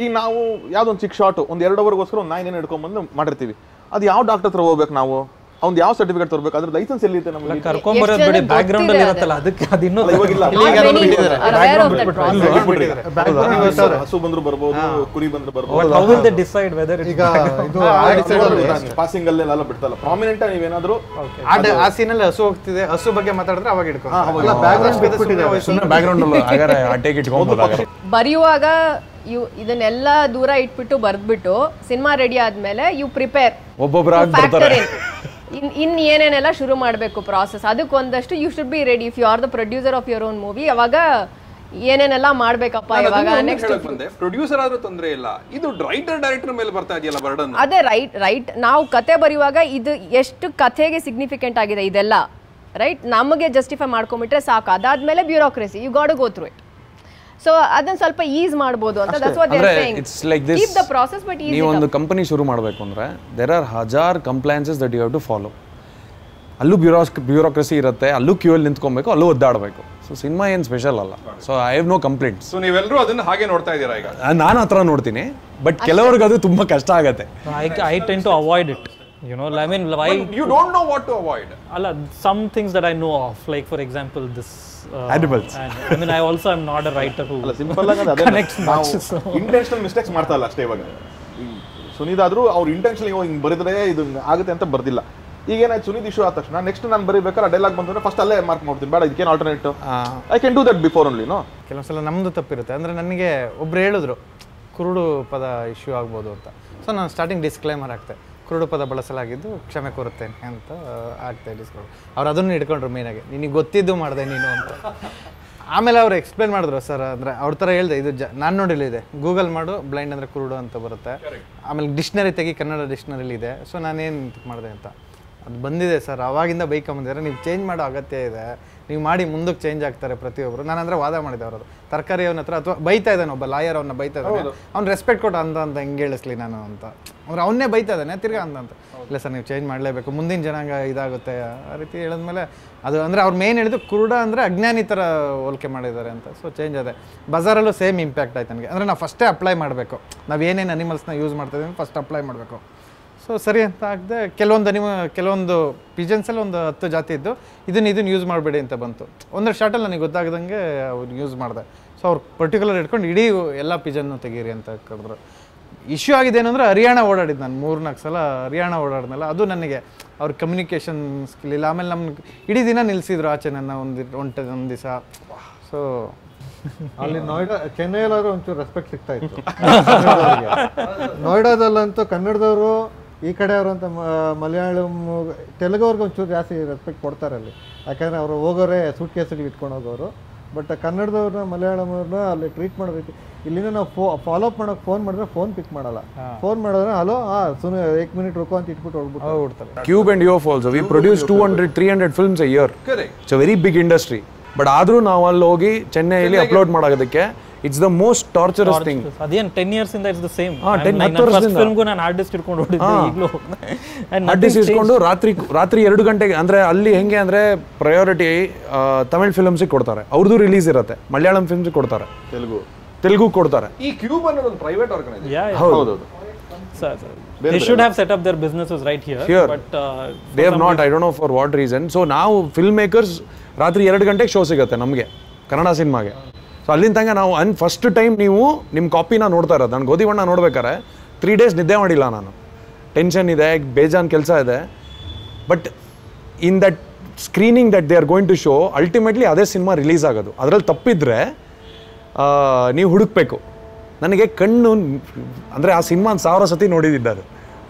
ಈಗ ನಾವು ಯಾವುದೊಂದು ಚಿಕ್ಕ ಶಾರ್ಟು ಒಂದು ಎರಡು ಅವರ್ಗೋಸ್ಕರ ಒಂದು ನಾಯಿನೇನು ಹಿಡ್ಕೊಂಡ್ಬಂದು ಮಾಡಿರ್ತೀವಿ, ಅದು ಯಾವ ಡಾಕ್ಟರ್ ಹತ್ರ ಹೋಗ್ಬೇಕು ನಾವು, ಅವ್ನು ಯಾವ ಸರ್ಟಿಫಿಕೇಟ್ ತರಬೇಕು, ಅದ್ರ ಲೈಸೆನ್ಸ್ ಎಲ್ಲಿದೆ ನಮಗೆ? ಕರ್ಕೊಂಬರೋದು ಬಿಡಿ, ಬ್ಯಾಕ್ಗ್ರೌಂಡ್ ಅಲ್ಲಿ ಇರುತ್ತಲ್ಲ ಅದಕ್ಕೆ ಅದು ಇನ್ನೂ ಇವಾಗಿಲ್ಲ. ಹಸು ಬಂದ್ರು ಬರ್ಬೋದು, ಕುರಿ ಬಂದ್ರು ಬರ್ಬೋದು. ಈಗ ಪಾಸಿಂಗ್ ಅಲ್ಲೆಲ್ಲ ಬಿಡ್ತಲ್ಲ ಪ್ರಾಮಿನೆಂಟ್. ನೀವೇನಾದ್ರೂ ಆ ಸೀನಲ್ಲಿ ಹಸು ಹೋಗ್ತಿದೆ, ಹಸು ಬಗ್ಗೆ ಮಾತಾಡಿದ್ರೆ ಅವಾಗ ಹಿಡ್ಕೊಂಡು ಬರೆಯುವಾಗ ಯು ಇದನ್ನೆಲ್ಲ ದೂರ ಇಟ್ಬಿಟ್ಟು ಬರ್ದ್ಬಿಟ್ಟು ಸಿನಿಮಾ ರೆಡಿ ಆದ್ಮೇಲೆ ಯು ಪ್ರಿಪೇರ್ ಒಬ್ಬೊಬ್ಬರಾಗಿ ಇನ್ ಇನ್ ಏನೇನೆಲ್ಲ ಶುರು ಮಾಡಬೇಕು ಪ್ರಾಸೆಸ್, ಅದಕ್ಕೆ ಒಂದಷ್ಟು you should be ready if you are the producer of your own movie. ಅವಾಗ ಏನೇನೆಲ್ಲ ಮಾಡ್ಬೇಕಪ್ಪ ಇವಾಗ ನೆಕ್ಸ್ಟ್. ಪ್ರೊಡ್ಯೂಸರ್ ಆದ್ರೂ ತೊಂದರೆ ಇಲ್ಲ, ಇದು ರೈಟರ್ ಡೈರೆಕ್ಟರ್ ಮೇಲೆ ಬರ್ತಾ ಇದೆಯಲ್ಲ ಬರ್ಡನ್. ಅದೇ ರೈಟ್ ರೈಟ್ ನಾವು ಕತೆ ಬರೆಯುವಾಗ ಇದು ಎಷ್ಟು ಕಥೆಗೆ ಸಿಗ್ನಿಫಿಕೆಂಟ್ ಆಗಿದೆ ಇದೆಲ್ಲ ರೈಟ್, ನಮಗೆ ಜಸ್ಟಿಫೈ ಮಾಡ್ಕೊಂಡ್ಬಿಟ್ರೆ ಸಾಕು. ಅದಾದ್ಮೇಲೆ bureaucracy you got to go through it. So ಅದನ್ನ ಸ್ವಲ್ಪ ಈಸ್ ಮಾಡಬಹುದು ಅಂತ. That's what they are saying. It's like this keep the process but ease. ನೀವು ಒಂದು ಕಂಪನಿ ಶುರು ಮಾಡಬೇಕು ಅಂದ್ರೆ ದೇರ್ ಆರ್ ಹಜಾರ್ compliances that you have to follow. ಅಲ್ಲೂ ಬ್ಯೂರೋಸ್ ಬ್ಯೂರೋಕ್ರಸಿ ಇರುತ್ತೆ, ಅಲ್ಲೂ ಕ್ಯೂ ಅಲ್ಲಿ ನಿಂತ್ಕೊಬೇಕು, ಅಲ್ಲೂ ಒದ್ದಾಡಬೇಕು. ಸೊ ಸಿನಿಮಾ ಏನು ಸ್ಪೆಷಲ್ ಅಲ್ಲ. So I have no complaint. So ನೀವೆಲ್ಲರೂ ಅದನ್ನ ಹಾಗೆ ನೋಡ್ತಾ ಇದ್ದೀರಾ ಈಗ? ನಾನು ಆ ಥರ ನೋಡ್ತೀನಿ, ಬಟ್ ಕೆಲವರಿಗೆ ಅದು ತುಂಬ ಕಷ್ಟ ಆಗುತ್ತೆ. I tend to avoid it. You know, I mean, why you don't know what to avoid. Allah, some things that I know of, like for example, this uh, animals. And, I mean, I also am not a writer who Allah, simple like that. Connects much. So intentional mistakes ಮಾಡ್ತಾ ಇಲ್ಲ ಅಷ್ಟೇ. ಇವಾಗ ಸುನಿದಾದ್ರೂ ಅವರು intentionally ಹೋಗಿ ಬರೆದ್ರೆ ಇದು ಆಗುತ್ತೆ ಅಂತ ಬರ್ದಿಲ್ಲ. ಈಗ ಏನಾಯ್ತು ಸುನಿದ ಇಶ್ಯೂ ಆದ ತಕ್ಷಣ ನೆಕ್ಸ್ಟ್ ನಾನು ಬರೀಬೇಕಾದ್ರೆ ಡೈಲಾಗ್ ಬಂದ್ರೆ ಫಸ್ಟ್ ಅಲ್ಲೇ ಮಾರ್ಕ್ ಮಾಡ್ತೀನಿ, ಬೇಡ ಇದಕ್ಕೆ alternate. I can do that before only. No ಕೆಲವೊಂದ್ಸಲ ನಮ್ದು ತಪ್ಪಿರುತ್ತೆ. ಅಂದ್ರೆ ನನಗೆ ಒಬ್ರು ಹೇಳಿದ್ರು ಕುರುಡು ಪದ ಇಶ್ಯೂ ಆಗ್ಬೋದು ಅಂತ. ಸೊ ನಾನು ಸ್ಟಾರ್ಟಿಂಗ್ ಡಿಸ್ಕ್ಲೇಮರ್ ಹಾಕ್ತೆ, ಕುರುಡು ಪದ ಬಳಸಲಾಗಿದ್ದು ಕ್ಷಮೆ ಕೋರುತ್ತೇನೆ ಅಂತ ಆಗ್ತಾ ಇಸ್ಕೊಂಡು ಅವ್ರು ಅದನ್ನು ಹಿಡ್ಕೊಂಡ್ರು, ಮೇನಾಗಿ ನಿನಗೆ ಗೊತ್ತಿದ್ದು ಮಾಡಿದೆ ನೀನು ಅಂತ. ಆಮೇಲೆ ಅವ್ರು ಎಕ್ಸ್ಪ್ಲೇನ್ ಮಾಡಿದ್ರು, ಸರ್ ಅಂದರೆ ಅವ್ರ ಥರ ಹೇಳಿದೆ, ಇದು ಜ ನಾನು ನೋಡಿಲಿದೆ, ಗೂಗಲ್ ಮಾಡು ಬ್ಲೈಂಡ್ ಅಂದರೆ ಕುರುಡು ಅಂತ ಬರುತ್ತೆ, ಆಮೇಲೆ ಡಿಕ್ಷ್ನರಿ ತೆಗಿ ಕನ್ನಡ ಡಿಕ್ಷ್ನರಿಲಿ ಇದೆ, ಸೊ ನಾನೇನು ಮಾಡಿದೆ ಅಂತ. ಅದು ಬಂದಿದೆ ಸರ್ ಆವಾಗಿಂದ ಬೈಕ್ ಬಂದಿದ್ದಾರೆ, ನೀವು ಚೇಂಜ್ ಮಾಡೋ ಅಗತ್ಯ ಇದೆ, ನೀವು ಮಾಡಿ ಮುಂದಕ್ಕೆ ಚೇಂಜ್ ಆಗ್ತಾರೆ ಪ್ರತಿಯೊಬ್ಬರು. ನಾನು ಅಂದರೆ ವಾದ ಮಾಡಿದೆ ಅವರು ತರಕಾರಿ ಅವನ ಹತ್ರ, ಅಥವಾ ಬೈತಾ ಇದ್ದಾನೆ ಒಬ್ಬ ಲಾಯರ್ ಅವನ್ನ ಬೈತಾ ಇದ್ದಾನೆ, ಅವ್ನು ರೆಸ್ಪೆಕ್ಟ್ ಕೊಟ್ಟು ಅಂತ ಅಂತ ಹೆಂಗೆ ಹೇಳಿಸ್ಲಿ ನಾನು ಅಂತ. ಅವ್ರು ಅವನ್ನೇ ಬೈತಾ ಇದ್ದಾನೆ ತಿರ್ಗಿ ಅಂತ ಅಂತ. ಇಲ್ಲ ಸರ್ ನೀವು ಚೇಂಜ್ ಮಾಡಲೇಬೇಕು, ಮುಂದಿನ ಜನಾಂಗ ಇದಾಗುತ್ತೆ ಆ ರೀತಿ ಹೇಳಿದ್ಮೇಲೆ ಅದು ಅಂದರೆ ಅವ್ರು ಮೇನ್ ಹೇಳಿದ್ದು ಕುರುಡ ಅಂದರೆ ಅಜ್ಞಾನಿ ಥರ ಹೋಲಿಕೆ ಮಾಡಿದ್ದಾರೆ ಅಂತ. ಸೊ ಚೇಂಜ್ ಅದೇ ಬಜಾರಲ್ಲೂ ಸೇಮ್ ಇಂಪ್ಯಾಕ್ಟ್ ಆಯ್ತು ನನಗೆ. ಅಂದರೆ ನಾವು ಫಸ್ಟೇ ಅಪ್ಲೈ ಮಾಡಬೇಕು, ನಾವು ಏನೇನು ಅನಿಮಲ್ಸ್ನ ಯೂಸ್ ಮಾಡ್ತಾಯಿದ್ದೀವಿ ಫಸ್ಟ್ ಅಪ್ಲೈ ಮಾಡಬೇಕು. ಸೊ ಸರಿ ಅಂತ ಆಗದೆ ಕೆಲವೊಂದು ಅನಿಮ ಕೆಲವೊಂದು ಪಿಜನ್ಸಲ್ಲಿ ಒಂದು ಹತ್ತು ಜಾತಿ ಇದ್ದು ಇದನ್ನು ಇದನ್ನು ಯೂಸ್ ಮಾಡಬೇಡಿ ಅಂತ ಬಂತು. ಒಂದರ ಶಾರ್ಟಲ್ಲಿ ನನಗೆ ಗೊತ್ತಾಗ್ದಂಗೆ ಅವ್ರು ಯೂಸ್ ಮಾಡಿದೆ. ಸೊ ಅವ್ರು ಪರ್ಟಿಕ್ಯುಲರ್ ಇಟ್ಕೊಂಡು ಇಡೀ ಎಲ್ಲ ಪಿಜನ್ನು ತೆಗೀರಿ ಅಂತ ಕರೆದ್ರು. ಇಶ್ಯೂ ಆಗಿದ್ದೇನೆಂದರೆ ಹರಿಯಾಣ ಓಡಾಡಿದ್ದು ನಾನು ಮೂರ್ನಾಲ್ಕು ಸಲ ಹರಿಯಾಣ ಓಡಾಡಿದ್ನಲ್ಲ, ಅದು ನನಗೆ ಅವ್ರ ಕಮ್ಯುನಿಕೇಷನ್ ಸ್ಕಿಲ್ ಇಲ್ಲ. ಆಮೇಲೆ ನಮ್ಗೆ ಇಡೀ ದಿನ ನಿಲ್ಲಿಸಿದ್ರು ಆಚೆ ನನ್ನ ಒಂದು ಒಂಟೆ ಒಂದು ದಿವಸ. ಸೊ ಅಲ್ಲಿ ನೋಯ್ಡಾ ಚೆನ್ನೈಲಾದ್ರೂ ಒಂಚೂರು ರೆಸ್ಪೆಕ್ಟ್ ಸಿಗ್ತಾ ಇತ್ತು, ನೋಯ್ಡಾದಲ್ಲಂತೂ ಕನ್ನಡದವರು ಈ ಕಡೆಯವರು ಅಂತ ಮಲಯಾಳಂ ತೆಲುಗವ್ರಿಗೆ ಒಂಚೂರು ಜಾಸ್ತಿ ರೆಸ್ಪೆಕ್ಟ್ ಕೊಡ್ತಾರೆ ಅಲ್ಲಿ, ಯಾಕಂದರೆ ಅವರು ಹೋಗೋರೇ ಸೂಟ್ ಕೇಸಲ್ಲಿ ಇಟ್ಕೊಂಡು ಹೋಗೋರು. ಬಟ್ ಕನ್ನಡದವ್ರನ್ನ ಮಲಯಾಳಂವ್ರನ್ನ ಅಲ್ಲಿ ಟ್ರೀಟ್ ಮಾಡೋ ರೀತಿ ಇಲ್ಲಿಂದ ನಾವು ಫೋ ಫಾಲೋಅಪ್ ಮಾಡೋಕೆ ಫೋನ್ ಮಾಡಿದ್ರೆ ಫೋನ್ ಪಿಕ್ ಮಾಡಲ್ಲ, ಫೋನ್ ಮಾಡಿದ್ರೆ ಹಲೋ ಹಾ ಸುಮ್ಮನೆ ಏಕ್ ಮಿನಿಟ್ ರುಕೋ ಅಂತ ಇಟ್ಬಿಟ್ಟು ಹೋಗ್ಬಿಟ್ಟು ಹೋಗ್ಬಿಡ್ತಾರೆ. ಕ್ಯೂಬ್ ಆ್ಯಂಡ್ ಯುವ also we produce two hundred three hundred films a year. It's a very big industry. But ಆದರೂ ನಾವು ಅಲ್ಲಿ ಹೋಗಿ ಚೆನ್ನೈಯಲ್ಲಿ ಅಪ್ಲೋಡ್ ಮಾಡೋದಕ್ಕೆ it's the most torturous thing. ಅದೇನು ಟೆನ್ ಇಯರ್ಸ್ ಇಂದ ಇಟ್ಸ್ ದ ಸೇಮ್. ನಾನು ಹಾರ್ಡ್ ಡಿಸ್ಕ್ ಇಟ್ಕೊಂಡು ಓಡಿದ್ದೆ, ಹಾರ್ಡ್ ಡಿಸ್ಕ್ ಇಟ್ಕೊಂಡು ರಾತ್ರಿ ರಾತ್ರಿ ಎರಡು ಗಂಟೆಗೆ. ಅಂದರೆ ಅಲ್ಲಿ ಹೆಂಗೆ ಅಂದರೆ ಪ್ರಯಾರಿಟಿ ತಮಿಳ್ ಫಿಲ್ಮ್ಸಿಗೆ ಕೊಡ್ತಾರೆ, ಅವ್ರದ್ದು ರಿಲೀಸ್ ಇರುತ್ತೆ, ಮಲಯಾಳಂ ಫಿಲ್ಮ್ಸಿಗೆ ಕೊಡ್ತಾರೆ, ತೆಲುಗು ತೆಲುಗು ಕೊಡ್ತಾರೆ. ಈ ಕ್ಯೂಬ್ ಅನ್ನೋದು ಒಂದು ಪ್ರೈವೇಟ್ ಆರ್ಗನೈಸೇಷನ್. ಹೌದು sir, sir. They should have set up their businesses right here, here. But uh, they have not. I don't know for what reason. So now filmmakers ರಾತ್ರಿ ಎರಡು ಗಂಟೆಗೆ ಶೋ ಸಿಗುತ್ತೆ ನಮಗೆ ಕನ್ನಡ ಸಿನಿಮಾಗೆ. ಸೊ ಅಲ್ಲಿಂದ ತನಕ ನಾವು ಅನ್ ಫಸ್ಟ್ ಟೈಮ್ ನೀವು ನಿಮ್ಮ ಕಾಪಿನ ನೋಡ್ತಾ ಇರೋದು. ನಾನು ಗೋಧಿವಣ್ಣ ನೋಡ್ಬೇಕಾರೆ ತ್ರೀ ಡೇಸ್ ನಿದ್ದೆ ಮಾಡಿಲ್ಲ ನಾನು, ಟೆನ್ಷನ್ ಇದೆ, ಬೇಜಾನ್ ಕೆಲಸ ಇದೆ. But in that screening that they are going to show ultimately ಅದೇ ಸಿನಿಮಾ ರಿಲೀಸ್ ಆಗೋದು. ಅದರಲ್ಲಿ ತಪ್ಪಿದ್ರೆ ನೀವು ಹುಡುಕಬೇಕು. ನನಗೆ ಕಣ್ಣು ಅಂದರೆ ಆ ಸಿನಿಮಾ ಸಾವಿರ ಸತಿ ನೋಡಿದ್ದಿದ್ದ, ಅದು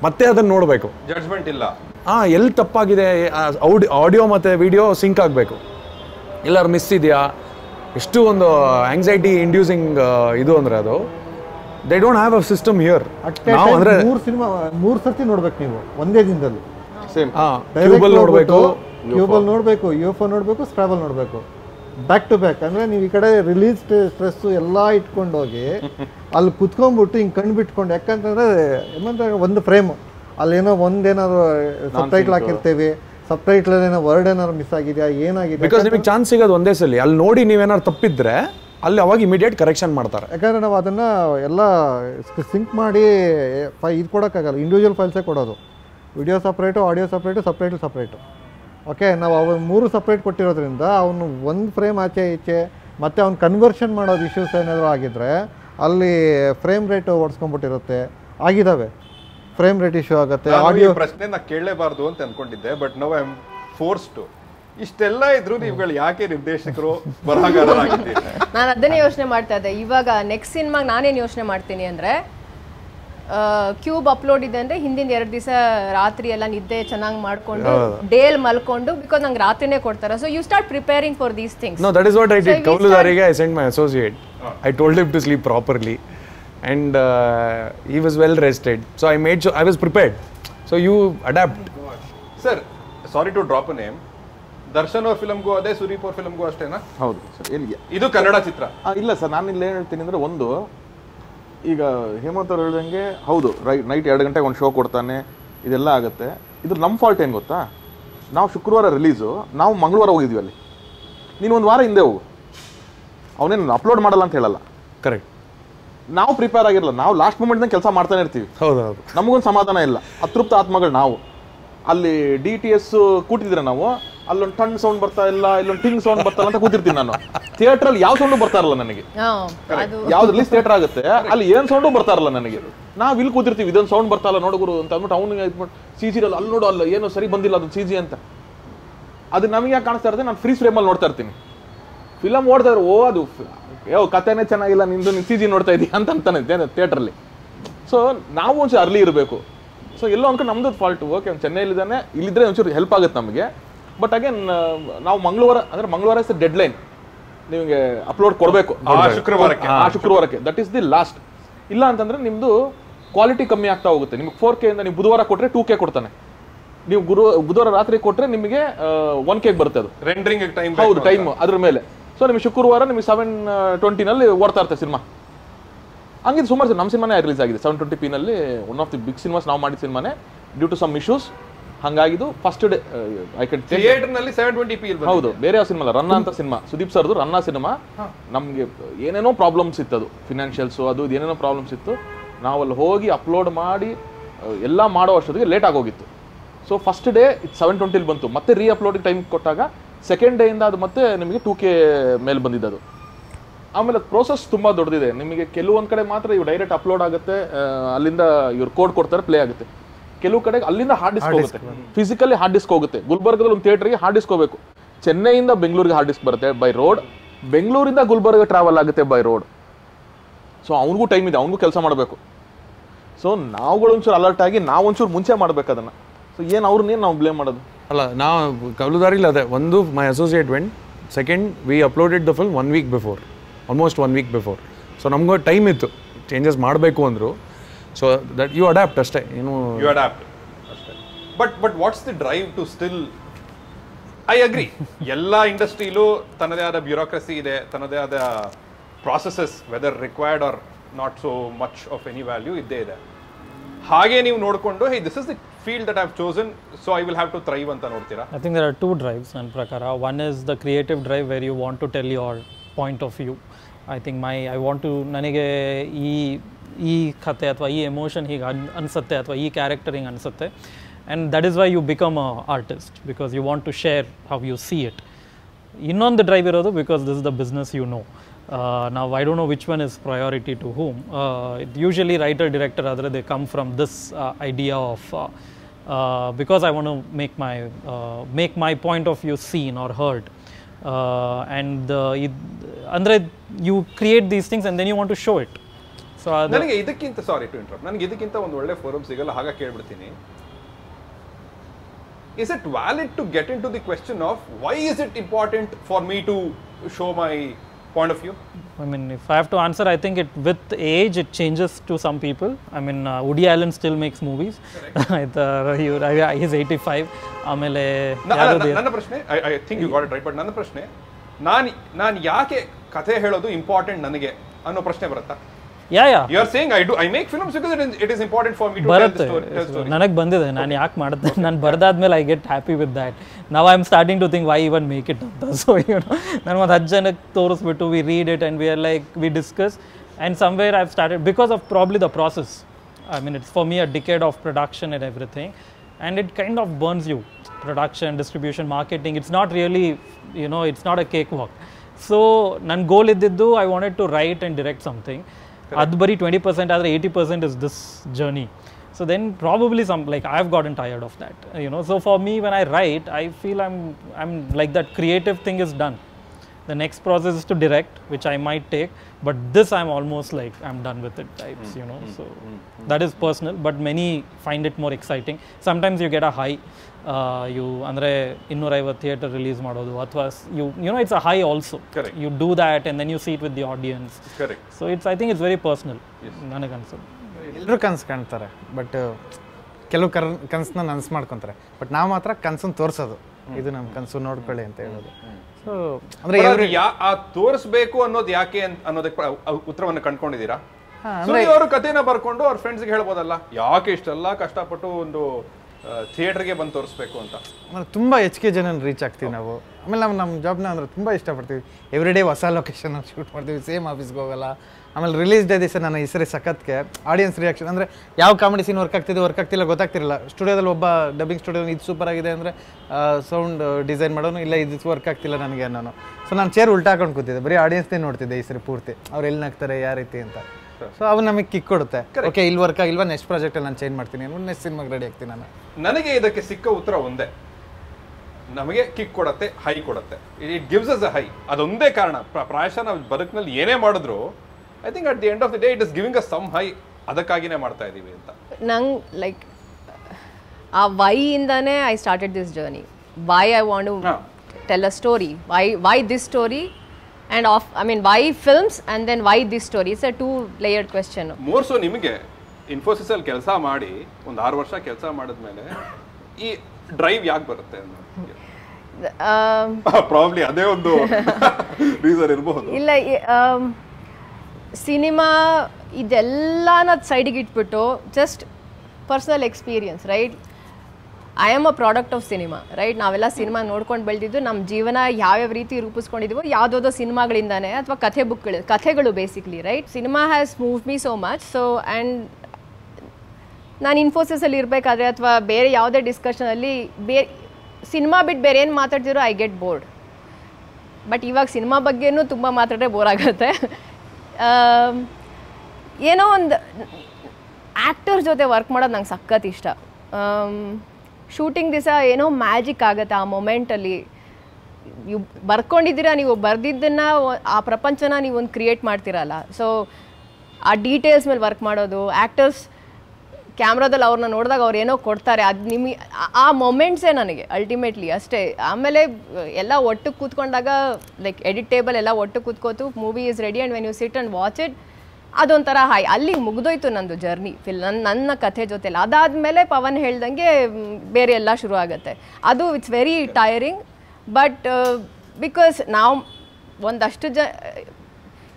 ಮತ್ತೆ ಅದನ್ನು ನೋಡಬೇಕು, ಜಡ್ಜ್ಮೆಂಟ್ ಇಲ್ಲ. ಹಾಂ, ಎಲ್ಲಿ ತಪ್ಪಾಗಿದೆ, ಔಡಿ ಆಡಿಯೋ ಮತ್ತು ವಿಡಿಯೋ ಸಿಂಕ್ ಆಗಬೇಕು, ಎಲ್ಲರೂ ಮಿಸ್ ಇದೆಯಾ, ಎಷ್ಟು ಒಂದು ಆಂಗ್ಸೈಟಿ ಇಂಡ್ಯೂಸಿಂಗ್ ಇದು ಅಂದರೆ ಅದು. They don't have a system here. ನಾವು ಅಂದರೆ ಮೂರು ಸಿನಿಮಾ ಮೂರು ಸರ್ತಿ ನೋಡ್ಬೇಕು ನೀವು ಒಂದೇ ದಿನದಲ್ಲಿ. ಸೇಮ್ ಟ್ಯೂಬಲ್ ನೋಡಬೇಕು, ಟ್ಯೂಬಲ್ ನೋಡಬೇಕು, ಯುಎಫ್ಒ ನೋಡಬೇಕು, ಸ್ಕ್ರಾಬಲ್ ನೋಡಬೇಕು, ಬ್ಯಾಕ್ ಟು ಬ್ಯಾಕ್. ಅಂದರೆ ನೀವು ಈ ಕಡೆ ರಿಲೀಸ್ ಸ್ಟ್ರೆಸ್ಸು ಎಲ್ಲ ಇಟ್ಕೊಂಡೋಗಿ ಅಲ್ಲಿ ಕುತ್ಕೊಂಡ್ಬಿಟ್ಟು ಹಿಂಗೆ ಕಣ್ಣು ಬಿಟ್ಕೊಂಡು, ಯಾಕಂತಂದರೆ ಏನಂತ ಒಂದು ಫ್ರೇಮು ಅಲ್ಲೇನೋ ಒಂದೇನಾದ್ರು ಸಬ್ಟೈಟ್ಲ್ ಹಾಕಿರ್ತೀವಿ, ಸಬ್ಟೈಟ್ಲಲ್ಲಿ ಏನೋ ವರ್ಡ್ ಏನಾದ್ರು ಮಿಸ್ ಆಗಿದೆಯಾ ಏನಾಗಿದೆ, ಬಿಕಾಸ್ ನಿಮಗೆ ಚಾನ್ಸ್ ಸಿಗೋದು ಒಂದೇ ಸಲ. ಅಲ್ಲಿ ನೋಡಿ ನೀವೇನಾದ್ರು ತಪ್ಪಿದ್ರೆ ಅಲ್ಲಿ ಅವಾಗ ಇಮಿಡಿಯೇಟ್ ಕರೆಕ್ಷನ್ ಮಾಡ್ತಾರೆ. ಯಾಕಂದರೆ ನಾವು ಅದನ್ನು ಎಲ್ಲ ಸಿಂಕ್ ಮಾಡಿ ಫೈ ಇದು ಕೊಡೋಕ್ಕಾಗಲ್ಲ, ಇಂಡಿವಿಜುವಲ್ ಫೈಲ್ಸೇ ಕೊಡೋದು. Video separate, audio separate, separate separate okay. ನಾವು ಅವನು ಮೂರು ಸಪ್ರೇಟ್ ಕೊಟ್ಟಿರೋದ್ರಿಂದ ಅವನು ಒಂದು ಫ್ರೇಮ್ ಆಚೆ ಈಚೆ, ಮತ್ತು ಅವ್ನು ಕನ್ವರ್ಷನ್ ಮಾಡೋದು ಇಶ್ಯೂಸ್ ಏನಾದರೂ ಆಗಿದ್ದರೆ ಅಲ್ಲಿ ಫ್ರೇಮ್ ರೇಟ್ ಓಡಿಸ್ಕೊಂಡ್ಬಿಟ್ಟಿರುತ್ತೆ. ಆಗಿದ್ದಾವೆ, ಫ್ರೇಮ್ ರೇಟ್ ಇಶ್ಯೂ ಆಗುತ್ತೆ. ಆಡಿಯೋ ಪ್ರಶ್ನೆ ನಾನು ಕೇಳಲೇಬಾರ್ದು ಅಂತ ಅಂದ್ಕೊಂಡಿದ್ದೆ, but now I am force to. ಇಷ್ಟೆಲ್ಲ ಇದ್ರು ನೀವುಗಳು ಯಾಕೆ ನಿರ್ದೇಶಕರು ಬರಹಗಾರರಾಗಿದ್ದೀರಿ? ನಾನು ಅದನ್ನೇ ಯೋಚನೆ ಮಾಡ್ತಾ ಇದ್ದೆ, ಇವಾಗ ನೆಕ್ಸ್ಟ್ ಸಿನಿಮಾಗೆ ನಾನೇನು ಯೋಚನೆ ಮಾಡ್ತೀನಿ ಅಂದರೆ, ಕ್ಯೂಬ್ ಅಪ್ಲೋಡ್ ಇದೆ ಅಂದರೆ ಹಿಂದಿನ ಎರಡು ದಿವಸ ರಾತ್ರಿ ಎಲ್ಲ ನಿದ್ದೆ ಚೆನ್ನಾಗಿ ಮಾಡಿಕೊಂಡು ಡೇಲ್ ಮಲ್ಕೊಂಡು, ಬಿಕಾಸ್ ನಂಗೆ ರಾತ್ರಿನೇ ಕೊಡ್ತಾರೆ. So you start preparing for these things. No that is what I did. ಕೌಲುದಾರಿಗೆ I sent my associate, I told him to sleep properly and he was well rested. So I made I was prepared. So you adapt. Sir sorry to drop a name, Darshan ಅವ್ರ ಫಿಲಮ್ಗೂ ಅದೇ ಸುದೀಪ್ ಅವ್ರ ಫಿಲಮ್ಗೂ ಅಷ್ಟೇನಾ? ಹೌದು sir. ಎಲ್ಲಿಗೆ ಇದು ಕನ್ನಡ ಚಿತ್ರ ಇಲ್ಲ sir. ನಾನು ಇಲ್ಲಿ ಏನು ಹೇಳ್ತೀನಿ ಅಂದರೆ, ಒಂದು ಈಗ ಹೇಮಂತ್ ಅವ್ರು ಹೇಳ್ದಂಗೆ ಹೌದು ರೈಟ್, ನೈಟ್ ಎರಡು ಗಂಟೆಗೆ ಒಂದು ಶೋ ಕೊಡ್ತಾನೆ, ಇದೆಲ್ಲ ಆಗುತ್ತೆ. ಇದು ನಮ್ಮ ಫಾಲ್ಟ್ ಏನು ಗೊತ್ತಾ, ನಾವು ಶುಕ್ರವಾರ ರಿಲೀಸು, ನಾವು ಮಂಗಳವಾರ ಹೋಗಿದ್ವಿ ಅಲ್ಲಿ. ನೀನು ಒಂದು ವಾರ ಹಿಂದೆ ಹೋಗು, ಅವನೇನು ಅಪ್ಲೋಡ್ ಮಾಡಲ್ಲ ಅಂತ ಹೇಳಲ್ಲ. ಕರೆಕ್ಟ್. ನಾವು ಪ್ರಿಪೇರ್ ಆಗಿರಲ್ಲ, ನಾವು ಲಾಸ್ಟ್ ಮೂಮೆಂಟ್ನ ಕೆಲಸ ಮಾಡ್ತಾನೆ ಇರ್ತೀವಿ. ಹೌದು ಹೌದು. ನಮಗೊಂದು ಸಮಾಧಾನ ಇಲ್ಲ, ಅತೃಪ್ತ ಆತ್ಮಗಳು ನಾವು. ಅಲ್ಲಿ ಡಿ ಟಿ ಎಸ್ ಕೂತಿದ್ರೆ ನಾವು ಅಲ್ಲೊಂದು ಟಣ್ ಸೌಂಡ್ ಬರ್ತಾ ಇಲ್ಲ, ಇಲ್ಲೊಂದು ಟಿಂಗ್ ಸೌಂಡ್ ಬರ್ತಾ ಇಲ್ಲ ಅಂತ ಕೂತಿರ್ತೀನಿ ನಾನು. ಥಿಯೇಟ್ರಲ್ಲಿ ಯಾವ ಸೌಂಡು ಬರ್ತಾ ಇರಲ್ಲ ನನಗೆ, ಯಾವ್ದು ರಿಲೀಸ್ ಥಿಯೇಟರ್ ಆಗುತ್ತೆ ಅಲ್ಲಿ ಏನ್ ಸೌಂಡು ಬರ್ತಾ ಇರಲ್ಲ ನನಗೆ. ನಾವು ಇಲ್ಲಿ ಕೂತಿರ್ತೀವಿ, ಇದೊಂದು ಸೌಂಡ್ ಬರ್ತಾ ಇಲ್ಲ ನೋಡಗುರು ಅಂತ ಅಂದ್ಬಿಟ್ಟು ಅವ್ನಿಗೆ ಇದ್ಬಿಟ್ಟು ಸಿ ಜಿ ಅಲ್ಲಿ ಅಲ್ಲಿ ನೋಡು, ಅಲ್ಲ ಏನೋ ಸರಿ ಬಂದಿಲ್ಲ ಅದು ಸಿ ಜಿ ಅಂತ. ಅದು ನಮಗೆ ಯಾಕೆ ಕಾಣಿಸ್ತಾ ಇರುತ್ತೆ, ನಾನು ಫ್ರೀ ಫ್ರೇಮಲ್ಲಿ ನೋಡ್ತಾ ಇರ್ತೀನಿ ಫಿಲಮ್ ನೋಡ್ತಾ ಇದ್ರೆ, ಓ ಅದು ಯೋ ಕಥೆನೇ ಚೆನ್ನಾಗಿಲ್ಲ ನಿಂದು, ನೀನು ಸಿ ಜಿ ನೋಡ್ತಾ ಇದೀಯ ಅಂತ ಅಂತಾನೆ ಥಿಯೇಟ್ರಲ್ಲಿ. ಸೊ ನಾವು ಒಂಚೂರು ಅರ್ಲಿ ಇರಬೇಕು. ಸೊ ಎಲ್ಲೋ ಅಂದ್ಕೊಂಡು ನಮ್ದು ಫಾಲ್ಟು, ಓಕೆ ಅವ್ನು ಚೆನ್ನೈಲಿದ್ದಾನೆ, ಇಲ್ಲಿದ್ದರೆ ಒಂಚೂರು ಹೆಲ್ಪ್ ಆಗುತ್ತೆ ನಮಗೆ. ಬಟ್ ಅಗೇನ್ ನಾವು ಮಂಗಳವಾರ ಅಂದರೆ ಮಂಗಳವಾರ ಇಸ್ ಡೆಡ್ ಲೈನ್, ನಿಮಗೆ ಅಪ್ಲೋಡ್ ಕೊಡಬೇಕು ಶುಕ್ರವಾರಕ್ಕೆ, ಆ ಶುಕ್ರವಾರಕ್ಕೆ. That is the last. ಇಲ್ಲ ಅಂತಂದರೆ ನಿಮ್ಮದು ಕ್ವಾಲಿಟಿ ಕಮ್ಮಿ ಆಗ್ತಾ ಹೋಗುತ್ತೆ. ನಿಮಗೆ ಫೋರ್ ಕೆ ಇಂದ ನೀವು ಬುಧವಾರ ಕೊಟ್ಟರೆ ಟೂ ಕೆ ಕೊಡ್ತಾನೆ, ನೀವು ಗುರು ಬುಧವಾರ ರಾತ್ರಿ ಕೊಟ್ಟರೆ ನಿಮಗೆ ಒನ್ ಕೆಗೆ ಬರುತ್ತೆ ಅದು ರೆಂಡರಿಂಗ್ ಟೈಮ್. ಹೌದು ಟೈಮ್ ಅದ್ರ ಮೇಲೆ. ಸೊ ನಿಮಗೆ ಶುಕ್ರವಾರ ನಿಮಗೆ ಸೆವೆನ್ ಟ್ವೆಂಟಿನಲ್ಲಿ ಓಡ್ತಾ ಇರ್ತಾರೆ ಸಿನಿಮಾ. ಹಂಗಿದ್ದು ಸುಮಾರು ಸರ್ ನಮ್ಮ ಸಿನಿಮಾನೇ ರಿಲೀಸ್ ಆಗಿದೆ ಸೆವೆನ್ ಟ್ವೆಂಟಿ ಪಿನಲ್ಲಿ. One of the big cinemas ನಾವು ಮಾಡಿದ ಸಿನಿಮಾನೇ, ಡ್ಯೂ ಟು ಸಮ್ ಇಶ್ಯೂಸ್ ಹಂಗಾಗಿದ್ದು ಫಸ್ಟ್ ಡೇ ಐ ಕ್ಯಾನ್ ಥಿಯೇಟರ್ನಲ್ಲಿ ಸೆವೆನ್ ಟ್ವೆಂಟಿ ಪಿ. ಹೌದು, ಬೇರೆ ಯಾವ ಸಿನಿಮಾ ಅಲ್ಲ, ರನ್ನ ಅಂತ ಸಿನಿಮಾ, ಸುದೀಪ್ ಸರ್ದು ರನ್ನ ಸಿನಿಮಾ. ನಮಗೆ ಏನೇನೋ ಪ್ರಾಬ್ಲಮ್ಸ್ ಇತ್ತು, ಅದು ಫಿನಾನ್ಷಿಯಲ್ಸು ಅದು ಇದು ಏನೇನೋ ಪ್ರಾಬ್ಲಮ್ಸ್ ಇತ್ತು. ನಾವಲ್ಲಿ ಹೋಗಿ ಅಪ್ಲೋಡ್ ಮಾಡಿ ಎಲ್ಲ ಮಾಡೋ ಅಷ್ಟೊತ್ತಿಗೆ ಲೇಟ್ ಆಗೋಗಿತ್ತು. ಸೊ ಫಸ್ಟ್ ಡೇ ಇದು ಸೆವೆನ್ ಟ್ವೆಂಟಿಲಿ ಬಂತು, ಮತ್ತೆ ರೀ ಅಪ್ಲೋಡಿಗೆ ಟೈಮ್ ಕೊಟ್ಟಾಗ ಸೆಕೆಂಡ್ ಡೇಯಿಂದ ಅದು ಮತ್ತೆ ನಿಮಗೆ ಟೂ ಕೆ ಮೇಲೆ ಬಂದಿದ್ದದು. ಆಮೇಲೆ ಪ್ರೋಸೆಸ್ ತುಂಬ ದೊಡ್ಡದಿದೆ. ನಿಮಗೆ ಕೆಲವೊಂದು ಕಡೆ ಮಾತ್ರ ಇವು ಡೈರೆಕ್ಟ್ ಅಪ್ಲೋಡ್ ಆಗುತ್ತೆ, ಅಲ್ಲಿಂದ ಇವ್ರು ಕೋಡ್ ಕೊಡ್ತಾರೆ, ಪ್ಲೇ ಆಗುತ್ತೆ. ಕೆಲವು ಕಡೆ ಅಲ್ಲಿಂದ ಹಾರ್ಡ್ ಡಿಸ್ಕ್ ಹೋಗುತ್ತೆ, ಫಿಸಿಕಲಿ ಹಾರ್ಡ್ ಡಿಸ್ಕ್ ಹೋಗುತ್ತೆ. ಗುಲ್ಬರ್ಗದಲ್ಲಿ ಒಂದು ಥಿಯೇಟ್ರಿಗೆ ಹಾರ್ಡ್ ಡಿಸ್ಕ್ ಹೋಗಬೇಕು, ಚೆನ್ನೈಯಿಂದ ಬೆಂಗಳೂರಿಗೆ ಹಾರ್ಡ್ ಡಿಸ್ಕ್ ಬರುತ್ತೆ ಬೈ ರೋಡ್, ಬೆಂಗಳೂರಿಂದ ಗುಲ್ಬರ್ಗ ಟ್ರಾವೆಲ್ ಆಗುತ್ತೆ ಬೈ ರೋಡ್. ಸೊ ಅವ್ನಿಗೂ ಟೈಮ್ ಇದೆ, ಅವ್ನಿಗೂ ಕೆಲಸ ಮಾಡಬೇಕು. ಸೊ ನಾವುಗಳು ಒಂಚೂರು ಅಲರ್ಟ್ ಆಗಿ ನಾವು ಒಂಚೂರು ಮುಂಚೆ ಮಾಡಬೇಕು ಅದನ್ನು. ಸೊ ಏನು ಅವ್ರನ್ನೇನು ನಾವು ಬ್ಲೇಮ್ ಮಾಡೋದು ಅಲ್ಲ, ನಾವು ಕವಲುದಾರಿಲ್ಲ. ಅದೇ ಒಂದು my associate went, second we uploaded the film one week before, almost one week before. So ನಮಗೂ ಟೈಮ್ ಇತ್ತು ಚೇಂಜಸ್ ಮಾಡಬೇಕು ಅಂದರು. So that you adapt, ಅಷ್ಟೇ. ಏನು you adapt ಅಷ್ಟೇ. But but what's the drive to still? I agree. ಎಲ್ಲ ಇಂಡಸ್ಟ್ರಿಲೂ ತನ್ನದೇ ಆದ ಬ್ಯೂರೋಕ್ರಸಿ ಇದೆ, ತನ್ನದೇ ಆದ processes, whether required or not so much of any value ಇದ್ದೇ ಇದೆ. ಹಾಗೆ ನೀವು ನೋಡಿಕೊಂಡು hey this is the field that I have chosen, so I will have to thrive ಅಂತ ನೋಡ್ತೀರಾ? I think there are two drives ನನ್ನ ಪ್ರಕಾರ. One is the creative drive where you want to tell your point of view. I think my I want to, ನನಗೆ ಈ ಈ ಕಥೆ ಅಥವಾ ಈ ಎಮೋಷನ್ ಹೀಗೆ ಅನ್ ಅನಿಸುತ್ತೆ ಅಥವಾ ಈ ಕ್ಯಾರೆಕ್ಟರ್ ಹಿಂಗೆ ಅನಿಸುತ್ತೆ. And that is why you become a artist, because you want to share how you see it. ಇನ್ನೊಂದು ಡ್ರೈವ್ ಇರೋದು because this is the business, you know. ನಾವು I don't know which one is priority to whom. It usually writer director ಆದರೆ they come from this idea of because I want to make my make my point of view seen or heard. And ಇದು ಅಂದರೆ you create these things and then you want to show it. So ನನಗೆ ಇದಕ್ಕಿಂತ sorry to interrupt ನನಗೆ ಇದಕ್ಕಿಂತ ಒಂದು ಒಳ್ಳೆ forum ಸಿಗಲ್ಲ, ಹಾಗಾಗಿ ಕೇಳ್ಬಿಡ್ತೀನಿ. Is it valid to get in to the question of why is it important for me to show my point of view? I mean if I have to answer, I think it with age it changes to some people. I mean Woody Allen still makes movies, ಆಯ್ತಾ, is eighty five. ಆಮೇಲೆ ನನ್ನ ಪ್ರಶ್ನೆ, I think you got it right, but ನನ್ನ ಪ್ರಶ್ನೆ ನಾನು ನಾನು ಯಾಕೆ ಕಥೆ ಹೇಳೋದು ಇಂಪಾರ್ಟೆಂಟ್ ನನಗೆ ಅನ್ನೋ ಪ್ರಶ್ನೆ ಬರುತ್ತಾ? Yeah yeah you are saying I do I make films because it is important for me to tell the story. ನನಗೆ ಬಂದಿದೆ, ನಾನು ಯಾಕೆ ಮಾಡ್ದೆ, ನಾನು ಬರ್ದಾದ ಮೇಲೆ I get happy with that. Now I am starting to think why even make it ಅಂತ. So you know, ನಾನು ಒಂದು ಹತ್ತು ಜನಕ್ಕೆ ತೋರಿಸ್ಬಿಟ್ಟು we read it and we are like we discuss and somewhere I have started because of probably the process. I mean it's for me a decade of production and everything and it kind of burns you. Production, distribution, marketing, it's not really you know it's not a cake walk so goal ಇದ್ದಿದ್ದು I wanted to write and direct something. ಅದು ಬರೀ twenty percent ಆದರೆ eighty percent is this journey. So then probably some like I have gotten tired of that, you know. So for me when I write I feel I am I am like that creative thing is done. The next process is to direct, which I might take, but this I'm almost like I'm done with it types, mm, you know. Mm, so mm, that is personal, but many find it more exciting. Sometimes you get a high, uh, you andre ಇನ್ನೂರೈವತ್ತು theater release ಮಾಡೋದು ಅಥವಾ you you know it's a high also. Correct. You do that and then you see it with the audience. Correct. So it's I think it's very personal. ನನಗೆ ಅನ್ಸುತ್ತೆ ಎಲ್ಲರೂ ಕನ್ಸು ಕಾಣ್ತಾರೆ, but ಕೆಲವು ಕನ್ಸನ್ನ ನನ್ಸು ಮಾಡ್ಕೊಂತಾರೆ, ಬಟ್ ನಾವು ಮಾತ್ರ ಕನ್ಸನ್ನು ತೋರಿಸೋದು, ಇದು ನಮ್ಮ ಕನ್ಸು ನೋಡ್ಕೊಳ್ಳಿ ಅಂತ ಹೇಳೋದು. ಸೊ ಅಂದ್ರೆ ತೋರಿಸ್ಬೇಕು ಅನ್ನೋದು ಯಾಕೆ ಅನ್ನೋದಕ್ಕೆ ಉತ್ತರವನ್ನು ಕಂಡುಕೊಂಡಿದ್ದೀರಾ? ಅವರು ಕಥೆನ ಬರ್ಕೊಂಡು ಅವ್ರ ಫ್ರೆಂಡ್ಸ್ಗೆ ಹೇಳ್ಬೋದಲ್ಲ, ಯಾಕೆ ಇಷ್ಟೆಲ್ಲ ಕಷ್ಟಪಟ್ಟು ಒಂದು ಥಿಯೇಟರ್ಗೆ ಬಂದು ತೋರಿಸಬೇಕು ಅಂತ. ಆಮೇಲೆ ತುಂಬಾ ಎಚ್ ಕೆ ಜನನ ರೀಚ್ ಆಗ್ತೀವಿ ನಾವು. ಆಮೇಲೆ ನಾವು ನಮ್ಮ ಜಾಬ್ನ ಅಂದ್ರೆ ತುಂಬಾ ಇಷ್ಟಪಡ್ತೀವಿ. ಎವ್ರಿಡೇ ಹೊಸ ಲೊಕೇಶನ್ ಅಲ್ಲಿ ಶೂಟ್ ಮಾಡ್ತೀವಿ, ಸೇಮ್ ಆಫೀಸ್ಗೆ ಹೋಗಲ್ಲ. ಆಮೇಲೆ ರಿಲೀಸ್ ಡೇ ದಿವಸ ನಾನು ಈ ಸರಿ ಸಖತ್ಗೆ ಆಡಿಯನ್ಸ್ ರಿಯಾಕ್ಷನ್ ಅಂದರೆ ಯಾವ ಕಾಮಿಡಿ ಸೀನ್ ವರ್ಕ್ ಆಗ್ತಿದೆ ವರ್ಕ್ ಆಗ್ತಿಲ್ಲ ಗೊತ್ತಾಗ್ತಿರಲಿಲ್ಲ. ಸ್ಟುಡಿಯೋದಲ್ಲಿ ಒಬ್ಬ ಡಬ್ಬಿಂಗ್ ಸ್ಟುಡಿಯೋದಲ್ಲಿ ಇದು ಸೂಪರ್ ಆಗಿದೆ ಅಂದರೆ ಸೌಂಡ್ ಡಿಸೈನ್ ಮಾಡೋನು ಇಲ್ಲ ಇದು ವರ್ಕ್ ಆಗ್ತಿಲ್ಲ ನನಗೆ ಅನ್ನೋನು. ಸೊ ನಾನು ಚೇರ್ ಉಲ್ಟಾ ಹಾಕೊಂಡು ಕೂತಿದ್ದೆ, ಬರೀ ಆಡಿಯನ್ಸ್ನೇ ನೋಡ್ತಿದ್ದೆ ಈ ಸರಿ ಪೂರ್ತಿ, ಅವ್ರು ಎಲ್ಲಿ ನಾಗ್ತಾರೆ ಯಾವ ರೀತಿ ಅಂತ. ಸೊ ಅವು ನಮಗೆ ಕಿಕ್ ಕೊಡುತ್ತೆ, ಓಕೆ ಇಲ್ಲಿ ವರ್ಕ್ ಆಗಿಲ್ವಾ ನೆಕ್ಸ್ಟ್ ಪ್ರಾಜೆಕ್ಟಲ್ಲಿ ನಾನು ಚೇಂಜ್ ಮಾಡ್ತೀನಿ, ನೆಕ್ಸ್ಟ್ ಸಿನಿಮಾಗೆ ರೆಡಿ ಆಗ್ತೀನಿ ನಾನು. ನನಗೆ ಇದಕ್ಕೆ ಸಿಕ್ಕ ಉತ್ತರ ಒಂದೇ, ನಮಗೆ ಕಿಕ್ ಕೊಡುತ್ತೆ, ಹೈ ಕೊಡುತ್ತೆ, it gives us a high. ಅದೊಂದೇ ಕಾರಣ, ಪ್ರಾಯಶಃ ನಾವು ಬದುಕಿನಲ್ಲಿ ಏನೇ ಮಾಡಿದ್ರು I think at the end of the day it is giving a some high, ಅದಕ್ಕಾಗಿನೇ ಮಾಡ್ತಾ ಇದ್ದೀವಿ ಅಂತ. ನಂಗೆ ಲೈಕ್ ಆ ವೈ ಇಂದಾನೇ I started this journey. Why I want to tell a story, why why this story and of I mean why films and then why this story, it's a two layered question. More so nimage Infosys al kelsa maadi ond six varsha kelsa madidmele ee drive yaak barutte andu probably adhe ondu reason irbodu illa cinema idella na side ge itbittu just personal experience, right? I am a product of cinema, right? ನಾವೆಲ್ಲ cinema ನೋಡ್ಕೊಂಡು ಬೆಳೆದಿದ್ದು, ನಮ್ಮ ಜೀವನ ಯಾವ್ಯಾವ ರೀತಿ ರೂಪಿಸ್ಕೊಂಡಿದ್ದೀವೋ ಯಾವುದೋ ಸಿನಿಮಾಗಳಿಂದಾನೆ, ಅಥವಾ ಕಥೆ ಬುಕ್ಗಳು, ಕಥೆಗಳು basically, right? Cinema has moved me so much. So and ನಾನು ಇನ್ಫೋಸಿಸಲ್ಲಿ ಇರಬೇಕಾದ್ರೆ ಅಥವಾ ಬೇರೆ ಯಾವುದೇ ಡಿಸ್ಕಷನಲ್ಲಿ ಬೇರೆ ಸಿನಿಮಾ ಬಿಟ್ಟು ಬೇರೆ ಏನು ಮಾತಾಡ್ತಿರೋ ಐ ಗೆಟ್ ಬೋರ್ಡ್. ಬಟ್ ಇವಾಗ ಸಿನಿಮಾ ಬಗ್ಗೆನೂ ತುಂಬ ಮಾತಾಡಿದ್ರೆ ಬೋರ್ ಆಗುತ್ತೆ. ಏನೋ ಒಂದು ಆ್ಯಕ್ಟರ್ ಜೊತೆ ವರ್ಕ್ ಮಾಡೋದು ನಂಗೆ ಸಖತ್ ಇಷ್ಟ. ಶೂಟಿಂಗ್ ದಿವಸ ಏನೋ ಮ್ಯಾಜಿಕ್ ಆಗುತ್ತೆ ಆ ಮೊಮೆಂಟಲ್ಲಿ. ನೀವು ಬರ್ಕೊಂಡಿದ್ದೀರಾ, ನೀವು ಬರೆದಿದ್ದನ್ನು ಆ ಪ್ರಪಂಚನ ನೀವೊಂದು ಕ್ರಿಯೇಟ್ ಮಾಡ್ತೀರಲ್ಲ. ಸೊ ಆ ಡೀಟೇಲ್ಸ್ ಮೇಲೆ ವರ್ಕ್ ಮಾಡೋದು, ಆ್ಯಕ್ಟರ್ಸ್ ಕ್ಯಾಮ್ರಾದಲ್ಲಿ ಅವ್ರನ್ನ ನೋಡಿದಾಗ ಅವ್ರು ಏನೋ ಕೊಡ್ತಾರೆ, ಅದು ನಿಮಗೆ ಆ ಮೊಮೆಂಟ್ಸೇ ನನಗೆ ಅಲ್ಟಿಮೇಟ್ಲಿ ಅಷ್ಟೇ. ಆಮೇಲೆ ಎಲ್ಲ ಒಟ್ಟು ಕೂತ್ಕೊಂಡಾಗ ಲೈಕ್ ಎಡಿಟ್ ಟೇಬಲ್ ಎಲ್ಲ ಒಟ್ಟು ಕೂತ್ಕೋತು, movie is ready and when you sit and watch it, ಅದೊಂಥರ ಹಾಯ್. ಅಲ್ಲಿಗೆ ಮುಗಿದೋಯ್ತು ನಂದು ಜರ್ನಿ ಫಿಲ್ ನನ್ನ ನನ್ನ ಕಥೆ ಜೊತೆಲಿ. ಅದಾದಮೇಲೆ ಪವನ್ ಹೇಳ್ದಂಗೆ ಬೇರೆ ಎಲ್ಲ ಶುರು ಆಗುತ್ತೆ. ಅದು it's very tiring, but because ನಾವು ಒಂದಷ್ಟು ಜ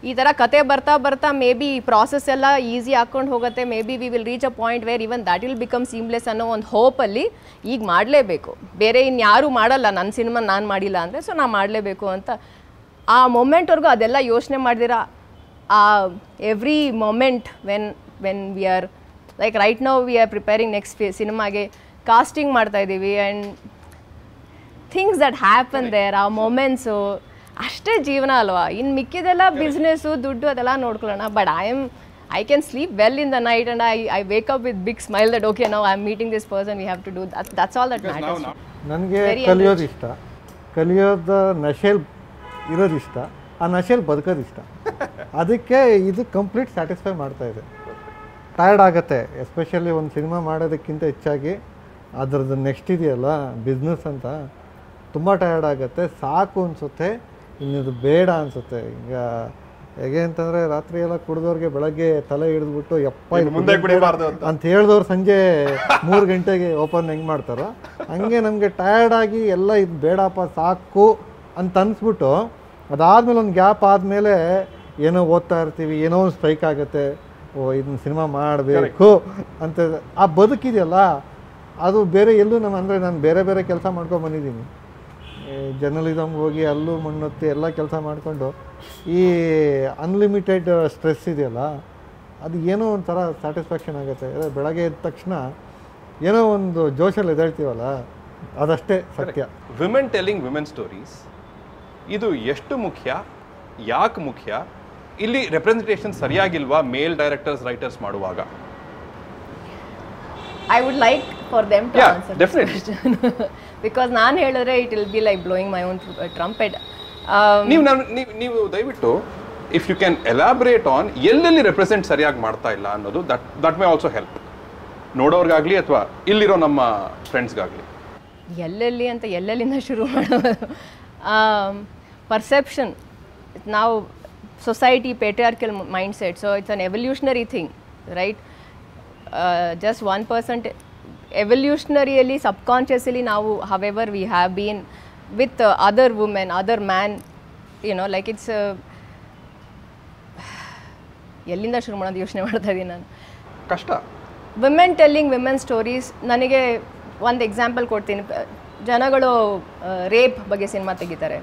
ಈ ಥರ ಕತೆ ಬರ್ತಾ ಬರ್ತಾ ಮೇ ಬಿ ಪ್ರಾಸೆಸ್ ಎಲ್ಲ ಈಸಿ ಹಾಕ್ಕೊಂಡು ಹೋಗುತ್ತೆ. Maybe we will reach a point where even that will become seamless ಅನ್ನೋ ಒಂದು ಹೋಪಲ್ಲಿ ಈಗ ಮಾಡಲೇಬೇಕು. ಬೇರೆ ಇನ್ಯಾರೂ ಮಾಡಲ್ಲ ನನ್ನ ಸಿನಿಮಾ ನಾನು ಮಾಡಿಲ್ಲ ಅಂದರೆ, ಸೊ ನಾನು ಮಾಡಲೇಬೇಕು ಅಂತ ಆ ಮೊಮೆಂಟ್ವರೆಗೂ ಅದೆಲ್ಲ ಯೋಚನೆ ಮಾಡಿದಿರಾ. Uh, every moment when when we are like right now we are preparing next cinema ge casting maartta idivi and things that happen right there, our moments. So ashte jeevana alwa, in mikkidella business duddu adella nodkolona. But i am i can sleep well in the night and i i wake up with big smile that okay, now I am meeting this person, we have to do that. That's all that matters. Nange kaliyod ishta, kaliyod nashel irod ishta, ಆ ನಶೆಯಲ್ಲಿ ಬದುಕೋದು ಇಷ್ಟ. ಅದಕ್ಕೆ ಇದು complete satisfy ಮಾಡ್ತಾಯಿದೆ. Tired ಆಗುತ್ತೆ, especially ಒಂದು cinema ಮಾಡೋದಕ್ಕಿಂತ ಹೆಚ್ಚಾಗಿ ಅದರದ್ದು ನೆಕ್ಸ್ಟ್ ಇದೆಯಲ್ಲ ಬಿಸ್ನೆಸ್ ಅಂತ, ತುಂಬ ಟಯರ್ಡ್ ಆಗುತ್ತೆ, ಸಾಕು ಅನಿಸುತ್ತೆ, ಇನ್ನಿದು ಬೇಡ ಅನಿಸುತ್ತೆ. ಈಗ ಹೇಗೆ ಅಂತಂದರೆ ರಾತ್ರಿ ಎಲ್ಲ ಕುಡಿದವ್ರಿಗೆ ಬೆಳಗ್ಗೆ ತಲೆ ಹಿಡಿದ್ಬಿಟ್ಟು ಯಪ್ಪ ಇದು ಮುಂದೆ ಕುಡಿಬಾರ್ದು ಅಂತ ಹೇಳಿದವ್ರು ಸಂಜೆ ಮೂರು ಗಂಟೆಗೆ ಓಪನ್ ಹೆಂಗೆ ಮಾಡ್ತಾರೋ ಹಂಗೆ ನಮಗೆ ಟಯರ್ಡಾಗಿ ಎಲ್ಲ ಇದು ಬೇಡಪ್ಪ ಸಾಕು ಅಂತ ಅನಿಸ್ಬಿಟ್ಟು ಅದಾದಮೇಲೆ ಒಂದು ಗ್ಯಾಪ್ ಆದಮೇಲೆ ಏನೋ ಓದ್ತಾ ಇರ್ತೀವಿ, ಏನೋ ಒಂದು ಸ್ಟ್ರೈಕ್ ಆಗುತ್ತೆ, ಓ ಇದನ್ನ ಸಿನಿಮಾ ಮಾಡಬೇಕು ಅಂತ ಆ ಬದುಕಿದೆಯಲ್ಲ ಅದು ಬೇರೆ ಎಲ್ಲೂ ನಮ್ಮ ಅಂದರೆ ನಾನು ಬೇರೆ ಬೇರೆ ಕೆಲಸ ಮಾಡ್ಕೊಂಬಂದಿದ್ದೀನಿ. ಜರ್ನಲಿಸಮ್ಗೆ ಹೋಗಿ ಅಲ್ಲೂ ಮಣ್ಣೊತ್ತಿ ಎಲ್ಲ ಕೆಲಸ ಮಾಡಿಕೊಂಡು ಈ ಅನ್ಲಿಮಿಟೆಡ್ ಸ್ಟ್ರೆಸ್ ಇದೆಯಲ್ಲ ಅದು ಏನೋ ಒಂಥರ ಸ್ಯಾಟಿಸ್ಫ್ಯಾಕ್ಷನ್ ಆಗುತ್ತೆ. ಬೆಳಗ್ಗೆ ಎದ್ದ ತಕ್ಷಣ ಏನೋ ಒಂದು ಜೋಶಲ್ಲಿ ಎದ್ದೇಳ್ತೀವಲ್ಲ ಅದಷ್ಟೇ ಸತ್ಯ. ವಿಮೆನ್ ಟೆಲ್ಲಿಂಗ್ ವಿಮೆನ್ ಸ್ಟೋರೀಸ್ ಇದು ಎಷ್ಟು ಮುಖ್ಯ, ಯಾಕೆ ಮುಖ್ಯ, ಇಲ್ಲಿ ರೆಪ್ರೆಸೆಂಟೇಷನ್ ಸರಿಯಾಗಿಲ್ವಾ ಮೇಲ್ ಡೈರೆಕ್ಟರ್ಸ್ ರೈಟರ್ಸ್ ಮಾಡುವಾಗ? I would like for them to answer definitely, because ನಾನು ಹೇಳಿದ್ರೆ it will be like blowing my own trumpet. ನೀವು ನೀವು ದಯವಿಟ್ಟು if you can elaborate on ಎಲ್ಲೆಲ್ಲಿ ರೆಪ್ರೆಸೆಂಟ್ ಸರಿಯಾಗಿ ಮಾಡ್ತಾ ಇಲ್ಲ ಅನ್ನೋದು, that that may also help ನೋಡೋರ್ಗಾಗಲಿ ಅಥವಾ ಇಲ್ಲಿರೋ ನಮ್ಮ ಫ್ರೆಂಡ್ಸ್ಗಾಗಲಿ. ಎಲ್ಲೆಲ್ಲಿ ಅಂತ ಎಲ್ಲೆಲ್ಲಿಂದ ಶುರು ಮಾಡೋದು? ಪರ್ಸೆಪ್ಷನ್. ನಾವು society patriarchal mindset, so it's an evolutionary thing, right? Just one percent ಎವಲ್ಯೂಷನರಿಯಲ್ಲಿ ಸಬ್ಕಾನ್ಷಿಯಸ್ಲಿ ನಾವು however we have been with other women, other man, you know like it's ಎಲ್ಲಿಂದ ಶುರು ಮಾಡೋದು ಯೋಚನೆ ಮಾಡ್ತಾ ಇದ್ದೀನಿ ನಾನು. ಕಷ್ಟ. ವಿಮೆನ್ ಟೆಲ್ಲಿಂಗ್ ವಿಮೆನ್ ಸ್ಟೋರೀಸ್ ನನಗೆ ಒಂದು ಎಕ್ಸಾಂಪಲ್ ಕೊಡ್ತೀನಿ. ಜನಗಳು ರೇಪ್ ಬಗ್ಗೆ ಸಿನಿಮಾ ತೆಗಿತಾರೆ,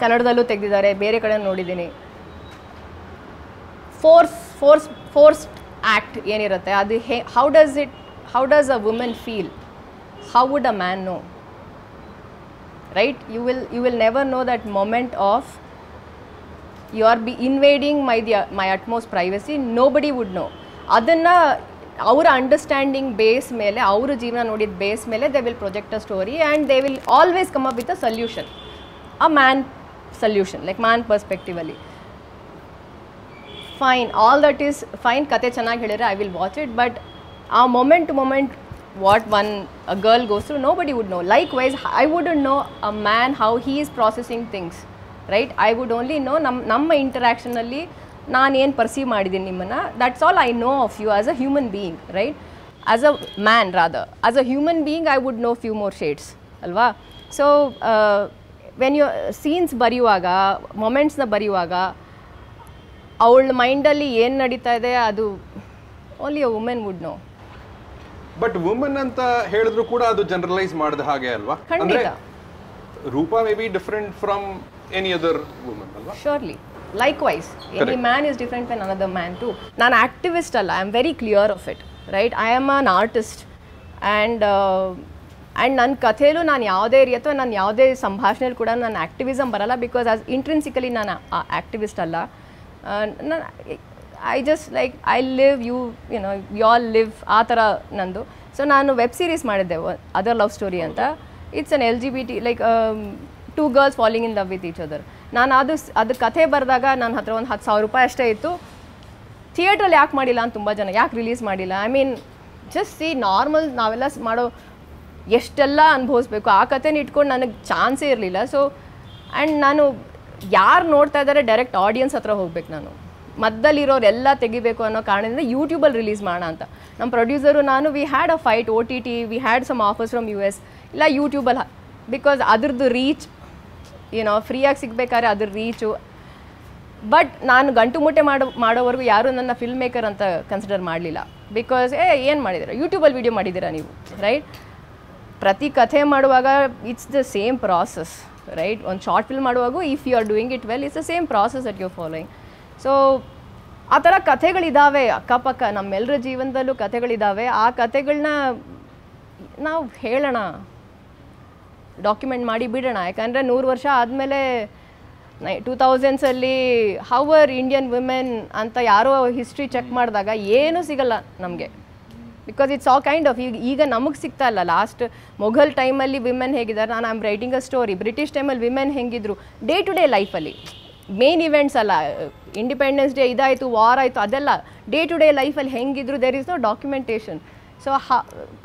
ಕನ್ನಡದಲ್ಲೂ ತೆಗೆದಿದ್ದಾರೆ, ಬೇರೆ ಕಡೆ ನೋಡಿದ್ದೀನಿ. ಫೋರ್ಸ್ ಫೋರ್ಸ್ ಫೋರ್ಸ್ಡ್ ಆ್ಯಕ್ಟ್ ಏನಿರುತ್ತೆ ಅದು hey how does it how does a women feel, how would a man know, right? You will you will never know that moment of you are be invading my the my utmost privacy, no ಬಡಿ wood no. ಅದನ್ನು ಅವರ understanding base ಮೇಲೆ, ಅವರ ಜೀವನ ನೋಡಿದ base ಮೇಲೆ they will project a story and they will always come up with a solution, a man solution, like man ಪರ್ಸ್ಪೆಕ್ಟಿವಲ್ಲಿ. Fine, all that is fine, ಕತೆ ಚೆನ್ನಾಗಿ ಹೇಳಿದ್ರೆ I will watch it. But ಆ moment to moment what one a girl goes through, no ಬಡಿ wood know. Likewise I wouldn't know a man how he is processing things, right? I would only know ನಮ್ಮ ನಮ್ಮ ಇಂಟರ್ಯಾಕ್ಷನಲ್ಲಿ ನಾನೇನು perceive ಮಾಡಿದ್ದೀನಿ ನಿಮ್ಮನ್ನು, that's all I know of you as a human being, right? As a man rather, as a human being I would know few more shades ಅಲ್ವಾ? So when you scenes ಬರೆಯುವಾಗ, ಮೊಮೆಂಟ್ಸ್ನ ಬರೆಯುವಾಗ ಅವಳ ಮೈಂಡಲ್ಲಿ ಏನು ನಡೀತಾ ಇದೆ ಅದು only a women would know. But women ಅಂತ ಹೇಳಿದ್ರು ಕೂಡ ಅದು ಜನರಲೈಸ್ ಮಾಡಿದ ಹಾಗೆ ಅಲ್ವಾ? ಖಂಡಿತ. Roopa may be different from any other women ಅಲ್ವಾ? Surely. Likewise, any man is different than another man too. Nan activist alla, I am very clear of it, right? I am an artist, and uh, and nan kathelu nan yavade reetho nan yavade sambhashane kuda nan activism barala, because as intrinsically nan uh, activist alla. Uh, nan I just like I live, you you know, we all live aa tara nandu. So nanu web series madide Other Love Story anta. It's an L G B T, like um, two girls falling in love with each other. ನಾನು ಅದು ಅದು ಕಥೆ ಬರೆದಾಗ ನನ್ನ ಹತ್ರ ಒಂದು ಹತ್ತು ಸಾವಿರ ರೂಪಾಯಿ ಅಷ್ಟೇ ಇತ್ತು. ಥಿಯೇಟ್ರಲ್ಲಿ ಯಾಕೆ ಮಾಡಿಲ್ಲ ಅಂತ ತುಂಬ ಜನ, ಯಾಕೆ ರಿಲೀಸ್ ಮಾಡಿಲ್ಲ? I mean just see, normal ನಾವೆಲ್ಲ ಮಾಡೋ ಎಷ್ಟೆಲ್ಲ ಅನುಭವಿಸ್ಬೇಕು, ಆ ಕಥೆನ ಇಟ್ಕೊಂಡು ನನಗೆ ಚಾನ್ಸೇ ಇರಲಿಲ್ಲ. ಸೊ ಆ್ಯಂಡ್ ನಾನು ಯಾರು ನೋಡ್ತಾ ಇದ್ದಾರೆ, ಡೈರೆಕ್ಟ್ ಆಡಿಯನ್ಸ್ ಹತ್ರ ಹೋಗ್ಬೇಕು. ನಾನು ಮದ್ದಲ್ಲಿರೋರೆಲ್ಲ ತೆಗಿಬೇಕು ಅನ್ನೋ ಕಾರಣದಿಂದ ಯೂಟ್ಯೂಬಲ್ಲಿ ರಿಲೀಸ್ ಮಾಡೋಣ ಅಂತ ನಮ್ಮ ಪ್ರೊಡ್ಯೂಸರು ನಾನು we had a fight. O T T we had some offers from U S, ಇಲ್ಲ ಯೂಟ್ಯೂಬಲ್ಲಿ, ಬಿಕಾಸ್ ಅದ್ರದ್ದು ರೀಚ್, ಏನೋ ಫ್ರೀಯಾಗಿ ಸಿಗಬೇಕಾದ್ರೆ ಅದ್ರ ರೀಚು. ಬಟ್ ನಾನು ಗಂಟು ಮುಟ್ಟೆ ಮಾಡೋ ಮಾಡೋವರೆಗೂ ಯಾರೂ ನನ್ನ ಫಿಲ್ಮ್ ಮೇಕರ್ ಅಂತ ಕನ್ಸಿಡರ್ ಮಾಡಲಿಲ್ಲ. ಬಿಕಾಸ್ ಏ ಏನು ಮಾಡಿದ್ದೀರಾ, ಯೂಟ್ಯೂಬಲ್ಲಿ ವೀಡಿಯೋ ಮಾಡಿದ್ದೀರಾ ನೀವು, ರೈಟ್? ಪ್ರತಿ ಕಥೆ ಮಾಡುವಾಗ it's the same process, right? ಒಂದು ಶಾರ್ಟ್ ಫಿಲ್ಮ್ ಮಾಡುವಾಗೂ if you are doing it well, it's the same process at your following. So ಆ ಥರ ಕಥೆಗಳಿದ್ದಾವೆ ಅಕ್ಕಪಕ್ಕ, ನಮ್ಮೆಲ್ಲರ ಜೀವನದಲ್ಲೂ ಕಥೆಗಳಿದ್ದಾವೆ. ಆ ಕಥೆಗಳನ್ನ ನಾವು ಹೇಳೋಣ, ಡಾಕ್ಯುಮೆಂಟ್ ಮಾಡಿ ಬಿಡೋಣ. ಯಾಕಂದರೆ ನೂರು ವರ್ಷ ಆದಮೇಲೆ ನೈ ಟೂ ತೌಸಂಡ್ಸಲ್ಲಿ ಹವರ್ ಇಂಡಿಯನ್ ವುಮೆನ್ ಅಂತ ಯಾರೋ ಹಿಸ್ಟ್ರಿ ಚೆಕ್ ಮಾಡಿದಾಗ ಏನೂ ಸಿಗಲ್ಲ ನಮಗೆ, because it's a kind of ಈಗ ಈಗ ನಮಗೆ ಸಿಗ್ತಾ ಇಲ್ಲ. ಲಾಸ್ಟ್ ಮೊಘಲ್ ಟೈಮಲ್ಲಿ ವಿಮೆನ್ ಹೇಗಿದ್ದಾರೆ, ನಾನು I am writing a story. British ಟೈಮಲ್ಲಿ ವಿಮೆನ್ ಹೆಂಗಿದ್ರು ಡೇ ಟು ಡೇ ಲೈಫಲ್ಲಿ, ಮೇನ್ ಇವೆಂಟ್ಸ್ ಅಲ್ಲ, ಇಂಡಿಪೆಂಡೆನ್ಸ್ ಡೇ ಇದಾಯಿತು, ವಾರ್ ಆಯಿತು, ಅದೆಲ್ಲ ಡೇ ಟು ಡೇ ಲೈಫಲ್ಲಿ ಹೆಂಗಿದ್ರು there is no documentation. So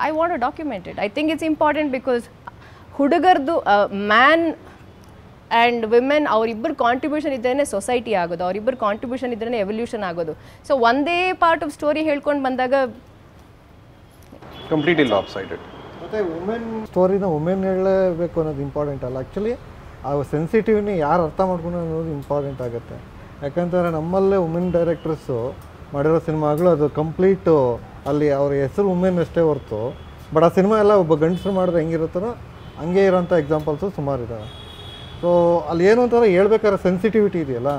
I want to document it. I think it's important, because ಹುಡುಗರದು ಮ್ಯಾನ್ ಆ್ಯಂಡ್ ವಿಮೆನ್ ಅವರಿಬ್ಬರು ಕಾಂಟ್ರಿಬ್ಯೂಷನ್ ಇದ್ರೇ ಸೊಸೈಟಿ ಆಗೋದು, ಅವರಿಬ್ಬರು ಕಾಂಟ್ರಿಬ್ಯೂಷನ್ ಇದ್ರೇ ಎವಲ್ಯೂಷನ್ ಆಗೋದು. ಸೊ ಒಂದೇ ಪಾರ್ಟ್ ಆಫ್ ಸ್ಟೋರಿ ಹೇಳ್ಕೊಂಡು ಬಂದಾಗ ಕಂಪ್ಲೀಟ್ಲಿ ಲಾಪ್ ಸೈಡೆಡ್. ಮತ್ತು ವುಮೆನ್ ಸ್ಟೋರಿನ ವುಮೆನ್ ಹೇಳಬೇಕು ಅನ್ನೋದು ಇಂಪಾರ್ಟೆಂಟ್ ಅಲ್ಲ, ಆ್ಯಕ್ಚುಲಿ ಆ ಸೆನ್ಸಿಟಿವ್ನ ಯಾರು ಅರ್ಥ ಮಾಡ್ಕೊಂಡು ಅನ್ನೋದು ಇಂಪಾರ್ಟೆಂಟ್ ಆಗುತ್ತೆ. ಯಾಕಂತಂದರೆ ನಮ್ಮಲ್ಲೇ ವುಮೆನ್ ಡೈರೆಕ್ಟರ್ಸು ಮಾಡಿರೋ ಸಿನಿಮಾಗಳು ಅದು ಕಂಪ್ಲೀಟು, ಅಲ್ಲಿ ಅವ್ರ ಹೆಸರು ವುಮೆನ್ ಅಷ್ಟೇ ಹೊರತು, ಬಟ್ ಆ ಸಿನಿಮಾ ಎಲ್ಲ ಒಬ್ಬ ಗಂಡಸರು ಮಾಡಿದ್ರೆ ಹೆಂಗಿರುತ್ತೋ ಹಂಗೆ ಇರೋಂಥ ಎಕ್ಸಾಂಪಲ್ಸು ಸುಮಾರಿದ್ದಾವೆ. ಸೊ ಅಲ್ಲಿ ಏನು ಅಂತಾರೆ ಹೇಳ್ಬೇಕಾದ್ರೆ ಸೆನ್ಸಿಟಿವಿಟಿ ಇದೆಯಲ್ಲ.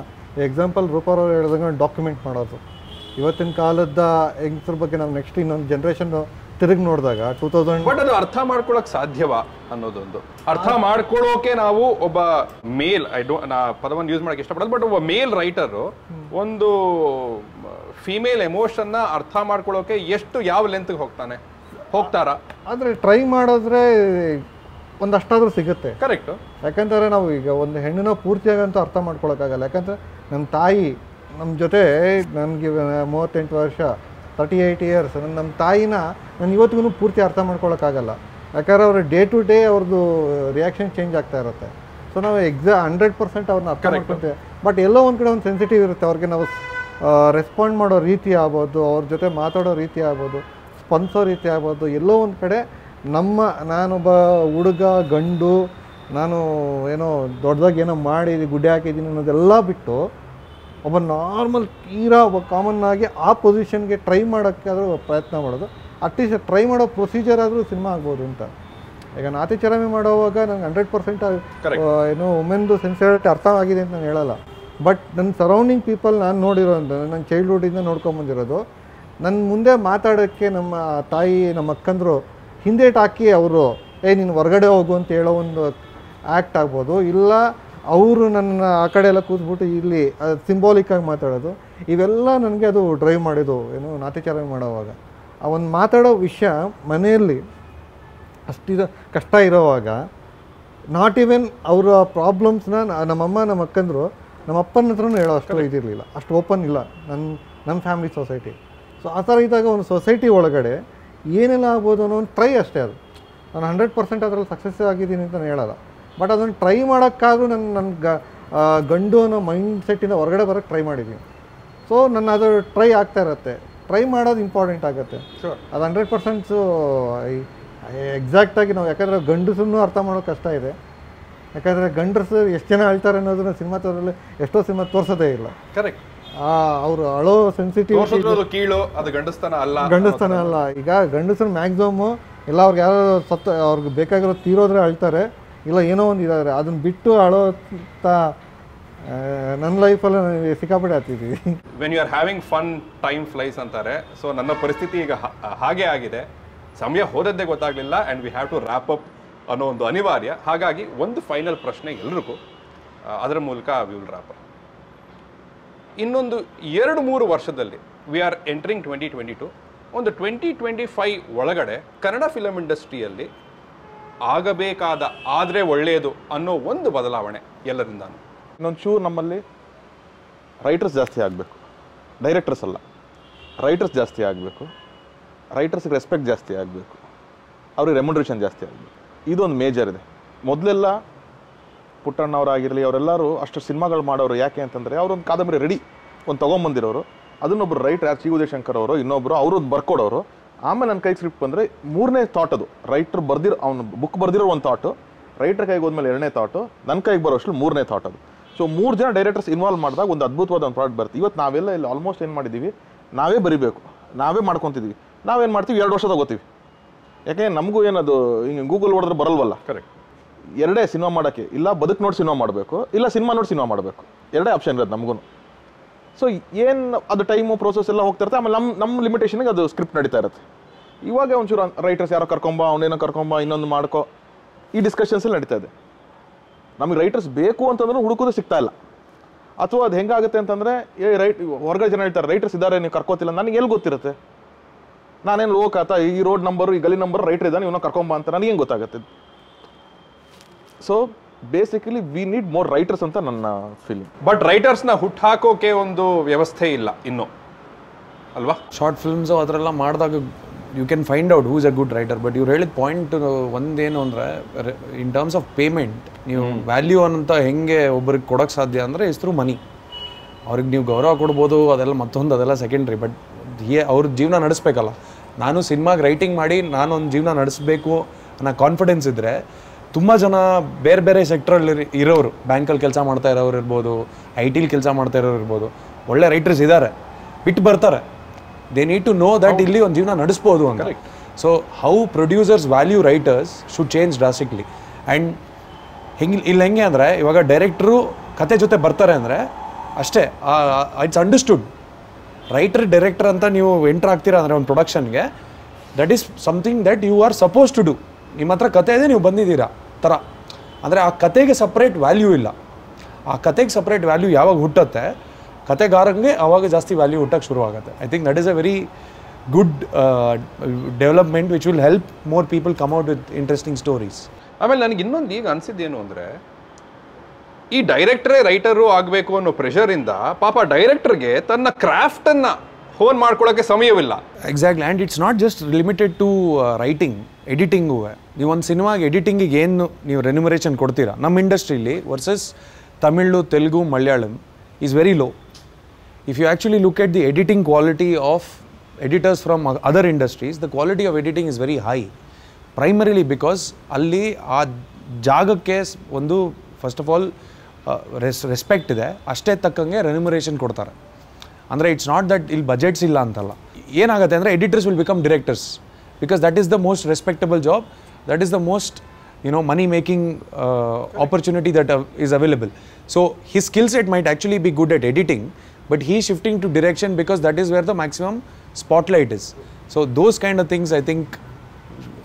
ಎಕ್ಸಾಂಪಲ್ ರೂಪಾರವ್ರು ಹೇಳ್ದಂಗೆ ಡಾಕ್ಯುಮೆಂಟ್ ಮಾಡೋದು, ಇವತ್ತಿನ ಕಾಲದ ಹೆಂಗಸ್ರ ಬಗ್ಗೆ ನಾವು ನೆಕ್ಸ್ಟ್ ಇನ್ನೊಂದು ಜನ್ರೇಷನ್ ತಿರುಗಿ ನೋಡಿದಾಗ ಟೂ ತೌಸಂಡ್ ಬಟ್ ಅದು ಅರ್ಥ ಮಾಡ್ಕೊಳ್ಳೋಕೆ ಸಾಧ್ಯವಾ ಅನ್ನೋದೊಂದು, ಅರ್ಥ ಮಾಡ್ಕೊಳ್ಳೋಕೆ ನಾವು ಒಬ್ಬ ಮೇಲ್, ಐ ಡೋಂಟ್ ನಾ ಪದವನ್ನು ಯೂಸ್ ಮಾಡೋಕ್ಕೆ ಇಷ್ಟಪಡೋದು, ಬಟ್ ಒಬ್ಬ ಮೇಲ್ ರೈಟರು ಒಂದು ಫಿಮೇಲ್ ಎಮೋಷನ್ನ ಅರ್ಥ ಮಾಡ್ಕೊಳ್ಳೋಕೆ ಎಷ್ಟು ಯಾವ ಲೆಂತ್ಗೆ ಹೋಗ್ತಾನೆ ಹೋಗ್ತಾರಾ? ಆದರೆ ಟ್ರೈ ಮಾಡಿದ್ರೆ ಒಂದಷ್ಟಾದರೂ ಸಿಗುತ್ತೆ. ಕರೆಕ್ಟು. ಯಾಕಂತಂದರೆ ನಾವು ಈಗ ಒಂದು ಹೆಣ್ಣನ್ನ ಪೂರ್ತಿಯಾಗಂತೂ ಅರ್ಥ ಮಾಡ್ಕೊಳಕ್ಕಾಗಲ್ಲ. ಯಾಕಂದರೆ ನಮ್ಮ ತಾಯಿ ನಮ್ಮ ಜೊತೆ, ನನಗೆ ಮೂವತ್ತೆಂಟು ವರ್ಷ, ತರ್ಟಿ ಏಯ್ಟ್ ಇಯರ್ಸ್, ನನ್ನ ನಮ್ಮ ತಾಯಿನ ನಾನು ಇವತ್ತಿಗೂ ಪೂರ್ತಿ ಅರ್ಥ ಮಾಡ್ಕೊಳಕ್ಕಾಗಲ್ಲ. ಯಾಕಂದರೆ ಅವ್ರ ಡೇ ಟು ಡೇ ಅವ್ರದ್ದು ರಿಯಾಕ್ಷನ್ ಚೇಂಜ್ ಆಗ್ತಾ ಇರುತ್ತೆ. ಸೊ ನಾವು ಎಕ್ಸಾ ಹಂಡ್ರೆಡ್ ಪರ್ಸೆಂಟ್ ಅವ್ರನ್ನ ಅರ್ಥ ಮಾಡ್ಕೊಳ್ತೇವೆ. ಬಟ್ ಎಲ್ಲೋ ಒಂದು ಕಡೆ ಒಂದು ಸೆನ್ಸಿಟಿವ್ ಇರುತ್ತೆ, ಅವ್ರಿಗೆ ನಾವು ರೆಸ್ಪಾಂಡ್ ಮಾಡೋ ರೀತಿ ಆಗ್ಬೋದು, ಅವ್ರ ಜೊತೆ ಮಾತಾಡೋ ರೀತಿ ಆಗ್ಬೋದು, ಸ್ಪಂದಿಸೋ ರೀತಿ ಆಗ್ಬೋದು, ಎಲ್ಲೋ ಒಂದು ಕಡೆ ನಮ್ಮ ನಾನೊಬ್ಬ ಹುಡುಗ ಗಂಡು, ನಾನು ಏನೋ ದೊಡ್ಡದಾಗಿ ಏನೋ ಮಾಡಿ ಗುಡ್ಡೆ ಹಾಕಿದ್ದೀನಿ ಅನ್ನೋದೆಲ್ಲ ಬಿಟ್ಟು ಒಬ್ಬ ನಾರ್ಮಲ್ ತೀರಾ ಒಬ್ಬ ಕಾಮನ್ನಾಗಿ ಆ ಪೊಸಿಷನ್ಗೆ ಟ್ರೈ ಮಾಡೋಕ್ಕಾದರೂ ಪ್ರಯತ್ನ ಮಾಡೋದು ಅಟ್ಲೀಸ್ಟ್ ಟ್ರೈ ಮಾಡೋ ಪ್ರೊಸೀಜರ್ ಆದರೂ ಸಿನಿಮಾ ಆಗ್ಬೋದು ಅಂತ. ಈಗ ನಾತಿ ಚರಮಿ ಮಾಡೋವಾಗ ನನಗೆ ಹಂಡ್ರೆಡ್ ಪರ್ಸೆಂಟ್ ಏನೋ ವುಮೆನ್ದು ಸೆನ್ಸಿಟಿವಿಟಿ ಅರ್ಥ ಆಗಿದೆ ಅಂತ ನಾನು ಹೇಳಲ್ಲ. ಬಟ್ ನನ್ನ ಸರೌಂಡಿಂಗ್ ಪೀಪಲ್ ನಾನು ನೋಡಿರೋ ಅಂತ ನನ್ನ ಚೈಲ್ಡ್ಹುಡ್ಡಿಂದ ನೋಡ್ಕೊಂಬಂದಿರೋದು, ನನ್ನ ಮುಂದೆ ಮಾತಾಡೋಕ್ಕೆ ನಮ್ಮ ತಾಯಿ ನಮ್ಮ ಅಕ್ಕಂದರು ಹಿಂದೇಟಾಕಿ ಅವರು ಏ ನೀನು ಹೊರಗಡೆ ಹೋಗು ಅಂತ ಹೇಳೋ ಒಂದು ಆ್ಯಕ್ಟ್ ಆಗ್ಬೋದು, ಇಲ್ಲ ಅವರು ನನ್ನ ಆ ಕಡೆ ಎಲ್ಲ ಕೂತ್ಬಿಟ್ಟು ಇಲ್ಲಿ ಸಿಂಬಾಲಿಕ್ಕಾಗಿ ಮಾತಾಡೋದು, ಇವೆಲ್ಲ ನನಗೆ ಅದು ಡ್ರೈವ್ ಮಾಡಿದ್ದು ಏನು ನಾತಿಚಾರ ಮಾಡೋವಾಗ. ಆ ಒಂದು ಮಾತಾಡೋ ವಿಷಯ ಮನೆಯಲ್ಲಿ ಅಷ್ಟಿರೋ ಕಷ್ಟ ಇರೋವಾಗ ನಾಟ್ ಈವೆನ್ ಅವರ ಪ್ರಾಬ್ಲಮ್ಸ್ನ ನಮ್ಮಮ್ಮ ನಮ್ಮ ಅಕ್ಕಂದರು ನಮ್ಮ ಅಪ್ಪನ ಹತ್ರನೂ ಹೇಳೋ ಅಷ್ಟು ಇದಿರಲಿಲ್ಲ, ಅಷ್ಟು ಓಪನ್ ಇಲ್ಲ ನನ್ನ ನಮ್ಮ ಫ್ಯಾಮಿಲಿ ಸೊಸೈಟಿ. ಸೊ ಆ ಥರ ಇದ್ದಾಗ ಒಂದು ಸೊಸೈಟಿ ಒಳಗಡೆ ಏನೆಲ್ಲ ಆಗ್ಬೋದು ಅನ್ನೋ ಒಂದು ಟ್ರೈ ಅಷ್ಟೇ. ಅದು ನಾನು ಹಂಡ್ರೆಡ್ ಪರ್ಸೆಂಟ್ ಅದರಲ್ಲಿ ಸಕ್ಸಸ್ ಆಗಿದ್ದೀನಿ ಅಂತ ನಾನು ಹೇಳೋಲ್ಲ, ಬಟ್ ಅದನ್ನು ಟ್ರೈ ಮಾಡೋಕ್ಕಾದ್ರೂ ನನ್ನ ನನ್ನ ಗ ಗಂಡು ಅನ್ನೋ ಮೈಂಡ್ ಸೆಟ್ಟಿಂದ ಹೊರಗಡೆ ಬರೋಕ್ಕೆ ಟ್ರೈ ಮಾಡಿದ್ದೀನಿ. ಸೊ ನನ್ನ ಅದು ಟ್ರೈ ಆಗ್ತಾ ಇರುತ್ತೆ, ಟ್ರೈ ಮಾಡೋದು ಇಂಪಾರ್ಟೆಂಟ್ ಆಗುತ್ತೆ. ಅದು ಹಂಡ್ರೆಡ್ ಪರ್ಸೆಂಟ್ಸು ಎಕ್ಸಾಕ್ಟಾಗಿ ನಾವು ಯಾಕಂದರೆ ಗಂಡಸನ್ನು ಅರ್ಥ ಮಾಡೋದು ಕಷ್ಟ ಇದೆ, ಯಾಕಂದರೆ ಗಂಡಸರು ಎಷ್ಟು ಜನ ಅಳ್ತಾರೆ ಅನ್ನೋದನ್ನ ಸಿನಿಮಾ ತೋರಲ್ಲಿ ಎಷ್ಟೋ ಸಿನಿಮಾ ತೋರಿಸೋದೇ ಇಲ್ಲ. ಕರೆಕ್ಟ್. ಅವರು ಅಳೋ ಸೆನ್ಸಿಟಿವ್ ಕೀಳು ಅದು ಗಂಡಸ್ತಾನ ಅಲ್ಲ, ಗಂಡಸ್ತಾನ ಅಲ್ಲ. ಈಗ ಗಂಡಸರು ಮ್ಯಾಕ್ಸಿಮಮ್ ಎಲ್ಲ ಅವ್ರಿಗೆ ಯಾರೋ ಸತ್ತ ಅವ್ರಿಗೆ ಬೇಕಾಗಿರೋ ತೀರೋದ್ರೆ ಅಳ್ತಾರೆ, ಇಲ್ಲ ಏನೋ ಒಂದು ಇದಾದರೆ ಅದನ್ನ ಬಿಟ್ಟು ಅಳೋ ಅಂತ ನನ್ನ ಲೈಫಲ್ಲಿ ನನಗೆ ಸಿಕ್ಕಾಪಟ್ಟೆ ಆಗ್ತಿದ್ದೀವಿ. When you are having fun time flies ಅಂತಾರೆ. ಸೊ ನನ್ನ ಪರಿಸ್ಥಿತಿ ಈಗ ಹಾಗೆ ಆಗಿದೆ, ಸಮಯ ಹೋದದ್ದೇ ಗೊತ್ತಾಗಲಿಲ್ಲ and we have to wrap up ಅನ್ನೋ ಒಂದು ಅನಿವಾರ್ಯ. ಹಾಗಾಗಿ ಒಂದು ಫೈನಲ್ ಪ್ರಶ್ನೆ ಎಲ್ರಿಗೂ, ಅದರ ಮೂಲಕ ವಿ ವಿಲ್ ರ್ಯಾಪ್ ಅಪ್. ಇನ್ನೊಂದು ಎರಡು ಮೂರು ವರ್ಷದಲ್ಲಿ we are entering twenty twenty two, ಒಂದು ಟ್ವೆಂಟಿ ಟ್ವೆಂಟಿ ಫೈವ್ ಒಳಗಡೆ ಕನ್ನಡ ಫಿಲಮ್ ಇಂಡಸ್ಟ್ರಿಯಲ್ಲಿ ಆಗಬೇಕಾದ ಆದರೆ ಒಳ್ಳೆಯದು ಅನ್ನೋ ಒಂದು ಬದಲಾವಣೆ ಎಲ್ಲರಿಂದ ಇನ್ನೊಂದು ಚೂರು ನಮ್ಮಲ್ಲಿ ರೈಟರ್ಸ್ ಜಾಸ್ತಿ ಆಗಬೇಕು, ಡೈರೆಕ್ಟರ್ಸ್ ಅಲ್ಲ, ರೈಟರ್ಸ್ ಜಾಸ್ತಿ ಆಗಬೇಕು, ರೈಟರ್ಸ್ಗೆ ರೆಸ್ಪೆಕ್ಟ್ ಜಾಸ್ತಿ ಆಗಬೇಕು, ಅವ್ರಿಗೆ ರೆಮ್ಯುನರೇಷನ್ ಜಾಸ್ತಿ ಆಗಬೇಕು. ಇದೊಂದು ಮೇಜರ್ ಇದೆ. ಮೊದಲೆಲ್ಲ ಪುಟ್ಟಣ್ಣವರಾಗಿರಲಿ ಅವರೆಲ್ಲರೂ ಅಷ್ಟು ಸಿನಿಮಾಗಳು ಮಾಡೋರು ಯಾಕೆ ಅಂತಂದರೆ ಅವರೊಂದು ಕಾದಂಬರಿ ರೆಡಿ ಒಂದು ತೊಗೊಂಬಂದಿರೋರು, ಅದನ್ನೊಬ್ಬರು ರೈಟರ್ ಆರ್ ಚಿ ಉದಯಶಂಕರ್ ಅವರು ಇನ್ನೊಬ್ಬರು ಅವರು ಬರ್ಕೊಡೋರು. ಆಮೇಲೆ ನನ್ನ ಕೈಗೆ ಸ್ಕ್ರಿಪ್ಟ್ ಬಂದರೆ ಮೂರನೇ ಥಾಟ್, ಅದು ರೈಟ್ರ್ ಬರ್ದಿರೋ ಅವನು ಬುಕ್ ಬರ್ದಿರೋ ಒಂದು ಥಾಟು, ರೈಟರ್ ಕೈಗೆ ಹೋದ್ಮೇಲೆ ಎರಡನೇ ಥಾಟು, ನನ್ನ ಕೈಗೆ ಬರೋಷ್ಟು ಮೂರನೇ ಥಾಟ್ ಅದು. ಸೊ ಮೂರು ಜನ ಡೈರೆಕ್ಟರ್ಸ್ ಇನ್ವಾಲ್ವ್ ಮಾಡಿದಾಗ ಒಂದು ಅದ್ಭುತವಾದ ಒಂದು ಪ್ರಾಡಕ್ಟ್ ಬರುತ್ತೆ. ಇವತ್ತು ನಾವೆಲ್ಲ ಇಲ್ಲಿ ಆಲ್ಮೋಸ್ಟ್ ಏನು ಮಾಡಿದ್ದೀವಿ, ನಾವೇ ಬರಿಬೇಕು, ನಾವೇ ಮಾಡ್ಕೊತಿದ್ದೀವಿ. ನಾವೇನು ಮಾಡ್ತೀವಿ, ಎರಡು ವರ್ಷ ತಗೋತೀವಿ, ಯಾಕೆಂದರೆ ನಮಗೂ ಏನದು ಹಿಂಗೆ ಗೂಗಲ್ ಹೊಡೆದ್ರೆ ಬರಲ್ವಲ್ಲ. ಕರೆಕ್ಟ್. ಎರಡೇ ಸಿನಿಮಾ ಮಾಡೋಕ್ಕೆ, ಇಲ್ಲ ಬದುಕು ನೋಡಿ ಸಿನಿಮಾ ಮಾಡಬೇಕು, ಇಲ್ಲ ಸಿನಿಮಾ ನೋಡಿ ಸಿನಿಮಾ ಮಾಡಬೇಕು, ಎರಡೇ ಆಪ್ಷನ್ ಇರೋದು ನಮಗೂ. ಸೊ ಏನು ಅದು ಟೈಮು ಪ್ರೋಸೆಸ್ ಎಲ್ಲ ಹೋಗ್ತಿರುತ್ತೆ. ಆಮೇಲೆ ನಮ್ಮ ನಮ್ಮ ಲಿಮಿಟೇಷನ್ಗೆ ಅದು ಸ್ಕ್ರಿಪ್ಟ್ ನಡೀತಾ ಇರುತ್ತೆ. ಇವಾಗ ಒಂಚೂರು ರೈಟರ್ಸ್ ಯಾರೋ ಕರ್ಕೊಂಬ, ಅವನೇನೋ ಕರ್ಕೊಂಬ, ಇನ್ನೊಂದು ಮಾಡ್ಕೊ, ಈ ಡಿಸ್ಕಷನ್ಸ್ ಎಲ್ಲ ನಡೀತಾ ಇದೆ. ನಮಗೆ ರೈಟರ್ಸ್ ಬೇಕು ಅಂತಂದ್ರೂ ಹುಡುಕೋದು ಸಿಗ್ತಾ ಇಲ್ಲ. ಅಥವಾ ಅದು ಹೆಂಗಾಗುತ್ತೆ ಅಂತಂದರೆ ಏ ರೈಟ್ ಹೊರಗಡೆ ಜನ ಹೇಳ್ತಾರೆ ರೈಟರ್ಸ್ ಇದ್ದಾರೆ ನೀವು ಕರ್ಕೋತಿಲ್ಲ. ನನಗೆ ಎಲ್ಲಿ ಗೊತ್ತಿರುತ್ತೆ, ನಾನೇನು ಹೋಗಾತ ಈ ರೋಡ್ ನಂಬರು ಈ ಗಲಿ ನಂಬರ್ ರೈಟ್ರ್ ಇದ್ದಾನೆ ಇವನ್ನ ಕರ್ಕೊಂಬ ಅಂತ ನನಗೇನು ಗೊತ್ತಾಗುತ್ತೆ. So basically we need more writers ಅಂತ ನನ್ನ ಫೀಲಿಂಗ್. ಬಟ್ ರೈಟರ್ಸ್ನ ಹುಟ್ಟಾಕೋಕೆ ಒಂದು ವ್ಯವಸ್ಥೆ ಇಲ್ಲ ಇನ್ನೂ ಅಲ್ವಾ. ಶಾರ್ಟ್ ಫಿಲ್ಮ್ಸು ಅದರೆಲ್ಲ ಮಾಡಿದಾಗ you can find out who is a good writer. But ಇವ್ರು ಹೇಳಿದ ಪಾಯಿಂಟ್ ಒಂದೇನು ಅಂದರೆ ಇನ್ ಟರ್ಮ್ಸ್ ಆಫ್ ಪೇಮೆಂಟ್ ನೀವು ವ್ಯಾಲ್ಯೂ ಅಂತ ಹೆಂಗೆ ಒಬ್ರಿಗೆ ಕೊಡೋಕ್ಕೆ ಸಾಧ್ಯ ಅಂದರೆ ಇಸ್ ಥ್ರೂ ಮನಿ. ಅವ್ರಿಗೆ ನೀವು ಗೌರವ ಕೊಡ್ಬೋದು, ಅದೆಲ್ಲ ಮತ್ತೊಂದು, ಅದೆಲ್ಲ ಸೆಕೆಂಡ್ರಿ. ಬಟ್ ಹೇ ಅವ್ರ ಜೀವನ ನಡೆಸ್ಬೇಕಲ್ಲ. ನಾನು ಸಿನಿಮಾಗೆ ರೈಟಿಂಗ್ ಮಾಡಿ ನಾನೊಂದು ಜೀವನ ನಡೆಸಬೇಕು ಅನ್ನೋ ಕಾನ್ಫಿಡೆನ್ಸ್ ಇದ್ದರೆ ತುಂಬ ಜನ ಬೇರೆ ಬೇರೆ ಸೆಕ್ಟ್ರಲ್ಲಿ ಇರೋರು, ಬ್ಯಾಂಕಲ್ಲಿ ಕೆಲಸ ಮಾಡ್ತಾ ಇರೋರು ಇರ್ಬೋದು, ಐ ಟಿಲಿ ಕೆಲಸ ಮಾಡ್ತಾ ಇರೋರು ಇರ್ಬೋದು, ಒಳ್ಳೆ ರೈಟರ್ಸ್ ಇದ್ದಾರೆ, ಬಿಟ್ಟು ಬರ್ತಾರೆ. They need to know that ಇಲ್ಲಿ ಒಂದು ಜೀವನ ನಡೆಸ್ಬೋದು ಅಂತ. So how producers value writers should change drastically. And ಹೆಂಗೆ ಇಲ್ಲಿ ಹೆಂಗೆ ಅಂದರೆ ಇವಾಗ ಡೈರೆಕ್ಟ್ರು ಕತೆ ಜೊತೆ ಬರ್ತಾರೆ ಅಂದರೆ ಅಷ್ಟೇ, ಇಟ್ಸ್ ಅಂಡರ್ಸ್ಟುಡ್. ರೈಟರ್ ಡೈರೆಕ್ಟರ್ ಅಂತ ನೀವು ಎಂಟ್ರ್ ಆಗ್ತೀರಾ ಅಂದರೆ ಒಂದು ಪ್ರೊಡಕ್ಷನ್ಗೆ, that is something that you are suppose to do. ನಿಮ್ಮ ಹತ್ರ ಕತೆ ಇದೆ, ನೀವು ಬಂದಿದ್ದೀರಾ ಥರ. ಅಂದರೆ ಆ ಕತೆಗೆ ಸಪ್ರೇಟ್ ವ್ಯಾಲ್ಯೂ ಇಲ್ಲ. ಆ ಕತೆಗೆ ಸಪ್ರೇಟ್ ವ್ಯಾಲ್ಯೂ ಯಾವಾಗ ಹುಟ್ಟುತ್ತೆ, ಕತೆಗಾರಂಗೆ ಆವಾಗ ಜಾಸ್ತಿ ವ್ಯಾಲ್ಯೂ ಹುಟ್ಟಕ್ಕೆ ಶುರುವಾಗುತ್ತೆ. I think that is a very good development which will help more people come out with interesting stories. ಆಮೇಲೆ ನನಗೆ ಇನ್ನೊಂದು ಈಗ ಅನಿಸಿದ್ದೇನು ಅಂದರೆ ಈ ಡೈರೆಕ್ಟ್ರೇ ರೈಟರು ಆಗಬೇಕು ಅನ್ನೋ ಪ್ರೆಷರಿಂದ ಪಾಪ ಡೈರೆಕ್ಟರ್ಗೆ ತನ್ನ ಕ್ರಾಫ್ಟನ್ನು ಫೋನ್ ಮಾಡ್ಕೊಳ್ಳೋಕ್ಕೆ ಸಮಯವಿಲ್ಲ. Exactly. And it's not just limited to writing, ಎಡಿಟಿಂಗೂ. ನೀವೊಂದು ಸಿನಿಮಾಗೆ ಎಡಿಟಿಂಗಿಗೆ ಏನು ನೀವು ರೆನ್ಯುಮರೇಷನ್ ಕೊಡ್ತೀರಾ ನಮ್ಮ ಇಂಡಸ್ಟ್ರೀಲಿ versus Tamil, Telugu, Malayalam is very low. If you actually look at the editing quality of editors from other industries, the quality of editing is very high. Primarily because ಅಲ್ಲಿ ಆ ಜಾಗಕ್ಕೆ ಒಂದು first of all res respect ಇದೆ, ಅಷ್ಟೇ ತಕ್ಕಂಗೆ remuneration ಕೊಡ್ತಾರೆ. ಅಂದರೆ it's not that ಇಲ್ಲಿ ಬಜೆಟ್ಸ್ ಇಲ್ಲ ಅಂತಲ್ಲ. ಏನಾಗುತ್ತೆ ಅಂದರೆ editors will become directors. because that is the most respectable job, that is the most you know money making uh, opportunity that uh, is available. So his skill set might actually be good at editing, but he is shifting to direction because that is where the maximum spotlight is. So those kind of things I think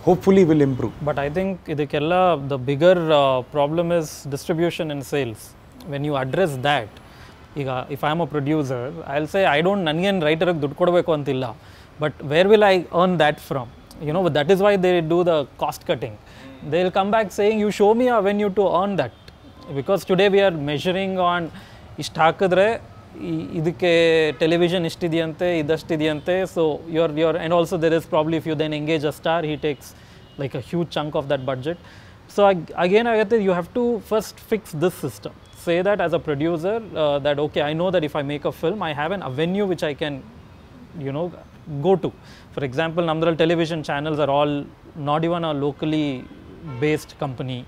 hopefully will improve. But I think idikella the bigger uh, problem is distribution and sales. When you address that, if I am a producer, I'll say I don't nange writer age duddu kodbeku antilla, but where will I earn that from? You know, that is why they do the cost cutting. They will come back saying you show me a avenue to earn that, because today we are measuring on ishtu hakidre idikke television ishtidiyante idashtidiyante. So your your and also there is probably if you then engage a star, he takes like a huge chunk of that budget. So again agathe you have to first fix this system. Say that as a producer uh, that okay, I know that if I make a film, I have an avenue which I can, you know, go to. For example, Namdral television channels are all not even a locally based company.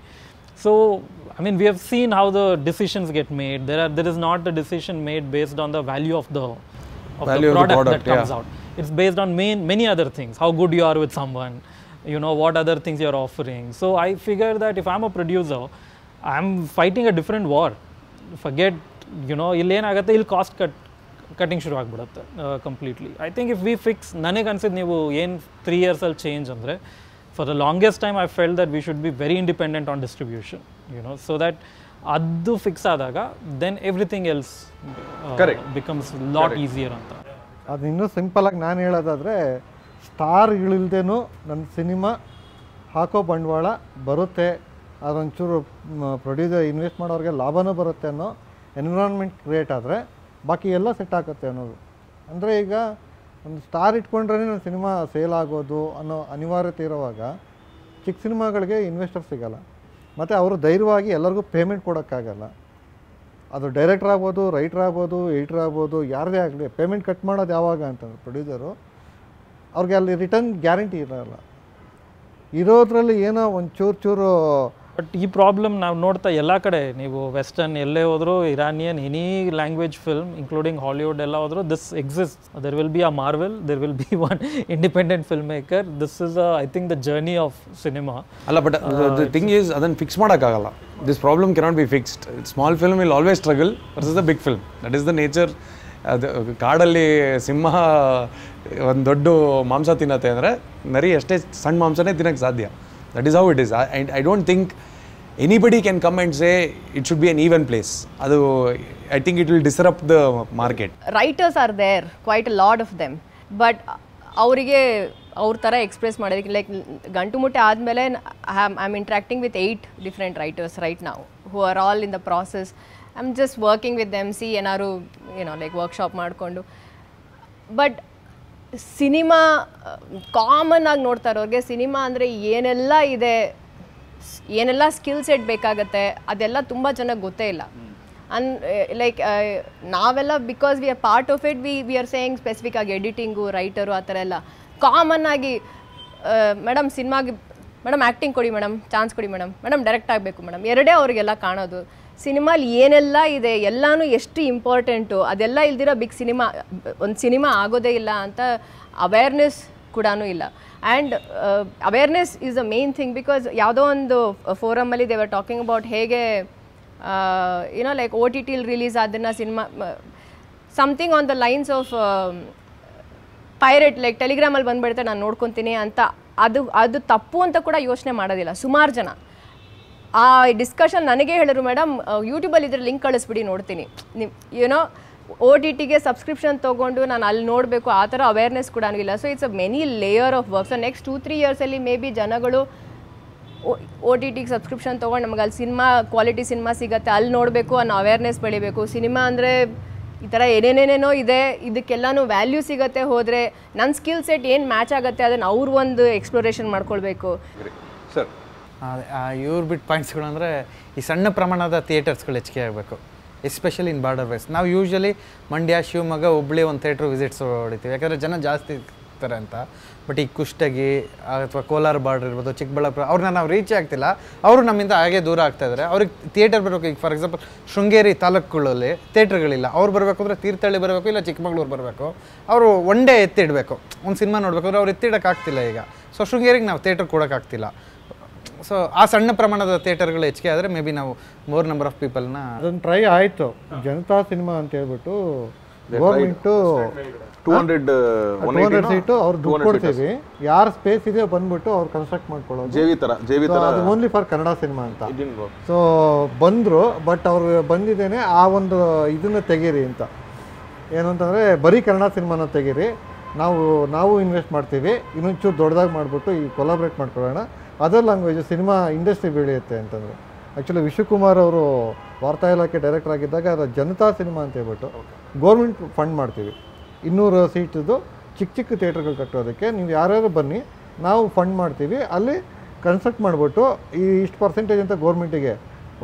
So I mean, we have seen how the decisions get made. There are there is not a decision made based on the value of the of value the product, of the product that comes yeah. out. It's based on main, many other things. How good you are with someone, you know, what other things you are offering. So I figure that if I'm a producer, I'm fighting a different war. Forget, you know, ill en agutte ill cost cut cutting shuru agbidutte uh, completely. I think if we fix nanage ansid neevu en three years al change andre, for the longest time I felt that we should be very independent on distribution, you know, so that addu fix adaga then everything else uh, correct becomes lot correct. easier anta. Adu innu simple agi naan heladadre star ilildenu nan cinema hako bandwala barutte, ಅದೊಂಚೂರು producer invest ಮಾಡೋರಿಗೆ ಲಾಭನೂ ಬರುತ್ತೆ ಅನ್ನೋ environment create ಆದರೆ ಬಾಕಿ ಎಲ್ಲ set ಆಗುತ್ತೆ ಅನ್ನೋದು. ಅಂದರೆ ಈಗ ಒಂದು ಸ್ಟಾರ್ ಇಟ್ಕೊಂಡ್ರೇ ನನ್ನ ಸಿನಿಮಾ ಸೇಲ್ ಆಗೋದು ಅನ್ನೋ ಅನಿವಾರ್ಯತೆ ಇರುವಾಗ ಚಿಕ್ಕ ಸಿನಿಮಾಗಳಿಗೆ ಇನ್ವೆಸ್ಟರ್ ಸಿಗೋಲ್ಲ, ಮತ್ತು ಅವರು ಧೈರ್ಯವಾಗಿ ಎಲ್ಲರಿಗೂ ಪೇಮೆಂಟ್ ಕೊಡೋಕ್ಕಾಗಲ್ಲ. ಅದು ಡೈರೆಕ್ಟರ್ ಆಗ್ಬೋದು, ರೈಟರ್ ಆಗ್ಬೋದು, ಎಡಿಟರ್ ಆಗ್ಬೋದು, ಯಾರದೇ ಆಗಲಿ ಪೇಮೆಂಟ್ ಕಟ್ ಮಾಡೋದು ಯಾವಾಗ ಅಂತಂದ್ರೆ ಪ್ರೊಡ್ಯೂಸರು ಅವ್ರಿಗೆ ಅಲ್ಲಿ ರಿಟರ್ನ್ ಗ್ಯಾರಂಟಿ ಇರೋಲ್ಲ. ಇರೋದ್ರಲ್ಲಿ ಏನೋ ಒಂದು ಚೂರು ಚೂರು ಬಟ್ ಈ ಪ್ರಾಬ್ಲಮ್ ನಾವು ನೋಡ್ತಾ ಎಲ್ಲ ಕಡೆ, ನೀವು ವೆಸ್ಟರ್ನ್ ಎಲ್ಲೇ ಹೋದರೂ, Iranian any language film including Hollywood ಎಲ್ಲ ಹೋದರೂ this exist. There will be a Marvel, there will be one independent film maker. This is I think the journey of cinema ಅಲ್ಲ. ಬಟ್ ದ ಥಿಂಗ್ ಈಸ್ ಅದನ್ನು fix ಮಾಡೋಕ್ಕಾಗಲ್ಲ. This problem cannot be fixed. Small film will always struggle versus the big film. That is the nature. ಅದು ಕಾಡಲ್ಲಿ ಸಿಂಹ ಒಂದು ದೊಡ್ಡ ಮಾಂಸ ತಿನ್ನತ್ತೆ ಅಂದರೆ ನರಿ ಅಷ್ಟೇ ಸಣ್ಣ ಮಾಂಸನೇ ತಿನ್ನೋಕ್ಕೆ ಸಾಧ್ಯ. That is how it is. And I don't think anybody can come and say it should be an even place. ಅದು I think it will disrupt the market. Writers are there quite a lot of them, but ಅವರಿಗೆ ಅವ್ರ ಥರ express ಮಾಡೋದಕ್ಕೆ like ಗಂಟು ಮುಟ್ಟೆ ಆದಮೇಲೆ I am interacting with eight different writers right ನಾವು who are all in the process. I am just working with them. See ಏನಾದ್ರು ಏನೋ ಲೈಕ್ ವರ್ಕ್ಶಾಪ್ ಮಾಡಿಕೊಂಡು, ಬಟ್ ಸಿನಿಮಾ ಕಾಮನ್ ಆಗಿ ನೋಡ್ತಾ ಇರೋರಿಗೆ ಸಿನಿಮಾ ಅಂದರೆ ಏನೆಲ್ಲ ಇದೆ, ಏನೆಲ್ಲ ಸ್ಕಿಲ್ ಸೆಟ್ ಬೇಕಾಗತ್ತೆ ಅದೆಲ್ಲ ತುಂಬ ಚೆನ್ನಾಗಿ ಗೊತ್ತೇ ಇಲ್ಲ. ಅನ್ ಲೈಕ್ ನಾವೆಲ್ಲ because we are part of it we we are saying specific ಆಗಿ ಎಡಿಟಿಂಗು ರೈಟರು ಆ ಥರ ಎಲ್ಲ ಕಾಮನ್ನಾಗಿ ಮೇಡಮ್ ಸಿನಿಮಾಗೆ ಮೇಡಮ್ ಆ್ಯಕ್ಟಿಂಗ್ ಕೊಡಿ ಮೇಡಮ್, ಚಾನ್ಸ್ ಕೊಡಿ ಮೇಡಮ್, ಮೇಡಮ್ ಡೈರೆಕ್ಟ್ ಆಗಬೇಕು ಮೇಡಮ್, ಎರಡೇ ಅವರಿಗೆಲ್ಲ ಕಾಣೋದು. ಸಿನಿಮಾಲಿ ಏನೆಲ್ಲ ಇದೆ, ಎಲ್ಲನೂ ಎಷ್ಟು ಇಂಪಾರ್ಟೆಂಟು, ಅದೆಲ್ಲ ಇಲ್ದಿರೋ ಬಿಗ್ ಸಿನಿಮಾ ಒಂದು ಸಿನಿಮಾ ಆಗೋದೇ ಇಲ್ಲ ಅಂತ ಅವೇರ್ನೆಸ್ ಕೂಡ ಇಲ್ಲ. And awareness is a main thing, because ಯಾವುದೋ ಒಂದು ಫೋರಮಲ್ಲಿ ದೇ ವರ್ ಟಾಕಿಂಗ್ ಅಬೌಟ್ ಹೇಗೆ ಯುನೋ ಲೈಕ್ ಓ ಟಿ ಟಿಲಿ ರಿಲೀಸ್ ಅದನ್ನು cinema something on the lines of pirate, like ಟೆಲಿಗ್ರಾಮಲ್ಲಿ ಬಂದುಬಿಡುತ್ತೆ ನಾನು ನೋಡ್ಕೊತೀನಿ ಅಂತ. ಅದು ಅದು ತಪ್ಪು ಅಂತ ಕೂಡ ಯೋಚನೆ ಮಾಡೋದಿಲ್ಲ ಸುಮಾರು ಜನ. ಆ ಡಿಸ್ಕಷನ್ ನನಗೆ ಹೇಳಿದ್ರು, ಮೇಡಮ್ ಯೂಟ್ಯೂಬಲ್ಲಿ ಇದ್ರೆ ಲಿಂಕ್ ಕಳಿಸ್ಬಿಡಿ ನೋಡ್ತೀನಿ ನಿಮ್ಮ ಯುನೋ ಓ ಟಿ ಟಿಗೆ ಸಬ್ಸ್ಕ್ರಿಪ್ಷನ್ ತೊಗೊಂಡು ನಾನು ಅಲ್ಲಿ ನೋಡಬೇಕು, ಆ ಥರ ಅವೇರ್ನೆಸ್ ಕೂಡ ಇಲ್ಲ. So it's a many layer of work. So next two three ಇಯರ್ಸಲ್ಲಿ ಮೇ ಬಿ ಜನಗಳು ಓ ಟಿ ಟಿಗೆ ಸಬ್ಸ್ಕ್ರಿಪ್ಷನ್ ತೊಗೊಂಡು ನಮ್ಗೆ ಅಲ್ಲಿ ಸಿನಿಮಾ ಕ್ವಾಲಿಟಿ ಸಿನಿಮಾ ಸಿಗುತ್ತೆ, ಅಲ್ಲಿ ನೋಡಬೇಕು ಅನ್ನೋ ಅವೇರ್ನೆಸ್ ಬೆಳಿಬೇಕು. ಸಿನಿಮಾ ಅಂದರೆ ಈ ಥರ ಏನೇನೇನೇನೋ ಇದೆ, ಇದಕ್ಕೆಲ್ಲನೂ ವ್ಯಾಲ್ಯೂ ಸಿಗುತ್ತೆ ಹೋದರೆ. ನನ್ನ ಸ್ಕಿಲ್ ಸೆಟ್ ಏನು ಮ್ಯಾಚ್ ಆಗುತ್ತೆ ಅದನ್ನು ಅವ್ರು ಒಂದು ಎಕ್ಸ್ಪ್ಲೋರೇಷನ್ ಮಾಡ್ಕೊಳ್ಬೇಕು. ಸರ್ ಇವ್ರ ಬಿಟ್ ಪಾಯಿಂಟ್ಸ್ಗಳು ಅಂದರೆ ಈ ಸಣ್ಣ ಪ್ರಮಾಣದ ಥಿಯೇಟರ್ಸ್ಗಳು ಹೆಚ್ಚಿಗೆ ಆಗಬೇಕು, ಎಸ್ಪೆಷಲಿ ಇನ್ ಬಾರ್ಡರ್ ವೇಸ್. ನಾವು ಯೂಶ್ವಲಿ ಮಂಡ್ಯ, ಶಿವಮೊಗ್ಗ, ಹುಬ್ಳಿ ಒಂದು ಥಿಯೇಟ್ರ್ ವಿಸಿಟ್ಸ್ ಹೊಡಿತೀವಿ, ಯಾಕಂದರೆ ಜನ ಜಾಸ್ತಿ ಹೋಗ್ತಾರೆ ಅಂತ. ಬಟ್ ಈ ಕುಷ್ಟಗಿ ಅಥವಾ ಕೋಲಾರ ಬಾರ್ಡರ್ ಇರ್ಬೋದು, ಚಿಕ್ಕಬಳ್ಳಾಪುರ, ಅವ್ರನ್ನ ನಾವು ರೀಚ್ ಆಗ್ತಿಲ್ಲ, ಅವರು ನಮ್ಮಿಂದ ಹಾಗೆ ದೂರ ಆಗ್ತಾ ಇದ್ದಾರೆ. ಅವ್ರಿಗೆ ಥಿಯೇಟರ್ ಬರಬೇಕು. ಈಗ ಫಾರ್ ಎಕ್ಸಾಂಪಲ್ ಶೃಂಗೇರಿ ತಾಲೂಕುಗಳಲ್ಲಿ ಥಿಯೇಟರ್ಗಳಿಲ್ಲ. ಅವ್ರು ಬರಬೇಕು ಅಂದರೆ ತೀರ್ಥಹಳ್ಳಿ ಬರಬೇಕು, ಇಲ್ಲ ಚಿಕ್ಕಮಗಳೂರು ಬರಬೇಕು. ಅವರು ಒನ್ ಡೇ ಎತ್ತಿಡಬೇಕು, ಒಂದು ಸಿನಿಮಾ ನೋಡಬೇಕಂದ್ರೆ ಅವ್ರು ಎತ್ತಿಡೋಕ್ಕಾಗ್ತಿಲ್ಲ ಈಗ. ಸೊ ಶೃಂಗೇರಿಗೆ ನಾವು ಥಿಯೇಟರ್ ಕೊಡೋಕ್ಕಾಗ್ತಿಲ್ಲ. ಸೊ ಆ ಸಣ್ಣ ಪ್ರಮಾಣದ ಥಿಯೇಟರ್ಗಳು ಹೆಚ್ಚಿಗೆ ಆದರೆ ಮೇ ಬಿ ನಾವು ಮೋರ್ ನಂಬರ್ ಆಫ್ ಪೀಪಲ್ನ. ಅದೊಂದು ಟ್ರೈ ಆಯಿತು ಜನತಾ ಸಿನಿಮಾ ಅಂತ ಹೇಳ್ಬಿಟ್ಟು government two hundred one hundred seat ಅವ್ರು ದುಡ್ಡು ಕೊಡ್ತೀವಿ, ಯಾರು ಸ್ಪೇಸ್ ಇದೆಯೋ ಬಂದ್ಬಿಟ್ಟು ಅವ್ರು ಕನ್ಸ್ಟ್ರಕ್ಟ್ ಮಾಡ್ಕೊಳ್ಳೋದು ಜೆ ವಿ ಥರ. ಜೆ ವಿ ಥರ ಅದು ಓನ್ಲಿ ಫಾರ್ ಕನ್ನಡ ಸಿನಿಮಾ ಅಂತ. ಸೊ ಬಂದರು, ಬಟ್ ಅವ್ರು ಬಂದಿದ್ದೇನೆ ಆ ಒಂದು ಇದನ್ನು ತೆಗೀರಿ ಅಂತ. ಏನು ಅಂತಂದರೆ ಬರೀ ಕನ್ನಡ ಸಿನಿಮಾನ ತೆಗೀರಿ, ನಾವು ನಾವು ಇನ್ವೆಸ್ಟ್ ಮಾಡ್ತೀವಿ, ಇನ್ನೊಂಚೂರು ದೊಡ್ಡದಾಗಿ ಮಾಡಿಬಿಟ್ಟು ಈ ಕೊಲಾಬ್ರೇಟ್ ಮಾಡ್ಕೊಳ್ಳೋಣ, ಅದರ್ ಲ್ಯಾಂಗ್ವೇಜು ಸಿನಿಮಾ ಇಂಡಸ್ಟ್ರಿ ಬೆಳೆಯುತ್ತೆ ಅಂತಂದರೆ. ಆ್ಯಕ್ಚುಲಿ ವಿಶ್ವಕುಮಾರ್ ಅವರು ವಾರ್ತಾ ಇಲಾಖೆ ಡೈರೆಕ್ಟರ್ ಆಗಿದ್ದಾಗ ಅದು ಜನತಾ ಸಿನಿಮಾ ಅಂತ ಹೇಳ್ಬಿಟ್ಟು ಗೌರ್ಮೆಂಟ್ ಫಂಡ್ ಮಾಡ್ತೀವಿ, ಇನ್ನೂರು ಸೀಟದು ಚಿಕ್ಕ ಚಿಕ್ಕ ಥಿಯೇಟರ್ಗಳು ಕಟ್ಟೋದಕ್ಕೆ ನೀವು ಯಾರ್ಯಾರು ಬನ್ನಿ, ನಾವು ಫಂಡ್ ಮಾಡ್ತೀವಿ, ಅಲ್ಲಿ ಕನ್ಸ್ಟ್ರಕ್ಟ್ ಮಾಡಿಬಿಟ್ಟು ಈ ಇಷ್ಟು ಪರ್ಸೆಂಟೇಜ್ ಅಂತ ಗೌರ್ಮೆಂಟಿಗೆ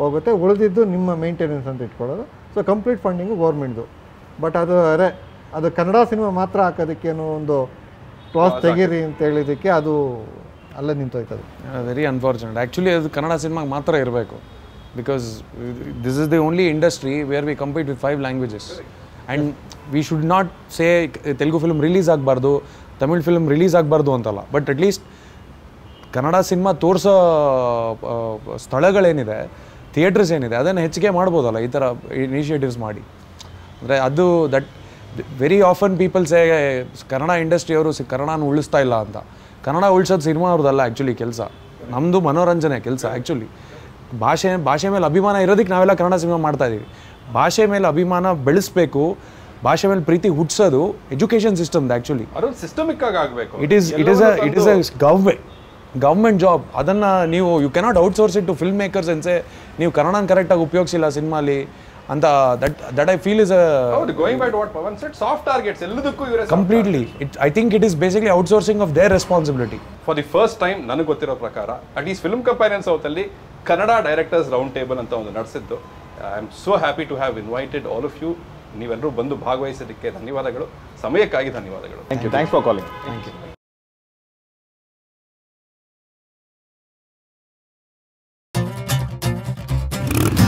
ಹೋಗುತ್ತೆ, ಉಳಿದಿದ್ದು ನಿಮ್ಮ ಮೇಂಟೆನೆನ್ಸ್ ಅಂತ ಇಟ್ಕೊಳ್ಳೋದು. ಸೊ ಕಂಪ್ಲೀಟ್ ಫಂಡಿಂಗು ಗೌರ್ಮೆಂಟ್ದು. ಬಟ್ ಅದು ಅರೆ ಅದು ಕನ್ನಡ ಸಿನಿಮಾ ಮಾತ್ರ ಹಾಕೋದಕ್ಕೇನೋ ಒಂದು ಕ್ಲಾಸ್ ತೆಗೀರಿ ಅಂತ ಹೇಳಿದ್ದಕ್ಕೆ ಅದು ಅಲ್ಲೇ ನಿಂತೋಯ್ತದೆ. Very unfortunate actually. ಅದು ಕನ್ನಡ ಸಿನಿಮಾಗೆ ಮಾತ್ರ ಇರಬೇಕು, because this is the only industry where we compete with five languages and we should not say Telugu film release ಆಗಬಾರ್ದು, ತಮಿಳ್ ಫಿಲ್ಮ್ ರಿಲೀಸ್ ಆಗಬಾರ್ದು ಅಂತಲ್ಲ, ಬಟ್ ಅಟ್ಲೀಸ್ಟ್ ಕನ್ನಡ ಸಿನಿಮಾ ತೋರಿಸೋ ಸ್ಥಳಗಳೇನಿದೆ, ಥಿಯೇಟರ್ಸ್ ಏನಿದೆ ಅದನ್ನು ಹೆಚ್ಚಿಗೆ ಮಾಡ್ಬೋದಲ್ಲ ಈ ಥರ ಇನಿಷಿಯೇಟಿವ್ಸ್ ಮಾಡಿ. ಅಂದರೆ ಅದು ದಟ್ ವೆರಿ ಆಫನ್ ಪೀಪಲ್ಸೇ ಕನ್ನಡ ಇಂಡಸ್ಟ್ರಿಯವರು ಕನ್ನಡನ ಉಳಿಸ್ತಾ ಇಲ್ಲ ಅಂತ. ಕನ್ನಡ ಉಳಿಸೋದು ಸಿನಿಮಾ ಅವ್ರದ್ದಲ್ಲ ಆ್ಯಕ್ಚುಲಿ ಕೆಲಸ, ನಮ್ಮದು ಮನೋರಂಜನೆ ಕೆಲಸ ಆ್ಯಕ್ಚುಲಿ. ಭಾಷೆ ಭಾಷೆ ಮೇಲೆ ಅಭಿಮಾನ ಇರೋದಕ್ಕೆ ನಾವೆಲ್ಲ ಕನ್ನಡ ಸಿನಿಮಾ ಮಾಡ್ತಾಯಿದ್ದೀವಿ. ಭಾಷೆ ಮೇಲೆ ಅಭಿಮಾನ ಬೆಳೆಸಬೇಕು, ಭಾಷೆ ಮೇಲೆ ಪ್ರೀತಿ ಹುಟ್ಟಿಸೋದು ಎಜುಕೇಷನ್ ಸಿಸ್ಟಮ್ದು ಆ್ಯಕ್ಚುಲಿ. ಸಿಸ್ಟಮಿಕ್ ಆಗಿ ಆಗಬೇಕು. It is it is a it is a government government job. ಅದನ್ನು ನೀವು you cannot outsource it to film makers ಅನ್ಸೆ ನೀವು ಕನ್ನಡನ ಕರೆಕ್ಟಾಗಿ ಉಪಯೋಗಿಸಿಲ್ಲ ಸಿನಿಮಾಲಿ ಅಂತ. That that I feel is going by what Pavan said, soft targets ಎಲ್ಲದಕ್ಕೂ ಇವರೇ completely. It I think it is basically outsourcing of their responsibility. For the first time ನನಗೆ ಗೊತ್ತಿರೋ ಪ್ರಕಾರ ಅಟ್ ಈಸ್ ಫಿಲ್ಮ್ ಕಂಪೇರಿಯನ್ ಸೌತಲ್ಲಿ ಕನ್ನಡ ಡೈರೆಕ್ಟರ್ಸ್ ರೌಂಡ್ ಟೇಬಲ್ ಅಂತ ಒಂದು ನಡೆಸಿದ್ದು. I am so happy to have invited all of you. ನೀವೆಲ್ಲರೂ ಬಂದು ಭಾಗವಹಿಸೋದಕ್ಕೆ ಧನ್ಯವಾದಗಳು, ಸಮಯಕ್ಕಾಗಿ ಧನ್ಯವಾದಗಳು. Thank you. Thanks for calling. Thank you.